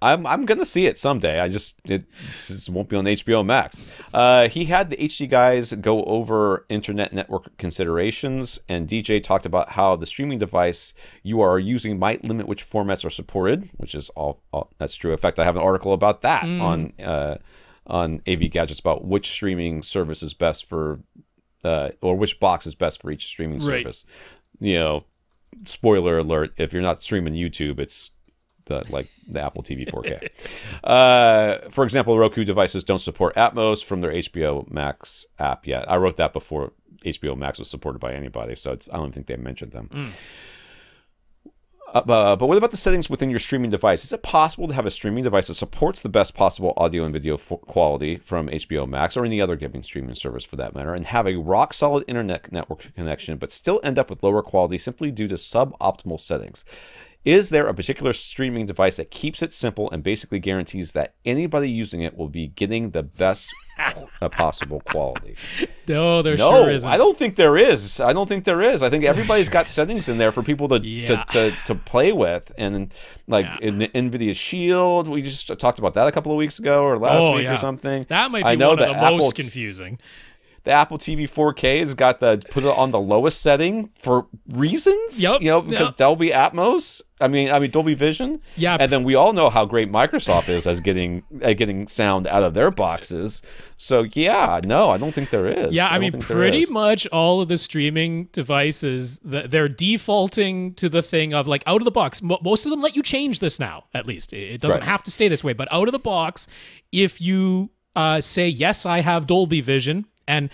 I'm, I'm going to see it someday. I just, it just won't be on H B O Max. Uh, he had the H D guys go over internet network considerations, and D J talked about how the streaming device you are using might limit which formats are supported, which is all, all that's true. In fact, I have an article about that mm. on uh, on A V Gadgets about which streaming service is best for, uh, or which box is best for each streaming right. service. You know, spoiler alert, if you're not streaming YouTube, it's the, like the Apple T V four K. Uh, for example, Roku devices don't support Atmos from their H B O Max app yet. I wrote that before H B O Max was supported by anybody, so it's, I don't think they mentioned them. Mm. Uh, but, but what about the settings within your streaming device? Is it possible to have a streaming device that supports the best possible audio and video quality from H B O Max or any other given streaming service for that matter and have a rock-solid internet network connection but still end up with lower quality simply due to suboptimal settings? Is there a particular streaming device that keeps it simple and basically guarantees that anybody using it will be getting the best possible quality? No, there no, sure isn't. I don't think there is. I don't think there is. I think everybody's sure got is. settings in there for people to yeah. to, to, to play with. And like yeah. in the NVIDIA Shield, we just talked about that a couple of weeks ago or last oh, week yeah. or something. That might be I know one of the Apple's, most confusing. The Apple T V four K has got the put it on the lowest setting for reasons. Yep. You know, because yep. Dolby Atmos. I mean, I mean Dolby Vision. Yeah. And then we all know how great Microsoft is as getting at getting sound out of their boxes. So yeah, no, I don't think there is. Yeah, I, I mean, pretty much all of the streaming devices, they're defaulting to the thing of like out of the box. Most of them let you change this now. At least it doesn't right. have to stay this way. But out of the box, if you uh, say yes, I have Dolby Vision. And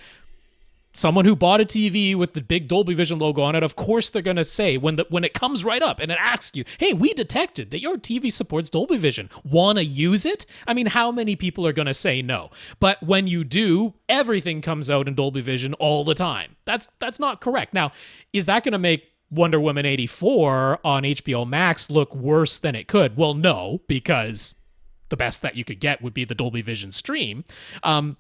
someone who bought a T V with the big Dolby Vision logo on it, of course they're going to say when the, when it comes right up and it asks you, hey, we detected that your T V supports Dolby Vision. Want to use it? I mean, how many people are going to say no? But when you do, everything comes out in Dolby Vision all the time. That's, that's not correct. Now, is that going to make Wonder Woman eighty-four on H B O Max look worse than it could? Well, no, because the best that you could get would be the Dolby Vision stream. Um,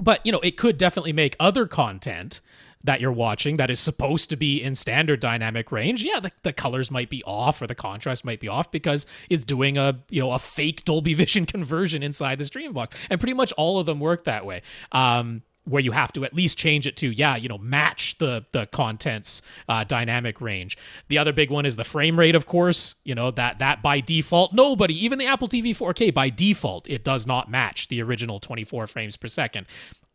But, you know, it could definitely make other content that you're watching that is supposed to be in standard dynamic range, yeah, the, the colors might be off or the contrast might be off because it's doing a, you know, a fake Dolby Vision conversion inside the stream box. And pretty much all of them work that way. Um, where you have to at least change it to, yeah, you know, match the the content's uh, dynamic range. The other big one is the frame rate, of course. You know, that that by default, nobody, even the Apple T V four K, by default, it does not match the original twenty-four frames per second.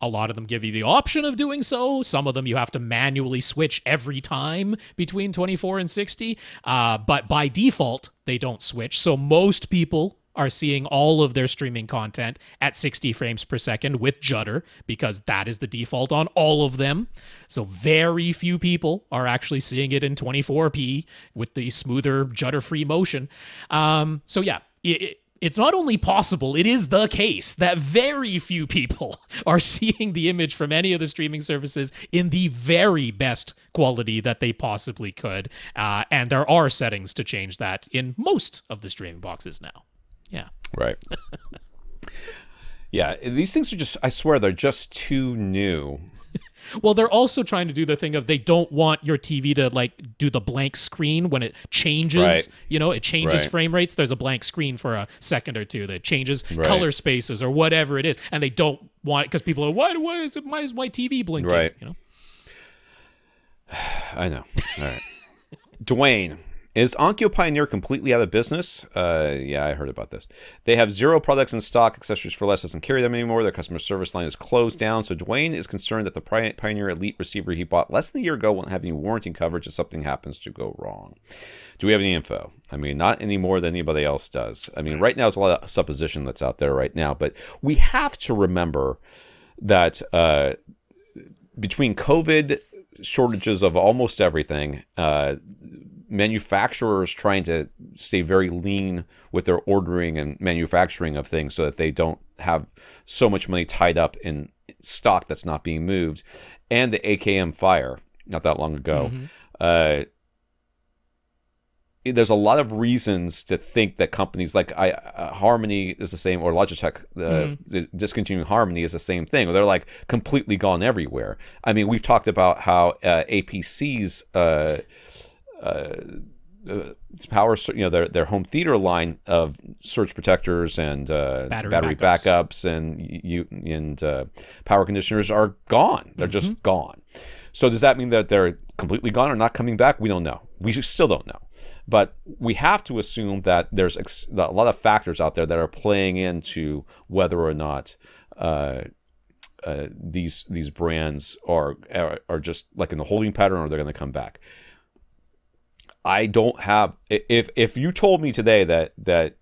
A lot of them give you the option of doing so. Some of them you have to manually switch every time between twenty-four and sixty. Uh, but by default, they don't switch. So most people are seeing all of their streaming content at sixty frames per second with judder, because that is the default on all of them. So very few people are actually seeing it in twenty-four P with the smoother judder-free motion. Um, so yeah, it, it, it's not only possible, it is the case that very few people are seeing the image from any of the streaming services in the very best quality that they possibly could. Uh, and there are settings to change that in most of the streaming boxes now. Yeah. Right. Yeah. These things are just, I swear, they're just too new. Well, they're also trying to do the thing of, they don't want your T V to like do the blank screen when it changes, right. you know, it changes right. frame rates. There's a blank screen for a second or two that changes right. color spaces or whatever it is. And they don't want it because people are, why, why is it, why is my T V blinking? Right. You know? I know. All right. Dwayne. Is Onkyo Pioneer completely out of business? Uh, yeah, I heard about this. They have zero products in stock. Accessories for Less doesn't carry them anymore. Their customer service line is closed down. So Dwayne is concerned that the Pioneer Elite receiver he bought less than a year ago won't have any warranty coverage if something happens to go wrong. Do we have any info? I mean, not any more than anybody else does. I mean, right now there's a lot of supposition that's out there right now. But we have to remember that uh, between COVID, shortages of almost everything, uh, manufacturers trying to stay very lean with their ordering and manufacturing of things so that they don't have so much money tied up in stock that's not being moved, and the A K M fire not that long ago. Mm-hmm. uh, there's a lot of reasons to think that companies like I, uh, Harmony is the same, or Logitech, uh, mm-hmm. discontinuing Harmony is the same thing. They're like completely gone everywhere. I mean, we've talked about how uh, A P C's... Uh, Uh, uh, power, you know, their their home theater line of surge protectors and uh, battery, battery backups. backups and you and uh, power conditioners are gone. They're mm-hmm. just gone. So does that mean that they're completely gone or not coming back? We don't know. We still don't know. But we have to assume that there's ex a lot of factors out there that are playing into whether or not uh, uh, these these brands are, are are just like in the holding pattern, or they're going to come back. I don't have, if if you told me today that that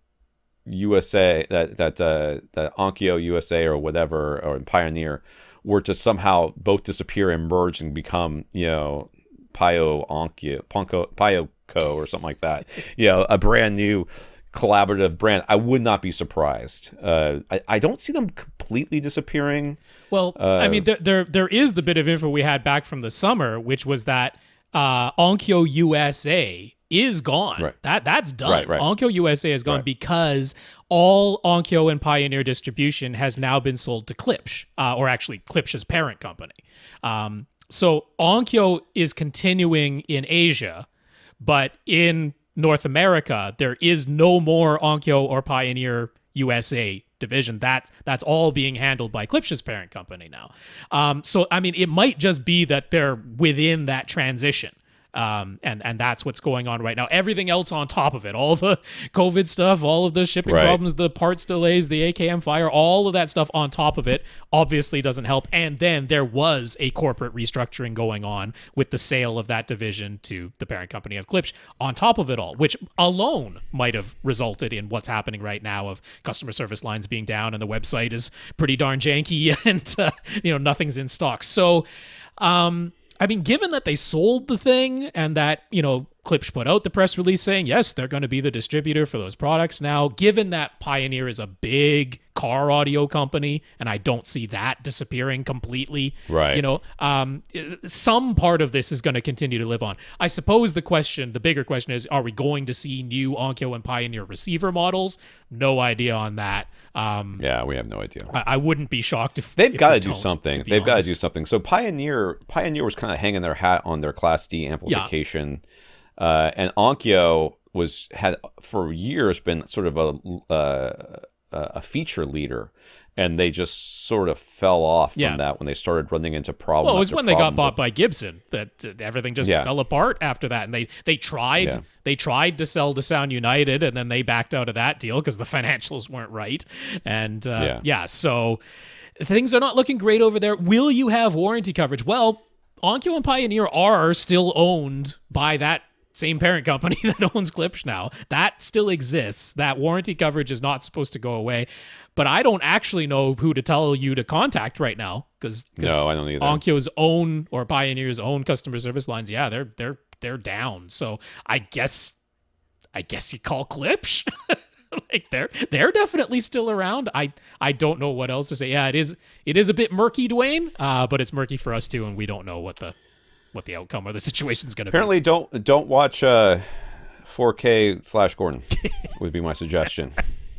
U S A that that uh, that Onkyo U S A or whatever, or Pioneer, were to somehow both disappear and merge and become, you know, Pio Onkyo Ponko Pio Co or something like that, you know, a brand new collaborative brand, I would not be surprised. Uh, I, I don't see them completely disappearing. Well, uh, I mean, there, there there is the bit of info we had back from the summer, which was that Uh, Onkyo U S A is gone. Right. That that's done. Right, right. Onkyo U S A is gone right. because all Onkyo and Pioneer distribution has now been sold to Klipsch, uh, or actually Klipsch's parent company. Um, so Onkyo is continuing in Asia, but in North America there is no more Onkyo or Pioneer U S A division. That that's all being handled by Klipsch's parent company now. Um, so I mean, it might just be that they're within that transition, um, and and that's what's going on right now. Everything else on top of it, all the COVID stuff, all of the shipping right. problems, the parts delays, the A K M fire, all of that stuff on top of it, obviously doesn't help. And then there was a corporate restructuring going on with the sale of that division to the parent company of Klipsch. On top of it all, which alone might have resulted in what's happening right now of customer service lines being down and the website is pretty darn janky and uh, you know, nothing's in stock. So, um. I mean, given that they sold the thing and that, you know, Klipsch put out the press release saying, yes, they're going to be the distributor for those products now, given that Pioneer is a big car audio company, and I don't see that disappearing completely. Right. You know, um, some part of this is going to continue to live on. I suppose the question, the bigger question is, are we going to see new Onkyo and Pioneer receiver models? No idea on that. Um, yeah, we have no idea. I, I wouldn't be shocked if they've got to do something. They've got to do something. So Pioneer, Pioneer was kind of hanging their hat on their Class D amplification. Yeah. Uh, and Onkyo was had for years been sort of a uh, a feature leader, and they just sort of fell off yeah. from that when they started running into problems. Well, it was when they got bought by Gibson that everything just yeah. fell apart after that, and they they tried yeah. they tried to sell to Sound United, and then they backed out of that deal because the financials weren't right, and uh, yeah. yeah, so things are not looking great over there. Will you have warranty coverage? Well, Onkyo and Pioneer are still owned by that same parent company that owns Klipsch now. That still exists. That warranty coverage is not supposed to go away. But I don't actually know who to tell you to contact right now, because no, I don't either. Onkyo's own or Pioneer's own customer service lines, yeah, they're they're they're down. So I guess I guess you call Klipsch. Like they're they're definitely still around. I I don't know what else to say. Yeah, it is it is a bit murky, Dwayne. Uh, but it's murky for us too, and we don't know what the what the outcome or the situation is going to be. Apparently, don't don't watch uh, four K Flash Gordon would be my suggestion,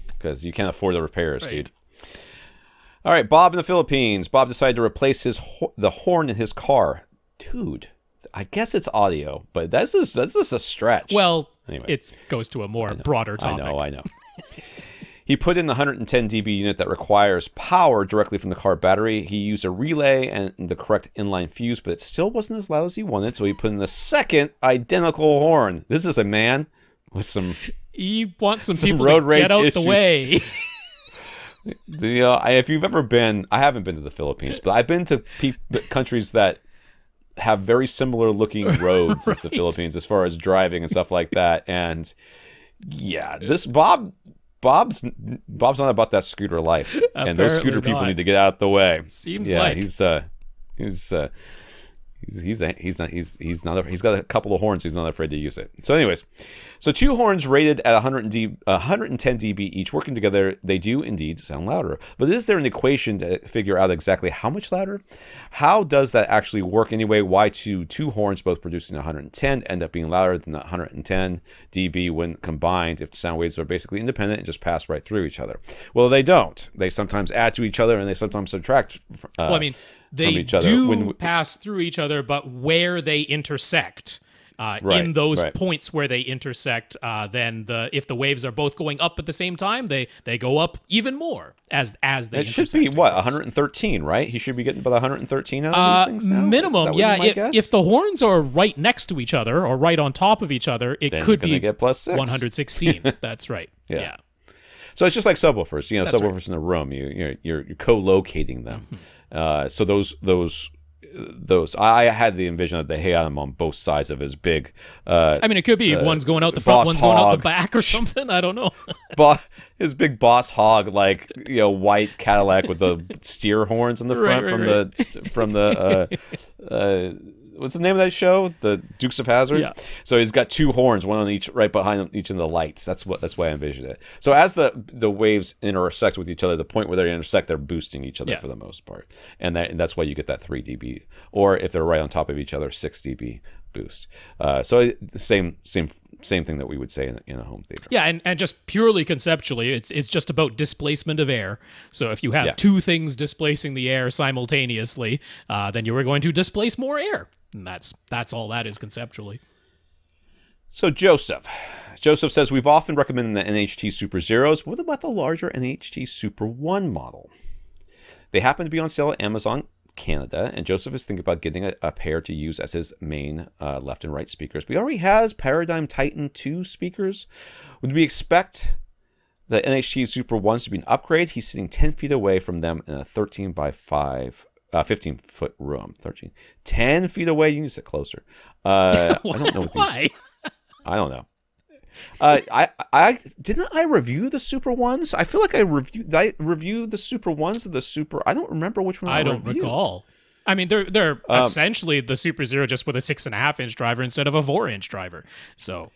because you can't afford the repairs, right. dude. All right, Bob in the Philippines. Bob decided to replace his ho the horn in his car, dude. I guess it's audio, but that's just, that's just a stretch. Well, it goes to a more broader topic. I know, I know. He put in the one hundred ten D B unit that requires power directly from the car battery. He used a relay and the correct inline fuse, but it still wasn't as loud as he wanted, so he put in the second identical horn. This is a man with some... He wants some, some people road to rage get out issues. The way. You know, if you've ever been... I haven't been to the Philippines, but I've been to pe countries that... have very similar looking roads right. as the Philippines as far as driving and stuff like that. And yeah, this Bob, Bob's Bob's not about that scooter life. Apparently, and those scooter not. people need to get out of the way. Seems yeah, like he's uh, he's uh, he's he's he's not he's he's not he's got a couple of horns. He's not afraid to use it. So, anyways, so two horns rated at one hundred ten D B each, working together, they do indeed sound louder. But is there an equation to figure out exactly how much louder? How does that actually work anyway? Why do two horns, both producing one hundred ten, end up being louder than the one hundred ten D B when combined? If the sound waves are basically independent and just pass right through each other, well, they don't. They sometimes add to each other, and they sometimes subtract. Uh, well, I mean. They do when, pass through each other, but where they intersect, uh, right, in those right. points where they intersect, uh, then the if the waves are both going up at the same time, they they go up even more as as they. It should be what one hundred thirteen, right? He should be getting about one hundred thirteen out of uh, these things now. Minimum, yeah. If, if the horns are right next to each other or right on top of each other, it then could be get plus six. one hundred sixteen. That's right. Yeah. yeah. So it's just like subwoofers, you know, That's subwoofers right. in the room. You you're you're, you're co-locating them. Mm-hmm. Uh, so those those those I had the envision of the hey, I'm on both sides of his big. Uh, I mean, it could be uh, one's going out the front, one's hog. going out the back, or something. I don't know. Bo his big boss hog, like you know, white Cadillac with the steer horns in the front right, right, from right. the from the. Uh, uh, What's the name of that show? The Dukes of Hazzard. Yeah. So he's got two horns, one on each, right behind each of the lights. That's what. That's why I envisioned it. So as the the waves intersect with each other, the point where they intersect, they're boosting each other yeah. for the most part, and that and that's why you get that three D B. Or if they're right on top of each other, six D B boost. Uh, so the same same same thing that we would say in, in a home theater. Yeah, and and just purely conceptually, it's it's just about displacement of air. So if you have yeah. two things displacing the air simultaneously, uh, then you are going to displace more air. And that's that's all that is conceptually. So Joseph, Joseph says we've often recommended the N H T Super Zeros. What about the larger N H T Super One model? They happen to be on sale at Amazon Canada, and Joseph is thinking about getting a, a pair to use as his main uh, left and right speakers. But he already has Paradigm Titan two speakers. Would we expect the N H T Super Ones to be an upgrade? He's sitting ten feet away from them in a thirteen by five. Uh, fifteen foot room, thirteen. ten feet away, you can sit closer. Uh, I don't know what Why? These, I don't know. Uh, I I didn't I review the Super Ones? I feel like I reviewed I reviewed the Super Ones of the Super. I don't remember which one I, I don't reviewed. recall. I mean, they're they're um, essentially the Super Zero just with a six and a half inch driver instead of a four inch driver. So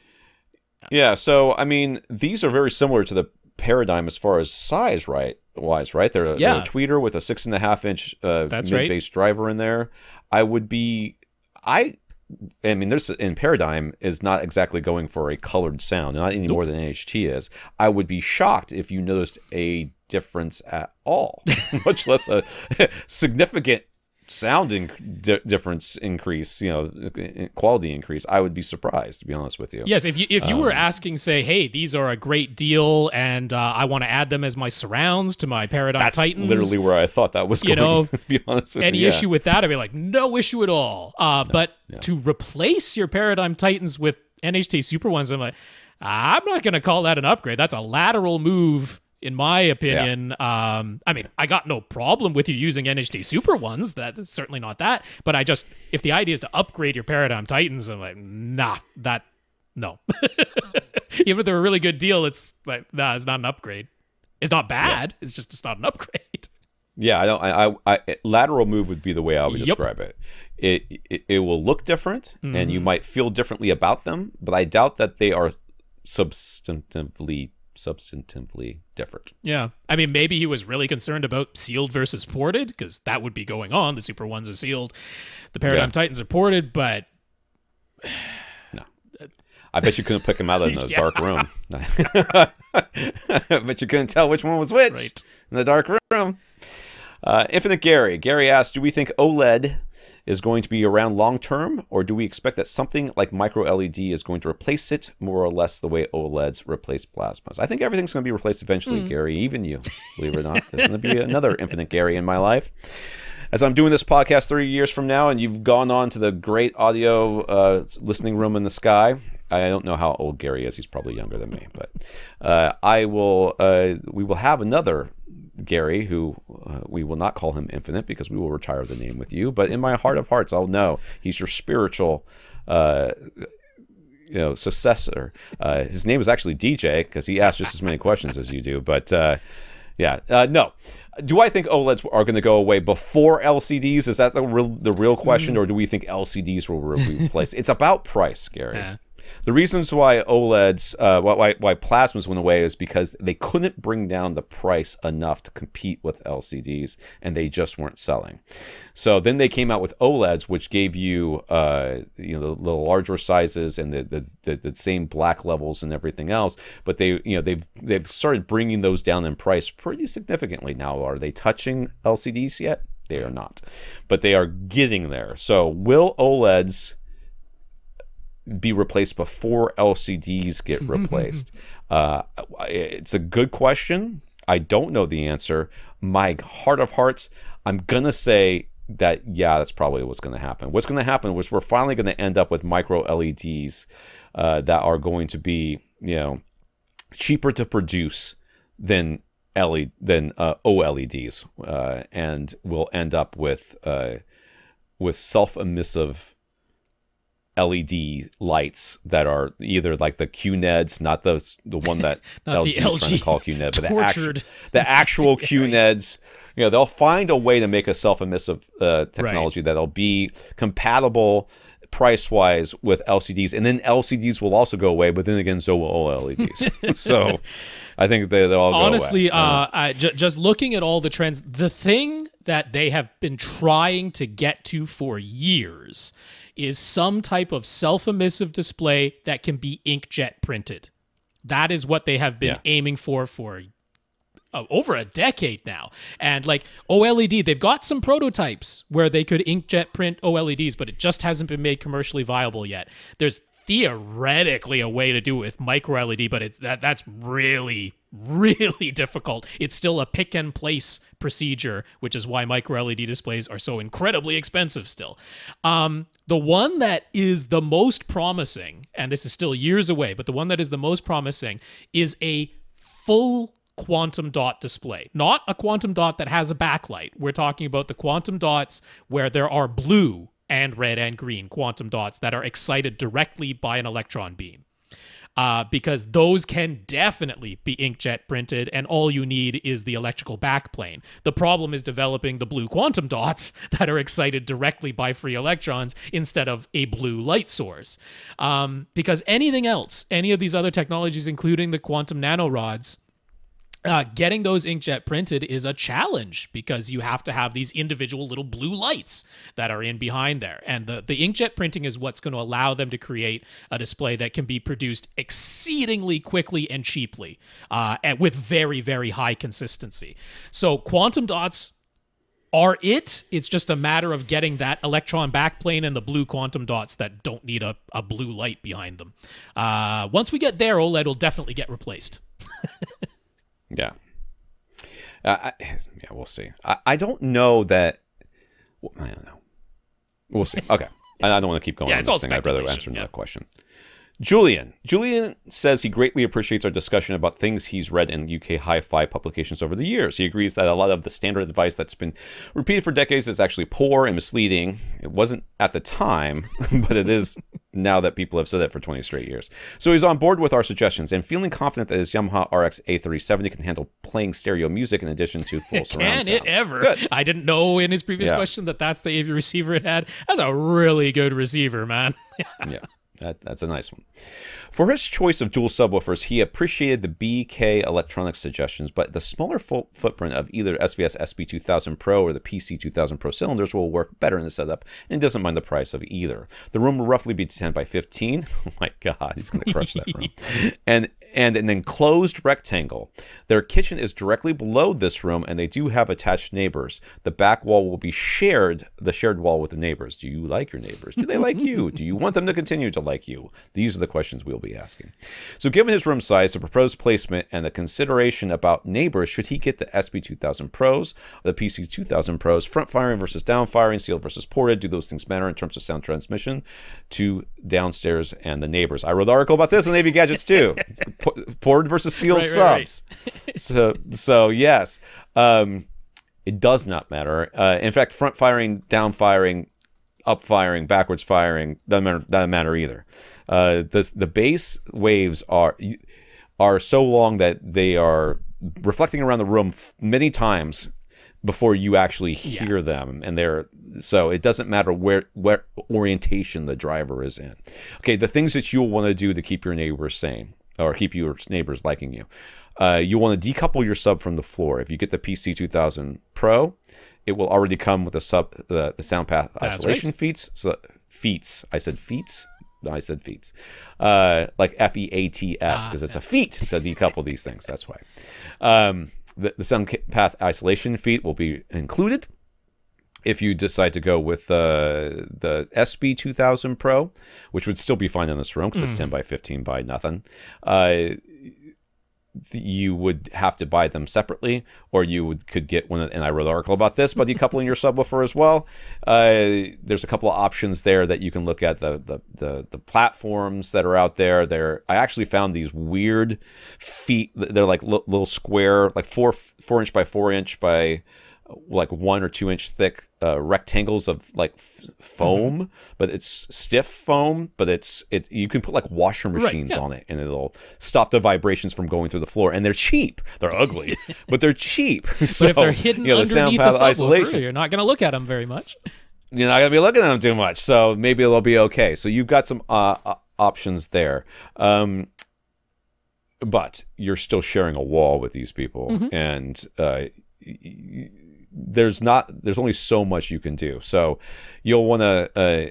yeah, so I mean, these are very similar to the Paradigm as far as size, right? Wise, right? They're a, yeah. they're a tweeter with a six and a half inch uh, mid-bass right. driver in there. I would be, I, I mean, there's in Paradigm is not exactly going for a colored sound, not any nope. more than N H T is. I would be shocked if you noticed a difference at all, much less a significant sound in di difference increase, you know, quality increase. I would be surprised, to be honest with you. Yes, if you if you um, were asking, say, hey, these are a great deal, and uh, I want to add them as my surrounds to my Paradigm that's Titans. That's literally where I thought that was you going. Know, to be honest with any you, any yeah. issue with that, I'd be like, no issue at all. Uh, no, but yeah. to replace your Paradigm Titans with N H T Super Ones, I'm like, I'm not going to call that an upgrade. That's a lateral move. In my opinion, yeah. um, I mean, I got no problem with you using N H T Super Ones. That's certainly not that. But I just, if the idea is to upgrade your Paradigm Titans, I'm like, nah, that, no. Even if they're a really good deal, it's like, nah, it's not an upgrade. It's not bad. Yeah. It's just, it's not an upgrade. Yeah, I don't. I, I, I lateral move would be the way I would yep. describe it. It, it. It will look different, mm. and you might feel differently about them. But I doubt that they are substantively. substantively different. Yeah. I mean, maybe he was really concerned about sealed versus ported, because that would be going on. The Super Ones are sealed. The Paradigm yeah. Titans are ported, but... no. I bet you couldn't pick them out in the yeah. dark room. I bet you couldn't tell which one was which right. in the dark room. Uh, Infinite Gary. Gary asks, do we think OLED is going to be around long term, or do we expect that something like micro L E D is going to replace it more or less the way OLEDs replace plasmas? I think everything's going to be replaced eventually, mm. Gary, even you, believe it or not. There's going to be another Infinite Gary in my life. As I'm doing this podcast three years from now, and you've gone on to the great audio uh, listening room in the sky, I don't know how old Gary is. He's probably younger than me, but uh, I will. Uh, we will have another Gary, who uh, we will not call him Infinite, because we will retire the name with you, but in my heart of hearts, I'll know he's your spiritual uh you know successor. Uh his name is actually D J, because he asks just as many questions as you do, but uh yeah uh no do I think OLEDs are going to go away before L C Ds? Is that the real the real question, or do we think L C Ds will be replaced? It's about price, Gary. Yeah. The reasons why OLEDs, uh, why, why plasmas went away is because they couldn't bring down the price enough to compete with L C Ds, and they just weren't selling. So then they came out with OLEDs, which gave you, uh, you know, the, the larger sizes and the, the the the same black levels and everything else. But they, you know, they've they've started bringing those down in price pretty significantly now. Are they touching L C Ds yet? They are not, but they are getting there. So will OLEDs be replaced before L C Ds get replaced? Uh, it's a good question. I don't know the answer. My heart of hearts, I'm gonna say that, yeah, that's probably what's gonna happen. What's gonna happen was we're finally gonna end up with micro L E Ds uh, that are going to be, you know, cheaper to produce than L E D, than uh, O L E Ds, uh, and we'll end up with uh, with self-emissive L E D lights that are either like the Q NEDs, not the the one that L G is trying to call Q NED, but the actual, the actual Q NEDs. You know, they'll find a way to make a self-emissive uh, technology right. that'll be compatible price-wise with L C Ds, and then L C Ds will also go away, but then again, so will O L E Ds. So I think they, they'll all honestly, go away. Honestly, uh, uh, ju just looking at all the trends, the thing that they have been trying to get to for years is some type of self-emissive display that can be inkjet printed. That is what they have been yeah. aiming for for uh, over a decade now. And like O L E D, they've got some prototypes where they could inkjet print O L E Ds, but it just hasn't been made commercially viable yet. There's theoretically a way to do it with micro L E D, but it's that that's really, really difficult. It's still a pick and place procedure, which is why micro L E D displays are so incredibly expensive still. Um, the one that is the most promising, and this is still years away, but the one that is the most promising is a full quantum dot display. Not a quantum dot that has a backlight. We're talking about the quantum dots where there are blue and red and green quantum dots that are excited directly by an electron beam. uh, because those can definitely be inkjet printed, and all you need is the electrical backplane. The problem is developing the blue quantum dots that are excited directly by free electrons instead of a blue light source. Um, because anything else, any of these other technologies, including the quantum nanorods, Uh, getting those inkjet printed is a challenge because you have to have these individual little blue lights that are in behind there. And the, the inkjet printing is what's going to allow them to create a display that can be produced exceedingly quickly and cheaply uh, and with very, very high consistency. So quantum dots are it. It's just a matter of getting that electron backplane and the blue quantum dots that don't need a, a blue light behind them. Uh, once we get there, OLED will definitely get replaced. Yeah, uh, I, yeah, we'll see. I, I don't know that. Well, I don't know. We'll see. Okay, I, I don't want to keep going yeah, on this thing. I'd rather answer another yeah. question. Julian, Julian says he greatly appreciates our discussion about things he's read in U K hi-fi publications over the years. He agrees that a lot of the standard advice that's been repeated for decades is actually poor and misleading. It wasn't at the time, but it is now that people have said that for twenty straight years. So he's on board with our suggestions and feeling confident that his Yamaha R X A thirty seventy can handle playing stereo music in addition to full surround sound. Can it ever? Good. I didn't know in his previous yeah. question that that's the A V receiver it had. That's a really good receiver, man. yeah. That, that's a nice one. For his choice of dual subwoofers, he appreciated the B K electronics suggestions, but the smaller full footprint of either S V S S P two thousand Pro or the P C two thousand Pro cylinders will work better in the setup, and he doesn't mind the price of either. The room will roughly be ten by fifteen. Oh my God, he's going to crush that room. And, and an enclosed rectangle. Their kitchen is directly below this room, and they do have attached neighbors. The back wall will be shared, the shared wall with the neighbors. Do you like your neighbors? Do they like you? Do you want them to continue to like you? These are the questions we'll be asking. So given his room size, the proposed placement, and the consideration about neighbors, should he get the S P two thousand Pros or the P C two thousand Pros? Front firing versus down firing, sealed versus ported, do those things matter in terms of sound transmission to downstairs and the neighbors? I wrote an article about this on A V Gadgets too. Ported versus sealed right, subs. Right, right. so so yes, um it does not matter. Uh in fact, front firing, down firing, up firing, backwards firing, doesn't matter, doesn't matter either. Uh, the, the bass waves are are so long that they are reflecting around the room many times before you actually hear yeah. them, and they're so it doesn't matter where where orientation the driver is in. Okay, the things that you'll want to do to keep your neighbors sane or keep your neighbors liking you. Uh, you want to decouple your sub from the floor. If you get the P C two thousand Pro, it will already come with the sub, the, the sound path That's isolation right. feats. So feats. I said feats. No, I said feats. Uh, like F E A T S, because ah, it's no. a feat to decouple these things. That's why. Um, the, the sound path isolation feat will be included. If you decide to go with uh, the S B two thousand Pro, which would still be fine in this room because mm. it's ten by fifteen by nothing, uh, you would have to buy them separately, or you would could get one. And I wrote an article about this, but decoupling your subwoofer as well. Uh, there's a couple of options there that you can look at, the the the, the platforms that are out there. There, I actually found these weird feet. They're like li little square, like four four inch by four inch by like one or two inch thick uh, rectangles of like f foam, mm-hmm. but it's stiff foam, but it's, it, you can put like washer machines right, yeah. on it and it'll stop the vibrations from going through the floor. And they're cheap. They're ugly, but they're cheap. But so, if they're hidden you know, underneath the sound path isolation, you're not going to look at them very much. You're not going to be looking at them too much. So maybe it'll be okay. So you've got some uh, options there. Um, but you're still sharing a wall with these people mm-hmm. and, uh, there's not there's only so much you can do, so you'll want to uh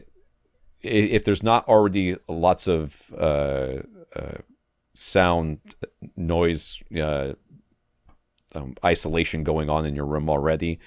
if there's not already lots of uh, uh sound noise uh um, isolation going on in your room already,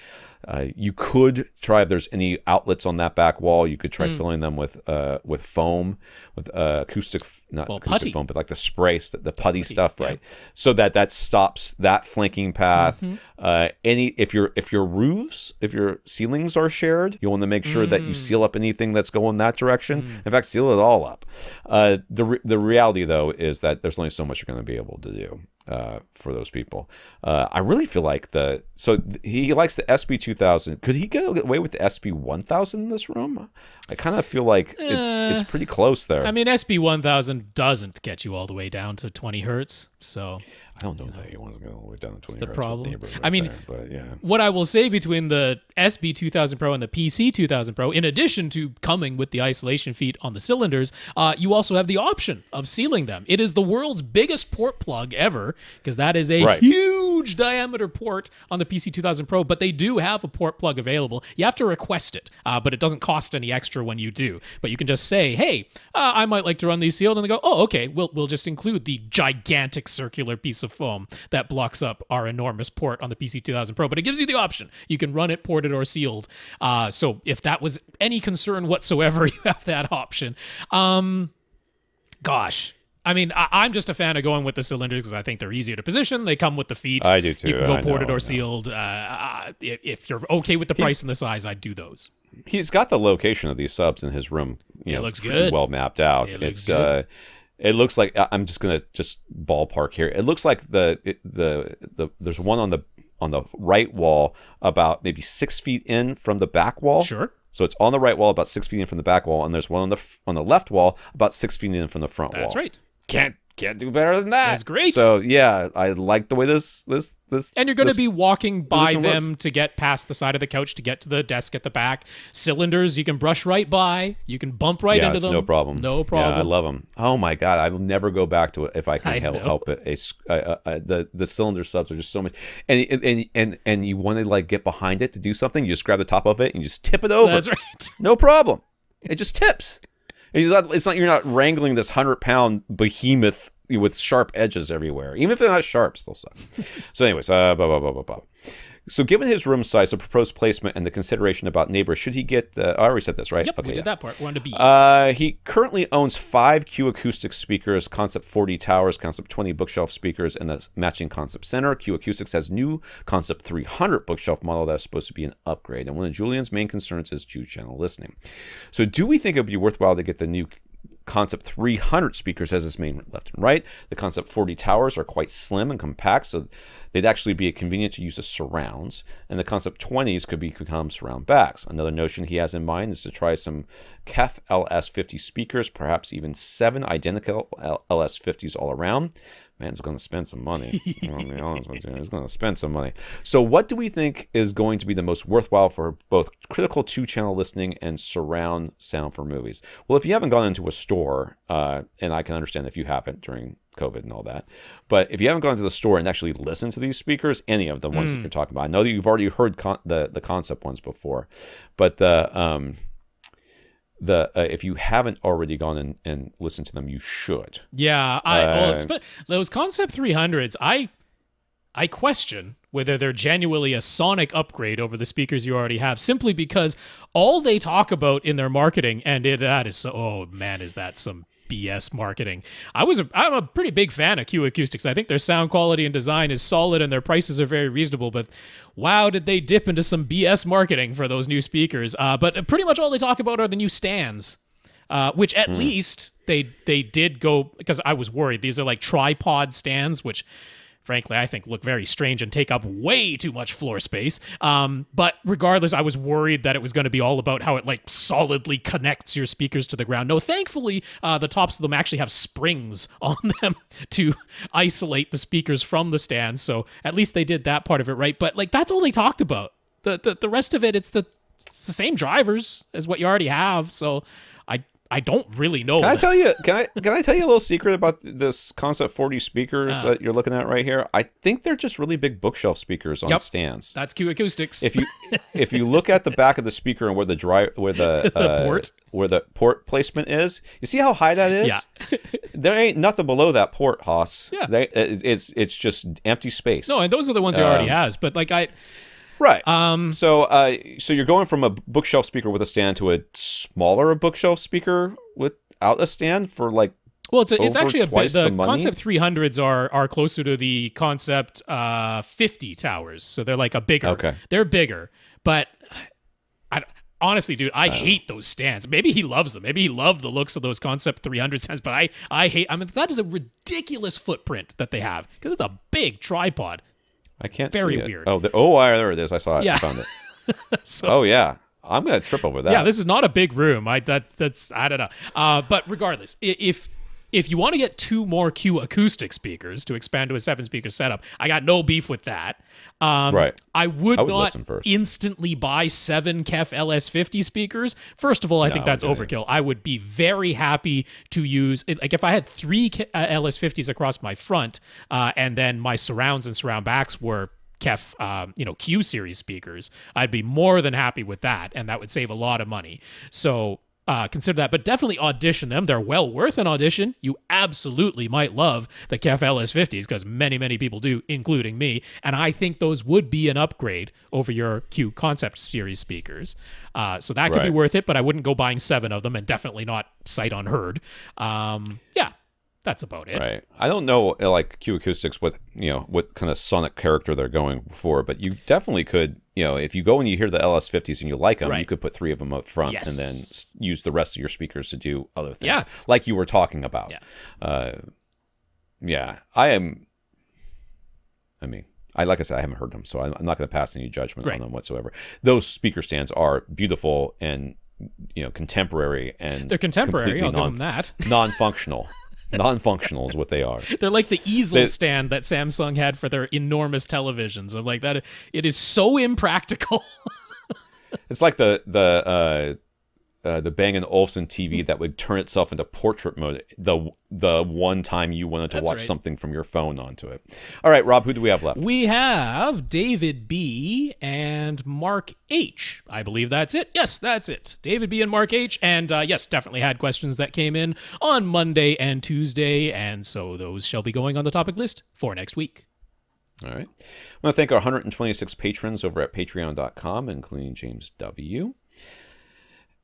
uh you could try, if there's any outlets on that back wall, you could try mm. filling them with uh with foam, with uh acoustic not well, acoustic putty. foam, but like the spray, the putty, the putty stuff, yeah. right, so that that stops that flanking path. Mm-hmm. uh any if your if your roofs if your ceilings are shared, you want to make sure mm. that you seal up anything that's going that direction. Mm. In fact, seal it all up. Uh the, re the reality though is that there's only so much you're going to be able to do, uh, for those people. Uh, I really feel like the, so he likes the S B two thousand. Could he get away with the S B one thousand in this room? I kind of feel like uh, it's it's pretty close there. I mean, S B one thousand doesn't get you all the way down to twenty hertz, so. I don't know, you know that you want to go all the way down to twenty hertz. That's the problem. Right I mean, there, but yeah. What I will say between the S B two thousand Pro and the P C two thousand Pro, in addition to coming with the isolation feet on the cylinders, uh, you also have the option of sealing them. It is the world's biggest port plug ever, because that is a right. huge diameter port on the P C two thousand Pro, but they do have a port plug available. You have to request it, uh, but it doesn't cost any extra when you do. But you can just say, hey, uh, I might like to run these sealed, and they go, oh, okay, we'll, we'll just include the gigantic circular piece of foam that blocks up our enormous port on the P C two thousand Pro, but it gives you the option. You can run it ported or sealed. Uh, so if that was any concern whatsoever, you have that option. Um, gosh. I mean, I, I'm just a fan of going with the cylinders because I think they're easier to position. They come with the feet. I do too. You can go I ported know, or sealed. Uh, if you're okay with the price He's, and the size, I'd do those. He's got the location of these subs in his room. You it know, looks good. Well mapped out. It it's, uh, It looks like, I'm just gonna just ballpark here. It looks like the it, the the there's one on the on the right wall about maybe six feet in from the back wall. Sure. So it's on the right wall about six feet in from the back wall, and there's one on the on the left wall about six feet in from the front That's wall. That's right. Can't can't do better than that. That's great. So yeah, I like the way this this this. And you're gonna this, be walking by them looks. to get past the side of the couch to get to the desk at the back. Cylinders, you can brush right by. You can bump right yeah, into it's them. No problem. No problem. Yeah, I love them. Oh my god, I will never go back to it if I can I help, help it. A, a, a, the the cylinder subs are just so much. And and and and you want to like get behind it to do something. You just grab the top of it and you just tip it over. That's right. No problem. It just tips. It's not, it's not you're not wrangling this hundred-pound behemoth with sharp edges everywhere. Even if they're not sharp, still sucks. So, anyways, uh, blah, blah, blah, blah, blah. So, given his room size, the proposed placement, and the consideration about neighbors, should he get the? I already said this, right? Yep, okay, we did yeah. that part. We're on to B. Uh, he currently owns five Q Acoustics speakers, Concept forty towers, Concept twenty bookshelf speakers, and the matching Concept Center. Q Acoustics has new Concept three hundred bookshelf model that's supposed to be an upgrade. And one of Julian's main concerns is Q channel listening. So, do we think it would be worthwhile to get the new Concept three hundred speakers as its main left and right? The Concept forty towers are quite slim and compact, so they'd actually be convenient to use as surrounds. And the Concept twenties could be, become surround backs. Another notion he has in mind is to try some Kef L S fifty speakers, perhaps even seven identical L S fifties all around. Man's going to spend some money. He's going to spend some money. So what do we think is going to be the most worthwhile for both critical two-channel listening and surround sound for movies? Well, if you haven't gone into a store, Uh, and I can understand if you haven't during COVID and all that, but if you haven't gone to the store and actually listened to these speakers, any of the ones mm. that you're talking about, I know that you've already heard con the the concept ones before, but the um, the uh, if you haven't already gone and, and listened to them, you should. Yeah, I uh, well, those Concept three hundreds, I I question whether they're genuinely a sonic upgrade over the speakers you already have, simply because all they talk about in their marketing, and it, that is so, oh man, is that some B S marketing. I was a, I'm a pretty big fan of Q Acoustics. I think their sound quality and design is solid and their prices are very reasonable, but wow, did they dip into some B S marketing for those new speakers. Uh, but pretty much all they talk about are the new stands, uh, which at mm. least they, they did go, because I was worried. These are like tripod stands, which frankly, I think look very strange and take up way too much floor space. Um, but regardless, I was worried that it was going to be all about how it like solidly connects your speakers to the ground. No, thankfully, uh, the tops of them actually have springs on them to isolate the speakers from the stands. So at least they did that part of it right. But like that's all they talked about. The the, the rest of it, it's the, it's the same drivers as what you already have. So I I don't really know. Can I tell you? Can I can I tell you a little secret about this Concept forty speakers uh, that you're looking at right here? I think they're just really big bookshelf speakers on yep, stands. That's Q Acoustics. If you if you look at the back of the speaker and where the dry where the, uh, the port where the port placement is, you see how high that is? Yeah. There ain't nothing below that port, Haas. Yeah. They, it's it's just empty space. No, and those are the ones um, he already has. But like I. Right. Um, so, uh, so you're going from a bookshelf speaker with a stand to a smaller bookshelf speaker without a stand for like. Well, it's a, it's actually a bit. The, the Concept three hundreds are are closer to the Concept uh, fifty towers, so they're like a bigger. Okay. They're bigger, but I Honestly, dude, I, I hate know. those stands. Maybe he loves them. Maybe he loved the looks of those Concept three hundred stands, but I, I hate... I mean, that is a ridiculous footprint that they have because it's a big tripod. I can't Very see it. Very weird. Oh, there, oh, there it is. I saw it. Yeah. I found it. so, oh, yeah. I'm going to trip over that. Yeah, this is not a big room. I, that, that's... I don't know. Uh, but regardless, if... If you want to get two more Q acoustic speakers to expand to a seven-speaker setup, I got no beef with that. Um, right. I would, I would not instantly buy seven Kef L S fifty speakers. First of all, I no, think that's I overkill. I would be very happy to use... Like, if I had three L S fifties across my front, uh, and then my surrounds and surround backs were... Kef, um, you know, Q series speakers, I'd be more than happy with that, and that would save a lot of money. So uh, consider that, but definitely audition them. They're well worth an audition. You absolutely might love the Kef L S fifties because many, many people do, including me, and I think those would be an upgrade over your Q Concept series speakers. Uh, so that could right. be worth it, but I wouldn't go buying seven of them, and definitely not sight unheard. Um, yeah. That's about it. Right. I don't know, like Q Acoustics, what you know, what kind of sonic character they're going for, but you definitely could, you know, if you go and you hear the L S fifties and you like them, right. you could put three of them up front yes. and then use the rest of your speakers to do other things, yeah. like you were talking about. Yeah. Uh, yeah, I am. I mean, I like I said, I haven't heard them, so I'm not going to pass any judgment right. on them whatsoever. Those speaker stands are beautiful and you know contemporary and they're contemporary. I'll give them that. Non-functional. Non-functional is what they are. They're like the easel they, stand that Samsung had for their enormous televisions. I'm like that. It is so impractical. It's like the the uh, uh, the Bang and Olufsen T V that would turn itself into portrait mode. The the one time you wanted to That's watch right. something from your phone onto it. All right, Rob, who do we have left? We have David B and Mark H. I believe that's it. Yes, that's it. David B and Mark H. And uh, yes, definitely had questions that came in on Monday and Tuesday, and so those shall be going on the topic list for next week. All right. I want to thank our one hundred twenty-six patrons over at patreon dot com, including James W.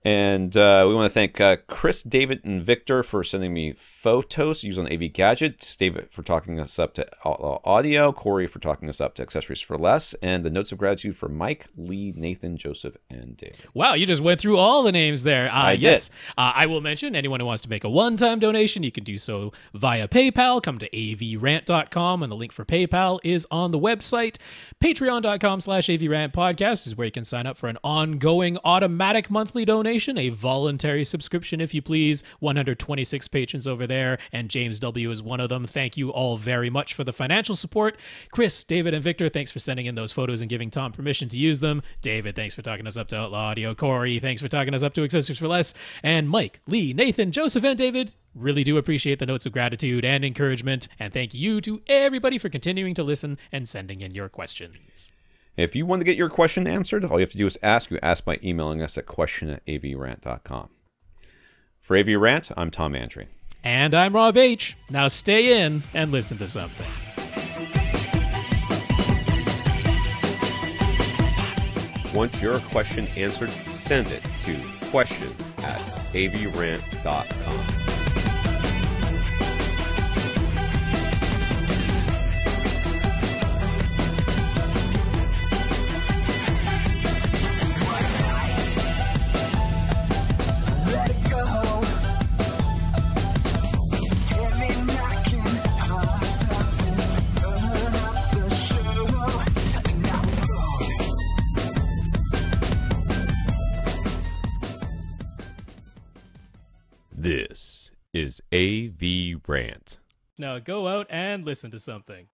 And uh, we want to thank uh, Chris, David, and Victor for sending me photos used on A V Gadget, David for talking us up to Outlaw Audio, Corey for talking us up to Accessories for Less, and the notes of gratitude for Mike, Lee, Nathan, Joseph, and Dave. Wow, you just went through all the names there. Uh, I yes, did. Uh, I will mention anyone who wants to make a one-time donation, you can do so via PayPal. Come to A V rant dot com, and the link for PayPal is on the website. Patreon dot com slash A V rant podcast is where you can sign up for an ongoing automatic monthly donation. A voluntary subscription, if you please. one hundred twenty-six patrons over there, and James W. is one of them. Thank you all very much for the financial support. Chris, David, and Victor, thanks for sending in those photos and giving Tom permission to use them. David, thanks for talking us up to Outlaw Audio. Corey, thanks for talking us up to Accessories for Less. And Mike, Lee, Nathan, Joseph, and David, really do appreciate the notes of gratitude and encouragement. And thank you to everybody for continuing to listen and sending in your questions. If you want to get your question answered, all you have to do is ask. You ask by emailing us at question at A V rant dot com. For A V Rant, I'm Tom Andree. And I'm Rob H. Now stay in and listen to something. Once your question answered, send it to question at A V rant dot com. This is A V Rant. Now go out and listen to something.